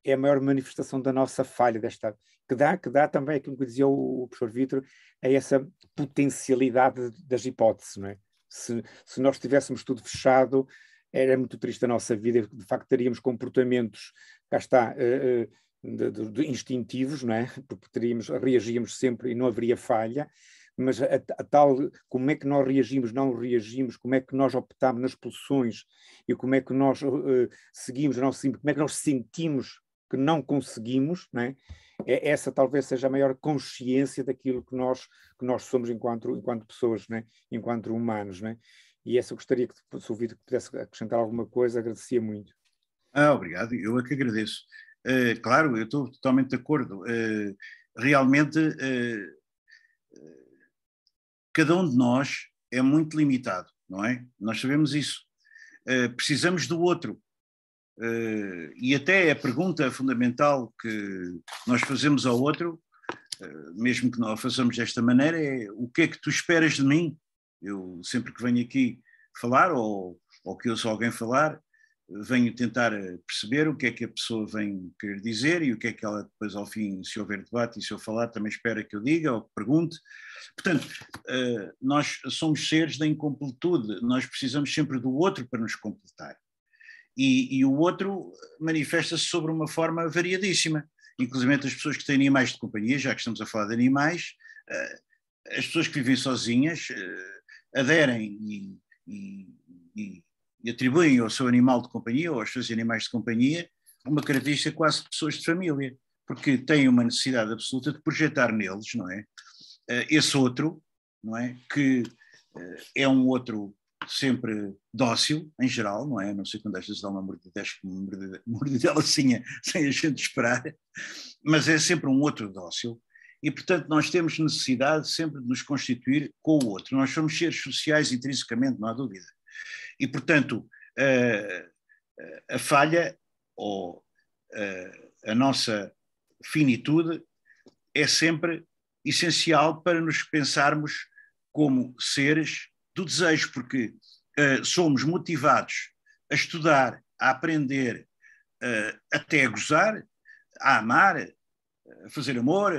é a maior manifestação da nossa falha, desta que dá também aquilo que dizia o professor Vítor, a essa potencialidade das hipóteses, não é? Se nós tivéssemos tudo fechado, era muito triste a nossa vida, de facto teríamos comportamentos, cá está, instintivos, não é? Porque reagíamos sempre e não haveria falha, mas a tal, como é que nós reagimos, não reagimos, como é que nós optamos nas pulsões, e como é que nós seguimos, não seguimos, como é que nós sentimos que não conseguimos, não é? Essa talvez seja a maior consciência daquilo que nós somos enquanto pessoas, não é? Enquanto humanos, não é? E essa eu gostaria que, se o Vítor pudesse acrescentar alguma coisa, agradecia muito. Obrigado, eu é que agradeço. Claro, eu estou totalmente de acordo. Realmente, cada um de nós é muito limitado, não é? Nós sabemos isso. Precisamos do outro. E até a pergunta fundamental que nós fazemos ao outro, mesmo que não a façamos desta maneira, é: o que é que tu esperas de mim? Eu sempre que venho aqui falar, ou que eu ouço alguém falar, venho tentar perceber o que é que a pessoa vem querer dizer e o que é que ela depois, ao fim, se houver debate e se eu falar, também espera que eu diga ou que pergunte. Portanto, nós somos seres da incompletude, nós precisamos sempre do outro para nos completar. E o outro manifesta-se sobre uma forma variadíssima. Inclusive as pessoas que têm animais de companhia, já que estamos a falar de animais, as pessoas que vivem sozinhas... aderem e atribuem ao seu animal de companhia ou aos seus animais de companhia uma característica quase de pessoas de família, porque têm uma necessidade absoluta de projetar neles, não é? Esse outro, não é? Que é um outro sempre dócil, em geral, não é? A não ser quando às vezes dá uma mordidela assim, sem a gente esperar, mas é sempre um outro dócil. E, portanto, nós temos necessidade sempre de nos constituir com o outro. Nós somos seres sociais intrinsecamente, não há dúvida. E, portanto, a falha ou a nossa finitude é sempre essencial para nos pensarmos como seres do desejo, porque somos motivados a estudar, a aprender, até a gozar, a amar, a fazer amor...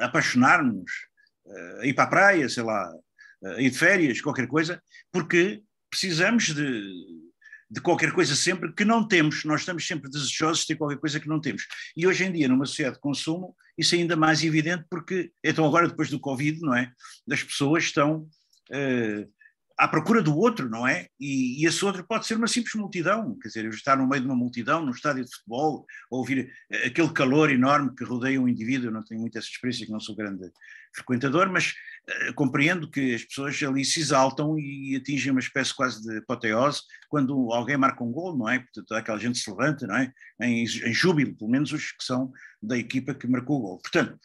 a apaixonar-nos, a ir para a praia, sei lá, a ir de férias, qualquer coisa, porque precisamos de qualquer coisa sempre que não temos. Nós estamos sempre desejosos de ter qualquer coisa que não temos. E hoje em dia, numa sociedade de consumo, isso é ainda mais evidente, porque, então agora, depois do Covid, não é? As pessoas estão à procura do outro, não é? E esse outro pode ser uma simples multidão, quer dizer, estar no meio de uma multidão, num estádio de futebol, ouvir aquele calor enorme que rodeia um indivíduo. Eu não tenho muito essa experiência, que não sou grande frequentador, mas compreendo que as pessoas ali se exaltam e atingem uma espécie quase de apoteose quando alguém marca um gol, não é? Portanto, aquela gente se levanta, não é? Em júbilo, pelo menos os que são da equipa que marcou o gol. Portanto,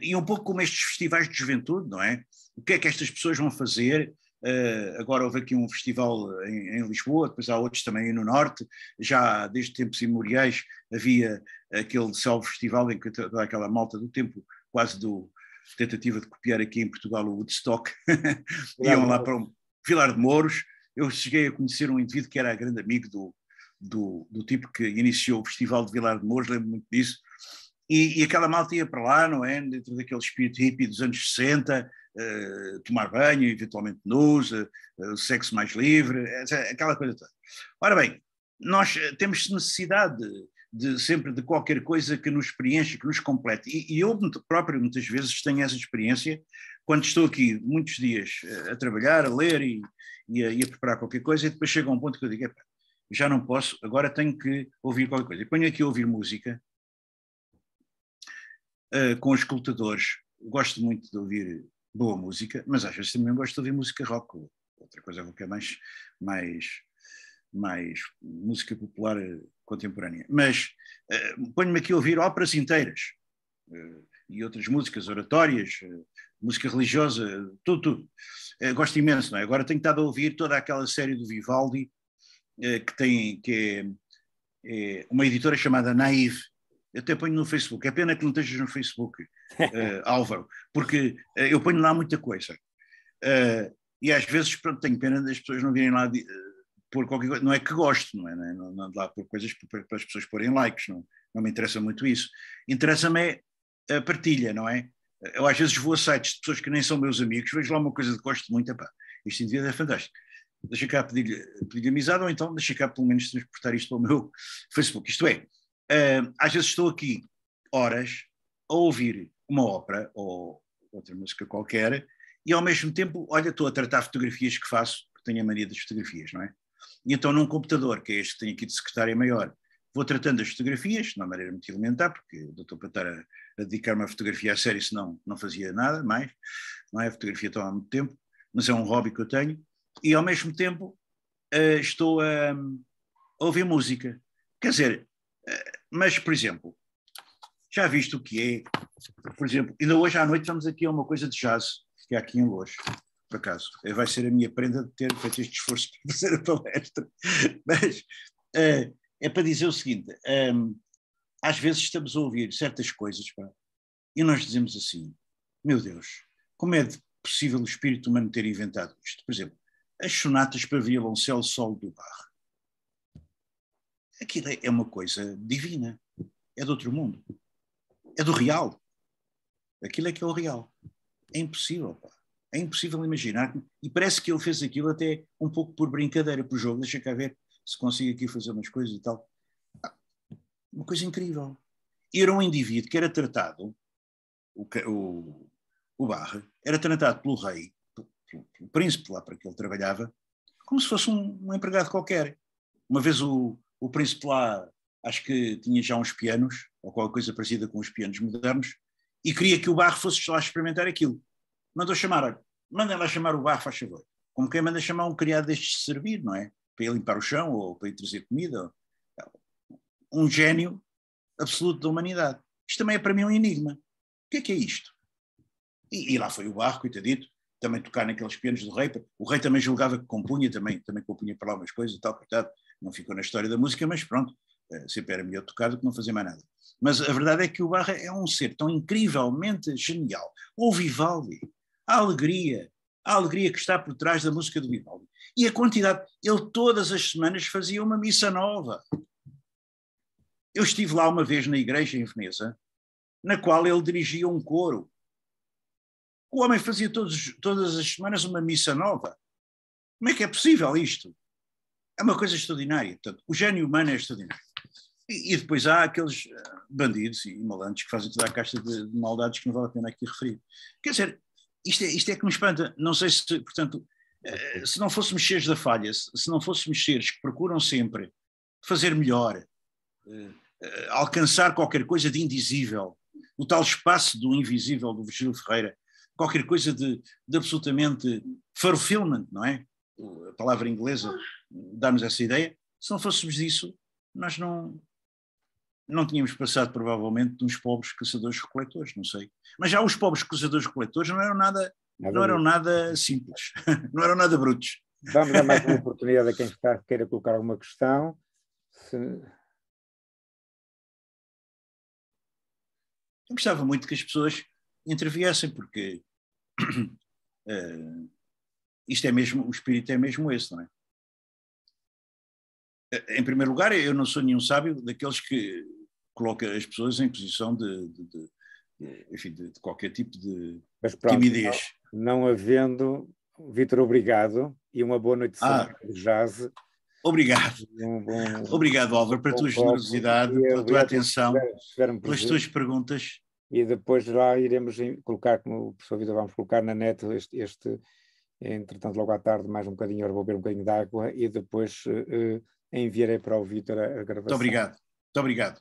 e um pouco como estes festivais de juventude, não é? O que é que estas pessoas vão fazer? Agora houve aqui um festival em Lisboa, depois há outros também no Norte, já desde tempos imemoriais havia aquele salvo festival em que toda aquela malta do tempo, quase do tentativa de copiar aqui em Portugal o Woodstock, iam lá para um Vilar de Mouros. Eu cheguei a conhecer um indivíduo que era grande amigo do tipo que iniciou o festival de Vilar de Mouros, lembro muito disso, e aquela malta ia para lá, não é? Dentro daquele espírito hippie dos anos 60, tomar banho, eventualmente nus, sexo mais livre, aquela coisa toda. Ora bem, nós temos necessidade sempre de qualquer coisa que nos preenche, que nos complete. E eu próprio muitas vezes tenho essa experiência quando estou aqui muitos dias a trabalhar, a ler e a preparar qualquer coisa, e depois chega um ponto que eu digo: já não posso, agora tenho que ouvir qualquer coisa. E ponho aqui a ouvir música com os escutadores. Gosto muito de ouvir boa música, mas às vezes também gosto de ouvir música rock. Outra coisa que é mais música popular contemporânea. Mas ponho-me aqui a ouvir óperas inteiras e outras músicas, oratórias, música religiosa, tudo. Gosto imenso, não é? Agora tenho estado a ouvir toda aquela série do Vivaldi, que é uma editora chamada Naive. Eu até ponho no Facebook, é pena que não estejas no Facebook, Álvaro, porque eu ponho lá muita coisa. E às vezes, pronto, tenho pena das pessoas não virem lá pôr qualquer coisa, não é que gosto, não é? Não ando lá pôr coisas para as pessoas porem likes, não me interessa muito isso. Interessa-me é a partilha, não é? Eu às vezes vou a sites de pessoas que nem são meus amigos, vejo lá uma coisa que gosto muito, epá, este indivíduo é fantástico. Deixa cá pedir-lhe amizade, ou então deixa cá pelo menos transportar isto ao meu Facebook. Isto é, às vezes estou aqui horas a ouvir uma ópera ou outra música qualquer e ao mesmo tempo, olha, estou a tratar fotografias que faço, porque tenho a mania das fotografias, não é? E então num computador, que é este que tenho aqui de secretária maior, vou tratando as fotografias, de uma maneira muito elementar, porque eu estou para estar a dedicar-me à fotografia a sério, senão não fazia nada mais, não é? A fotografia toma muito tempo, mas é um hobby que eu tenho. E ao mesmo tempo estou a ouvir música. Quer dizer, mas por exemplo, já viste o que é? Por exemplo, ainda hoje à noite estamos aqui a uma coisa de jazz, que é aqui em Loures, por acaso. Vai ser a minha prenda de ter feito este esforço para fazer a palestra. Mas é para dizer o seguinte, às vezes estamos a ouvir certas coisas, pá, e nós dizemos assim, meu Deus, como é possível o espírito humano ter inventado isto? Por exemplo, as sonatas para violoncelo solo do Bach. Aquilo é uma coisa divina. É do outro mundo. É do real. Aquilo é que é o real. É impossível, pá. É impossível imaginar. E parece que ele fez aquilo até um pouco por brincadeira, por jogo. Deixa cá ver se consigo aqui fazer umas coisas e tal. Uma coisa incrível. Era um indivíduo que era tratado, o Bach, era tratado pelo rei, o príncipe lá para que ele trabalhava, como se fosse um empregado qualquer. Uma vez o príncipe lá, acho que tinha já uns pianos, ou qualquer coisa parecida com os pianos modernos, e queria que o Bach fosse lá experimentar aquilo. Mandou chamar, olha, mandem lá chamar o Bach, faz favor. Como quem manda chamar um criado destes de servir, não é? Para ele limpar o chão, ou para ele trazer comida. Um gênio absoluto da humanidade. Isto também é para mim um enigma. O que é isto? E lá foi o Bach, coitadito, também tocar naqueles pianos do rei. O rei também julgava que compunha, também compunha para lá umas coisas e tal, portanto, não ficou na história da música, mas pronto, sempre era melhor tocar do que não fazer mais nada. Mas a verdade é que o Bach é um ser tão incrivelmente genial. O Vivaldi, a alegria que está por trás da música do Vivaldi. E a quantidade, ele todas as semanas fazia uma missa nova. Eu estive lá uma vez na igreja em Veneza, na qual ele dirigia um coro. O homem fazia todas as semanas uma missa nova. Como é que é possível isto? É uma coisa extraordinária. Portanto, o gênio humano é extraordinário. E depois há aqueles bandidos e malandros que fazem toda a caixa de maldades que não vale a pena aqui referir. Quer dizer, isto é que me espanta. Não sei se, portanto, se não fosse mexeres da falha, se não fosse mexeres que procuram sempre fazer melhor, alcançar qualquer coisa de indizível, o tal espaço do invisível do Virgílio Ferreira, qualquer coisa de absolutamente fulfillment, não é? A palavra inglesa dá-nos essa ideia. Se não fôssemos isso, nós não tínhamos passado provavelmente de uns pobres caçadores-recoletores, não sei. Mas já os pobres caçadores-recoletores não eram nada simples, não eram nada brutos. Vamos dar mais uma oportunidade a quem queira colocar alguma questão. Eu gostava muito que as pessoas interviessem, porque... isto é mesmo, o espírito é mesmo esse, não é? Em primeiro lugar, eu não sou nenhum sábio daqueles que coloca as pessoas em posição de qualquer tipo de timidez. Não havendo, Vítor, obrigado e uma boa noite de jazz. Obrigado. Obrigado, Álvaro, pela tua generosidade, pela tua atenção, pelas tuas perguntas. E depois lá iremos colocar, como o professor Vítor, vamos colocar na net este entretanto logo à tarde mais um bocadinho, eu vou beber um bocadinho de água e depois enviarei para o Vítor a gravação. Muito obrigado.